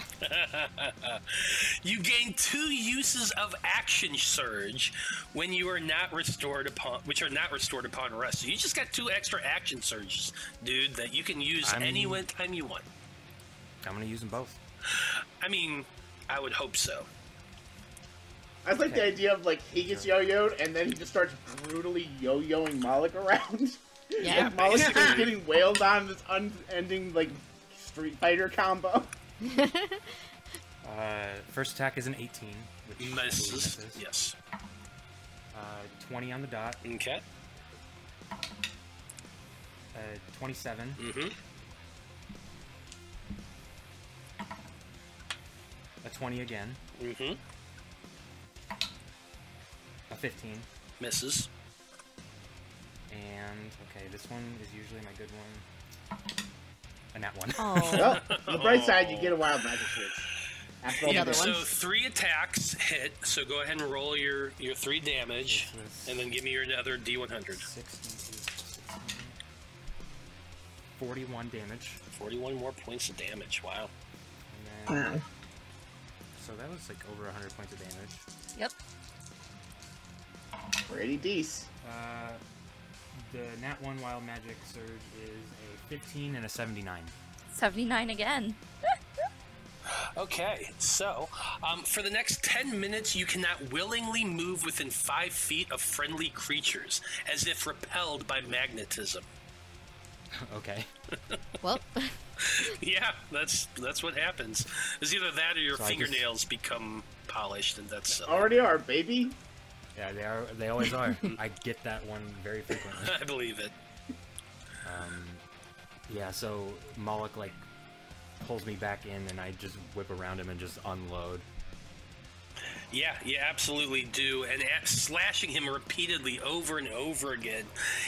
You gain two uses of action surge when you are not restored upon, which are not restored upon rest. So you just got two extra action surges, dude, that you can use I'm, any time you want. I'm gonna use them both. I mean, I would hope so. I like okay. the idea of like he gets yo-yoed and then he just starts brutally yo-yoing Malik around. Yeah, and Malik is getting wailed on this unending like Street Fighter combo. uh, first attack is an eighteen, which misses. misses. Yes. Uh, twenty on the dot. Okay. Uh, twenty-seven. Mm-hmm. A twenty again. Mm-hmm. A fifteen. Misses. And okay, this one is usually my good one. And that one. Oh. Well, on the bright side, you get a wild magic switch. Yeah, so ones. Three attacks hit, so go ahead and roll your, your three damage, and then give me your other D one hundred. forty-one damage. forty-one more points of damage, wow. And then, wow. So that was like over one hundred points of damage. Yep. Pretty decent. Uh, the Nat one Wild Magic Surge is a fifteen and a seventy-nine. seventy-nine again. Okay, so um, for the next ten minutes, you cannot willingly move within five feet of friendly creatures, as if repelled by magnetism. Okay. Well. Yeah, that's that's what happens. It's either that or your so fingernails just... become polished, and that's uh... already are, baby. Yeah, they are. They always are. I get that one very frequently. I believe it. Um, yeah. So Moloch like. Pulls me back in, and I just whip around him and just unload. Yeah, you absolutely do. And at slashing him repeatedly over and over again,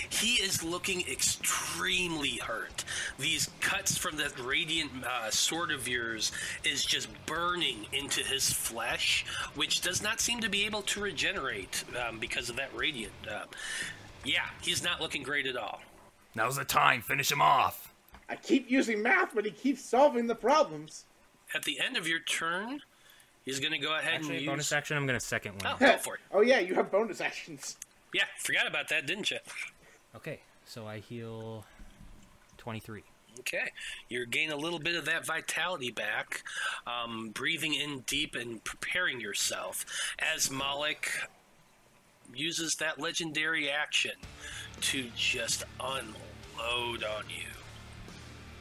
he is looking extremely hurt. These cuts from that radiant uh, sword of yours is just burning into his flesh, which does not seem to be able to regenerate um, because of that radiant. Uh, yeah, he's not looking great at all. Now's the time. Finish him off. I keep using math, but he keeps solving the problems. At the end of your turn, he's going to go ahead Actually, and use... bonus action, I'm going to second one. Oh, go for it. Oh, yeah, you have bonus actions. Yeah, forgot about that, didn't you? Okay, so I heal twenty-three. Okay, you gain a little bit of that vitality back, um, breathing in deep and preparing yourself as Moloch uses that legendary action to just unload on you.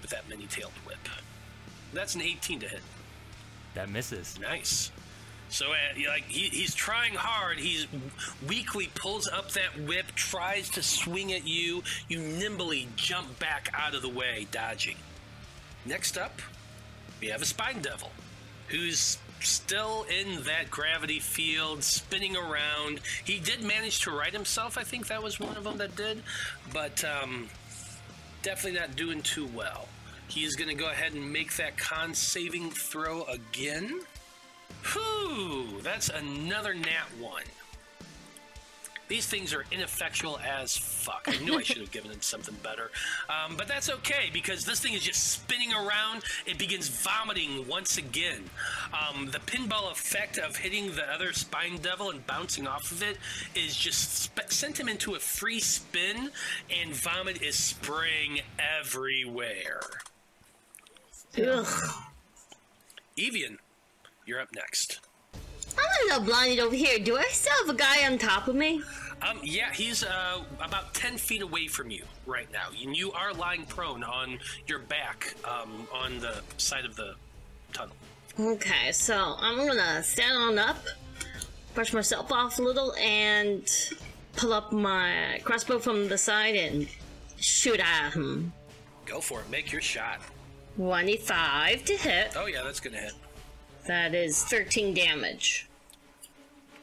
With that many-tailed whip. That's an eighteen to hit. That misses. Nice. So uh, like he, he's trying hard. He's weakly pulls up that whip, tries to swing at you. You nimbly jump back out of the way, dodging. Next up, we have a Spine Devil, who's still in that gravity field, spinning around. He did manage to right himself. I think that was one of them that did. But um, definitely not doing too well. He's going to go ahead and make that con saving throw again. Whew! That's another nat one. These things are ineffectual as fuck. I knew I should have given him something better. Um, but that's okay, because this thing is just spinning around. It begins vomiting once again. Um, the pinball effect of hitting the other Spine Devil and bouncing off of it is just sent him into a free spin, and vomit is spraying everywhere. Ugh. Evian, you're up next. I'm a little blinded over here. Do I still have a guy on top of me? Um, yeah, he's uh, about ten feet away from you right now. And you are lying prone on your back um, on the side of the tunnel. Okay, so I'm going to stand on up, brush myself off a little, and pull up my crossbow from the side and shoot at him. Go for it. Make your shot. twenty-five to hit. Oh, yeah, that's going to hit. That is thirteen damage.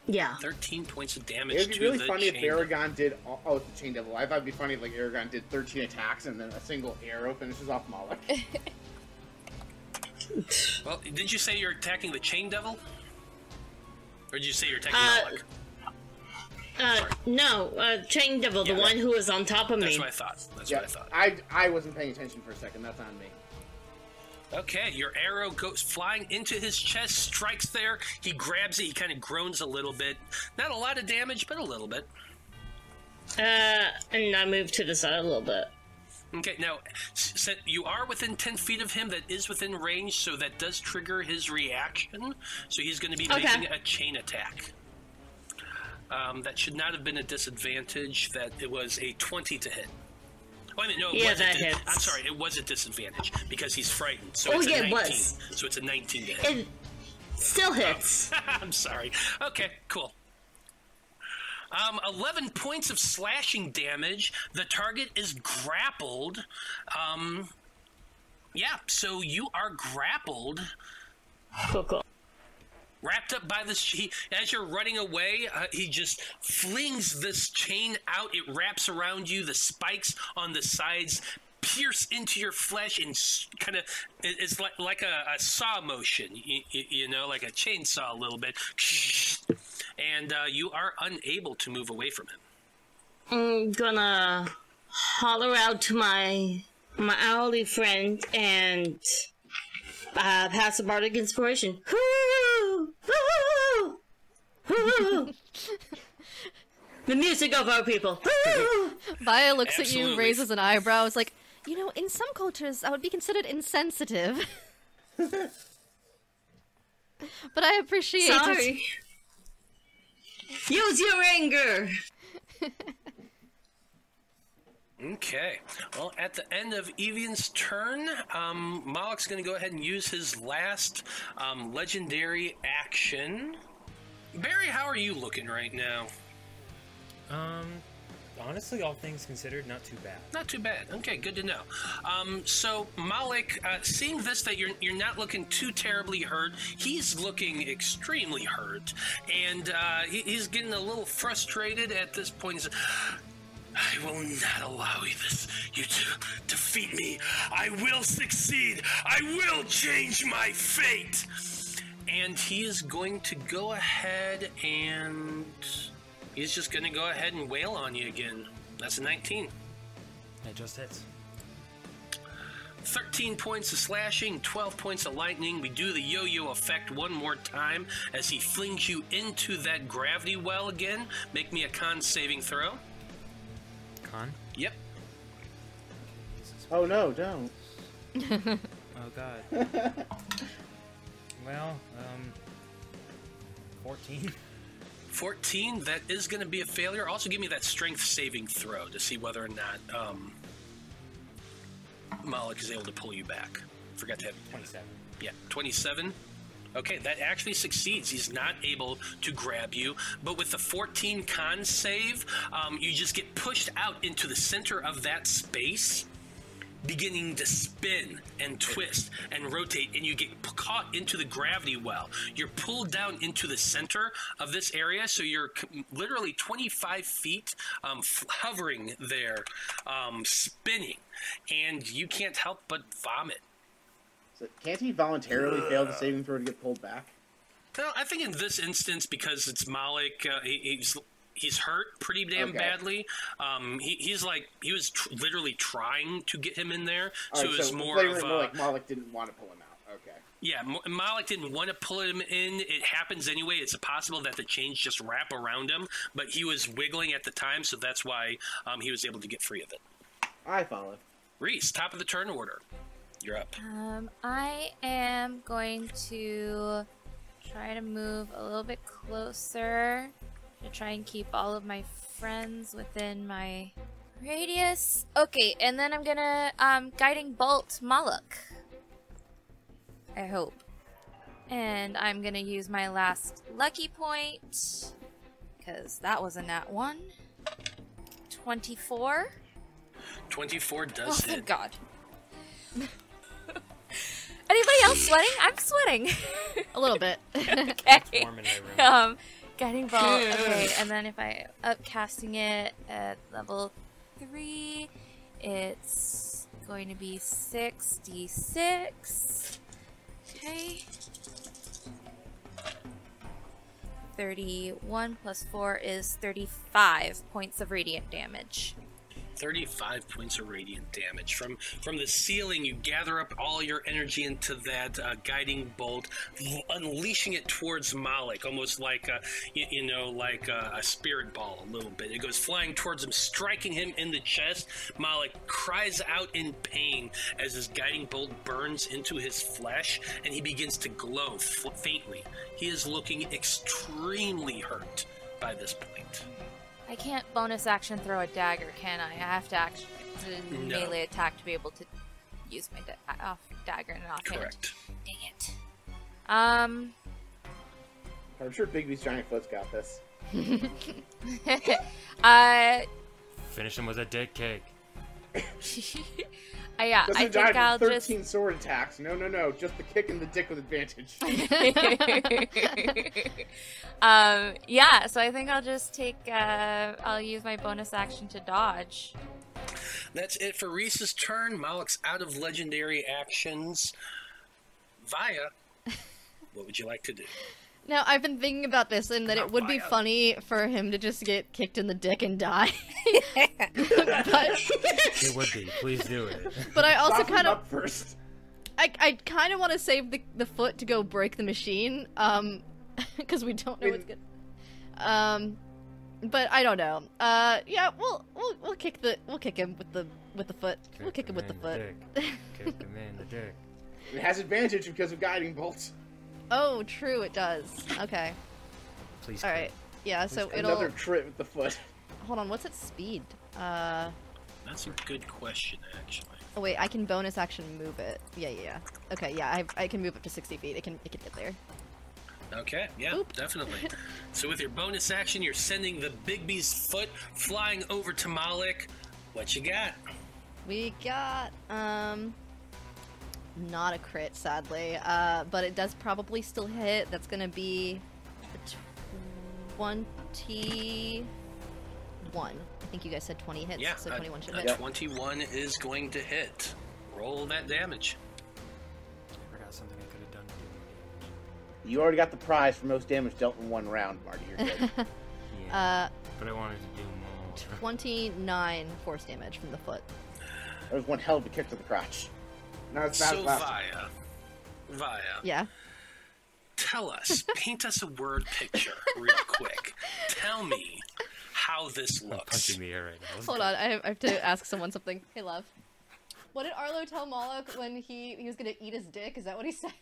Yeah. thirteen points of damage. It would be really to the funny if Baragon did. All, oh, the Chain Devil. I thought it'd be funny if like, Baragon did thirteen attacks and then a single arrow finishes off Moloch. Well, did you say you're attacking the Chain Devil? Or did you say you're attacking uh, Moloch? Uh, no, uh, Chain Devil, yeah, the one who was on top of that's me. That's what I thought. That's yeah, what I thought. I, I wasn't paying attention for a second. That's on me. Okay, your arrow goes flying into his chest, strikes there. He grabs it. He kind of groans a little bit. Not a lot of damage, but a little bit. Uh, and I move to the side a little bit. Okay, now, so you are within ten feet of him. That is within range, so that does trigger his reaction. So he's going to be okay. Making a chain attack. Um, that should not have been a disadvantage. That it was a twenty to hit. Oh, I mean, no, it yeah, that hits. I'm sorry, it was a disadvantage because he's frightened. So oh, it's yeah, a nineteen. It was. So it's a nineteen to hit. It still hits. Oh. I'm sorry. Okay, cool. Um, eleven points of slashing damage. The target is grappled. Um, yeah, so you are grappled. Cool, cool. Wrapped up by this, he, as you're running away, uh, he just flings this chain out. It wraps around you. The spikes on the sides pierce into your flesh and kind of, it, it's like, like a, a saw motion, you, you know, like a chainsaw a little bit. And uh, you are unable to move away from him. I'm gonna holler out to my my owly friend and uh, pass the bardic inspiration. The music of our people. Vaiya looks Absolutely. at you, raises an eyebrow. It's like, you know, in some cultures, I would be considered insensitive. But I appreciate Sorry. it. Use your anger! Okay. Well, at the end of Evian's turn, um, Malak's going to go ahead and use his last um, legendary action. Barry, how are you looking right now? Um... Honestly, all things considered, not too bad. Not too bad. Okay, good to know. Um, so, Malik, uh, seeing this, that you're, you're not looking too terribly hurt, he's looking extremely hurt, and uh, he, he's getting a little frustrated at this point. He's, I will not allow this, you to defeat me. I will succeed. I will change my fate. And he is going to go ahead and... He's just going to go ahead and wail on you again. That's a nineteen. That just hits. thirteen points of slashing, twelve points of lightning. We do the yo-yo effect one more time as he flings you into that gravity well again. Make me a con saving throw. Con? Yep. Oh no, don't. Oh god. Well, um... fourteen. fourteen, that is going to be a failure. Also, give me that strength saving throw to see whether or not um, Malik is able to pull you back. Forgot to have twenty-seven. Yeah, twenty-seven. Okay, that actually succeeds. He's not able to grab you, but with the fourteen con save, um, you just get pushed out into the center of that space, beginning to spin and twist and rotate, and you get caught into the gravity well. You're pulled down into the center of this area, so you're literally twenty-five feet um, hovering there, um, spinning, and you can't help but vomit. So can't he voluntarily uh. fail the saving throw to get pulled back? Well, I think in this instance, because it's Malik, uh, he, he's... He's hurt pretty damn okay. badly. Um, he, he's like, he was tr literally trying to get him in there. All so right, it was so more of a... More like Malik didn't want to pull him out. Okay. Yeah, Malik didn't want to pull him in. It happens anyway. It's possible that the chains just wrap around him, but he was wiggling at the time, so that's why um, he was able to get free of it. I follow. Rhys, top of the turn order. You're up. Um, I am going to try to move a little bit closer to try and keep all of my friends within my radius. Okay, and then I'm gonna um, Guiding Bolt Moloch, I hope. And I'm gonna use my last lucky point, because that was a nat one. twenty-four. twenty-four does oh, hit. Oh, thank God. Anybody else sweating? I'm sweating. A little bit. Okay. It's warm in my room. Um, Guiding Bolt, okay, and then if I upcasting it at level three, it's going to be six d six, okay, thirty-one plus four is thirty-five points of radiant damage. thirty-five points of radiant damage. From from the ceiling, you gather up all your energy into that uh, guiding bolt, unleashing it towards Malik, almost like a, you, you know, like a, a spirit ball a little bit. It goes flying towards him, striking him in the chest. Malik cries out in pain as his guiding bolt burns into his flesh, and he begins to glow faintly. He is looking extremely hurt by this point. I can't bonus action throw a dagger, can I? I have to action to no. melee attack to be able to use my da off dagger and off Correct. It. Dang it. Um. I'm sure Bigby's giant foot's got this. uh. Finish him with a dick cake. uh, yeah, Doesn't I think I'll thirteen just thirteen sword attacks. No, no, no, just the kick and the dick with advantage. um, yeah, so I think I'll just take. Uh, I'll use my bonus action to dodge. That's it for Rhys's turn. Malik's out of legendary actions. Vaiya, what would you like to do? Now, I've been thinking about this, and that it would be funny for him to just get kicked in the dick and die. But... it would be. Please do it. But I also kind of... first. I, I kind of want to save the, the foot to go break the machine, um, because we don't know what's good. Um, but I don't know. Uh, yeah, we'll we'll we'll kick the we'll kick him with the with the foot. Kick we'll kick him with the foot. The kick the man the dick. It has advantage because of guiding bolts. Oh, true, it does. Okay. Please. All right. Please. Yeah. So Please. it'll another crit with the foot. Hold on. What's its speed? Uh. That's a good question, actually. Oh wait, I can bonus action move it. Yeah, yeah, yeah. Okay, yeah, I I can move up to sixty feet. It can it can get there. Okay, yeah, Oop. definitely. So with your bonus action, you're sending the Bigby's foot flying over to Malik. What you got? We got, um... not a crit, sadly. Uh, but it does probably still hit. That's gonna be... twenty-one. I think you guys said twenty hits, yeah, so twenty-one should hit. Yeah, twenty-one is going to hit. Roll that damage. I forgot something I could have done. You already got the prize for most damage dealt in one round, Marty. You're good. Yeah, uh, but I wanted to do more. twenty-nine force damage from the foot. That was one hell of a kick to the crotch. No, it's not so Vaiya. Vaiya. Yeah. Tell us. Paint us a word picture, real quick. Tell me how this looks. I'm punching the air right now. Hold on, I have, I have to ask someone something. Hey, love. What did Arlo tell Moloch when he he was gonna eat his dick? Is that what he said?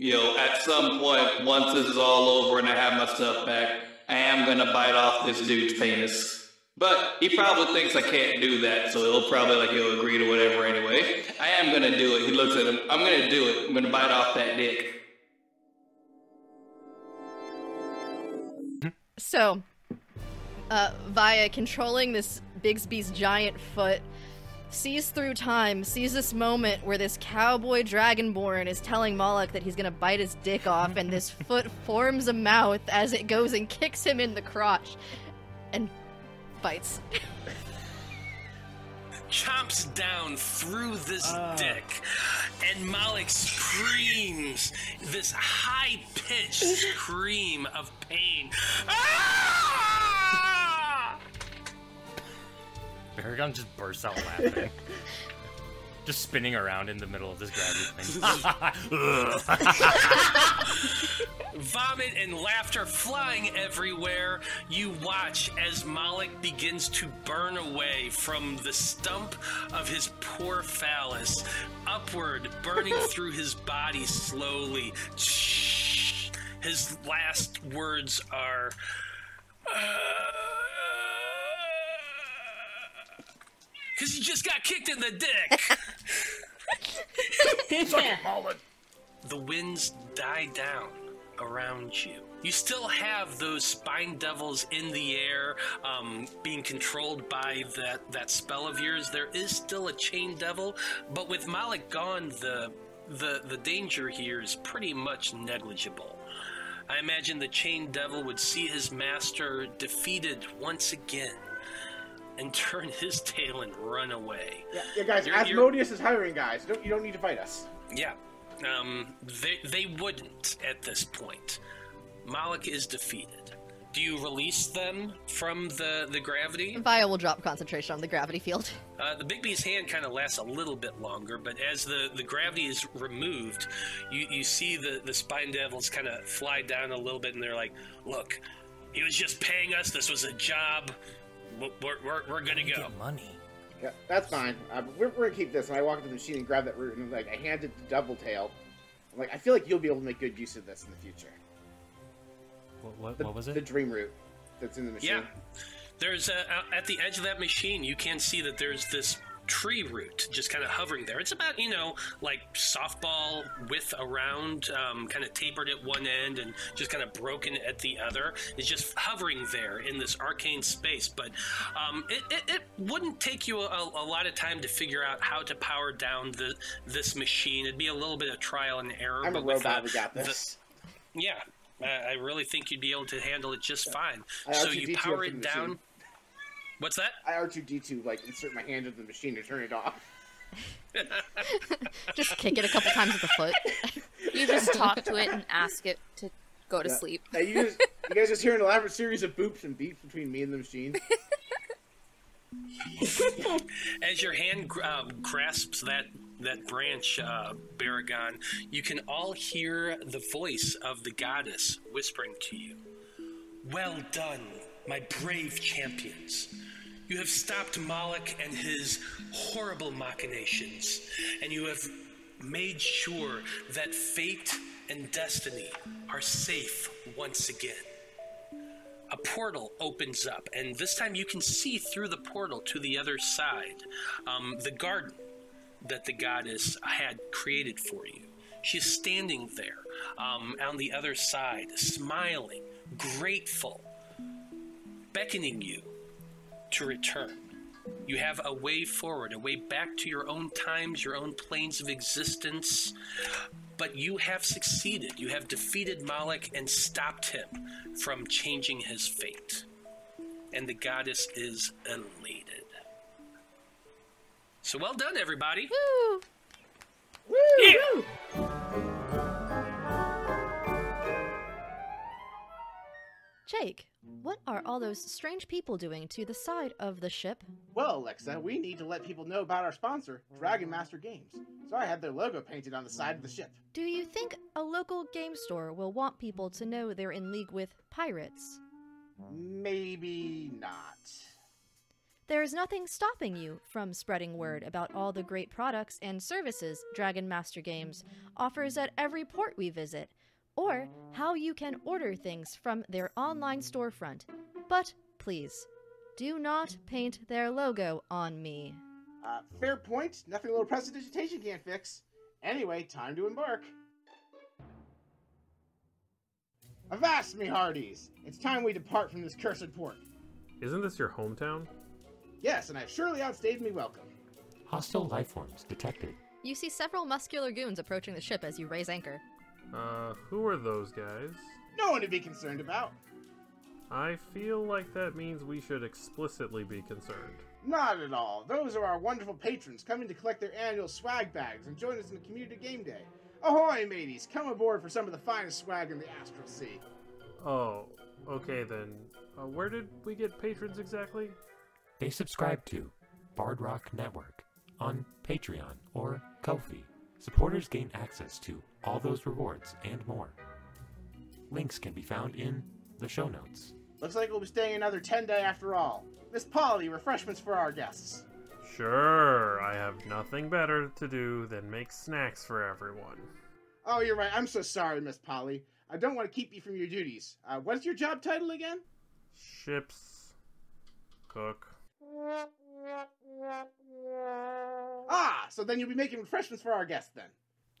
You know, at some point, once this is all over and I have my stuff back, I am gonna bite off this dude's penis. But he probably thinks I can't do that, so he'll probably, like, he'll agree to whatever anyway. I am gonna do it. He looks at him. I'm gonna do it. I'm gonna bite off that dick. So, uh, Vaiya, controlling this Bigsby's giant foot, sees through time, sees this moment where this cowboy dragonborn is telling Moloch that he's gonna bite his dick off, and this foot forms a mouth as it goes and kicks him in the crotch. And bites. Chomps down through this uh. dick, and Moloch screams this high-pitched scream of pain. Ah! Baragon just bursts out laughing. Just spinning around in the middle of this gravity thing. Vomit and laughter flying everywhere. You watch as Moloch begins to burn away from the stump of his poor phallus, upward, burning through his body slowly. His last words are... Uh... Because he just got kicked in the dick! Suck it, Moloch! The winds die down around you. You still have those spine devils in the air, um, being controlled by that, that spell of yours. There is still a chain devil, but with Moloch gone, the, the, the danger here is pretty much negligible. I imagine the chain devil would see his master defeated once again, and turn his tail and run away. Yeah, yeah guys, you're, Asmodeus you're... is hiring guys. Don't, you don't need to fight us. Yeah, um, they, they wouldn't at this point. Moloch is defeated. Do you release them from the, the gravity? Vaiya will drop concentration on the gravity field. Uh, the Bigby's hand kind of lasts a little bit longer, but as the, the gravity is removed, you, you see the, the Spine Devils kind of fly down a little bit, and they're like, look, he was just paying us. This was a job. We're, we're, we're gonna go. Get money. Yeah, that's fine. Uh, we're, we're gonna keep this. And I walk into the machine and grab that root, and like I hand it to Doubletail. I'm like, I feel like you'll be able to make good use of this in the future. What, what, the, what was it? The dream root that's in the machine. Yeah. There's a, at the edge of that machine, you can see that there's this tree root just kind of hovering there. It's about, you know, like softball width around, um, kind of tapered at one end and just kind of broken at the other. It's just hovering there in this arcane space, but um, it, it, it wouldn't take you a, a lot of time to figure out how to power down the, this machine. It'd be a little bit of trial and error. I'm but a robot. We got this. The, yeah, I, I really think you'd be able to handle it just fine. So you power it down. What's that? I R two D two, like, insert my hand into the machine to turn it off. Just kick it a couple times with the foot. You just talk to it and ask it to go to yeah. sleep. Yeah, you, just, you guys just hear an elaborate series of boops and beeps between me and the machine. As your hand uh, grasps that that branch, uh, Baragon, you can all hear the voice of the goddess whispering to you. Well done, my brave champions. You have stopped Moloch and his horrible machinations, and you have made sure that fate and destiny are safe once again. A portal opens up, and this time you can see through the portal to the other side, um, the garden that the goddess had created for you. She's standing there um, on the other side, smiling, grateful, beckoning you to return. You have a way forward, a way back to your own times, your own planes of existence. But you have succeeded. You have defeated Moloch and stopped him from changing his fate. And the goddess is elated. So well done, everybody. Woo! Woo! Yeah! Woo! Jake, what are all those strange people doing to the side of the ship? Well, Alexa, we need to let people know about our sponsor, Dragon Master Games. So I had their logo painted on the side of the ship. Do you think a local game store will want people to know they're in league with pirates? Maybe not. There's nothing stopping you from spreading word about all the great products and services Dragon Master Games offers at every port we visit, or how you can order things from their online storefront. But please, do not paint their logo on me. Uh, fair point. Nothing a little prestidigitation can't fix. Anyway, time to embark. Avast me, hearties! It's time we depart from this cursed port. Isn't this your hometown? Yes, and I've surely outstayed me welcome. Hostile lifeforms detected. You see several muscular goons approaching the ship as you raise anchor. Uh, who are those guys? No one to be concerned about. I feel like that means we should explicitly be concerned. Not at all. Those are our wonderful patrons coming to collect their annual swag bags and join us in the community game day. Ahoy, mateys! Come aboard for some of the finest swag in the Astral Sea. Oh, okay then. Uh, where did we get patrons exactly? They subscribe to Bard Rock Network on Patreon or Ko-fi. Supporters gain access to all those rewards and more. Links can be found in the show notes. Looks like we'll be staying another ten day after all. Miss Polly, refreshments for our guests. Sure, I have nothing better to do than make snacks for everyone. Oh, you're right. I'm so sorry, Miss Polly. I don't want to keep you from your duties. Uh, what's your job title again? Ships cook. Ah, so then you'll be making refreshments for our guests, then.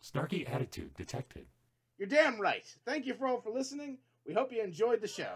Snarky attitude detected. You're damn right. Thank you for all for listening. We hope you enjoyed the show.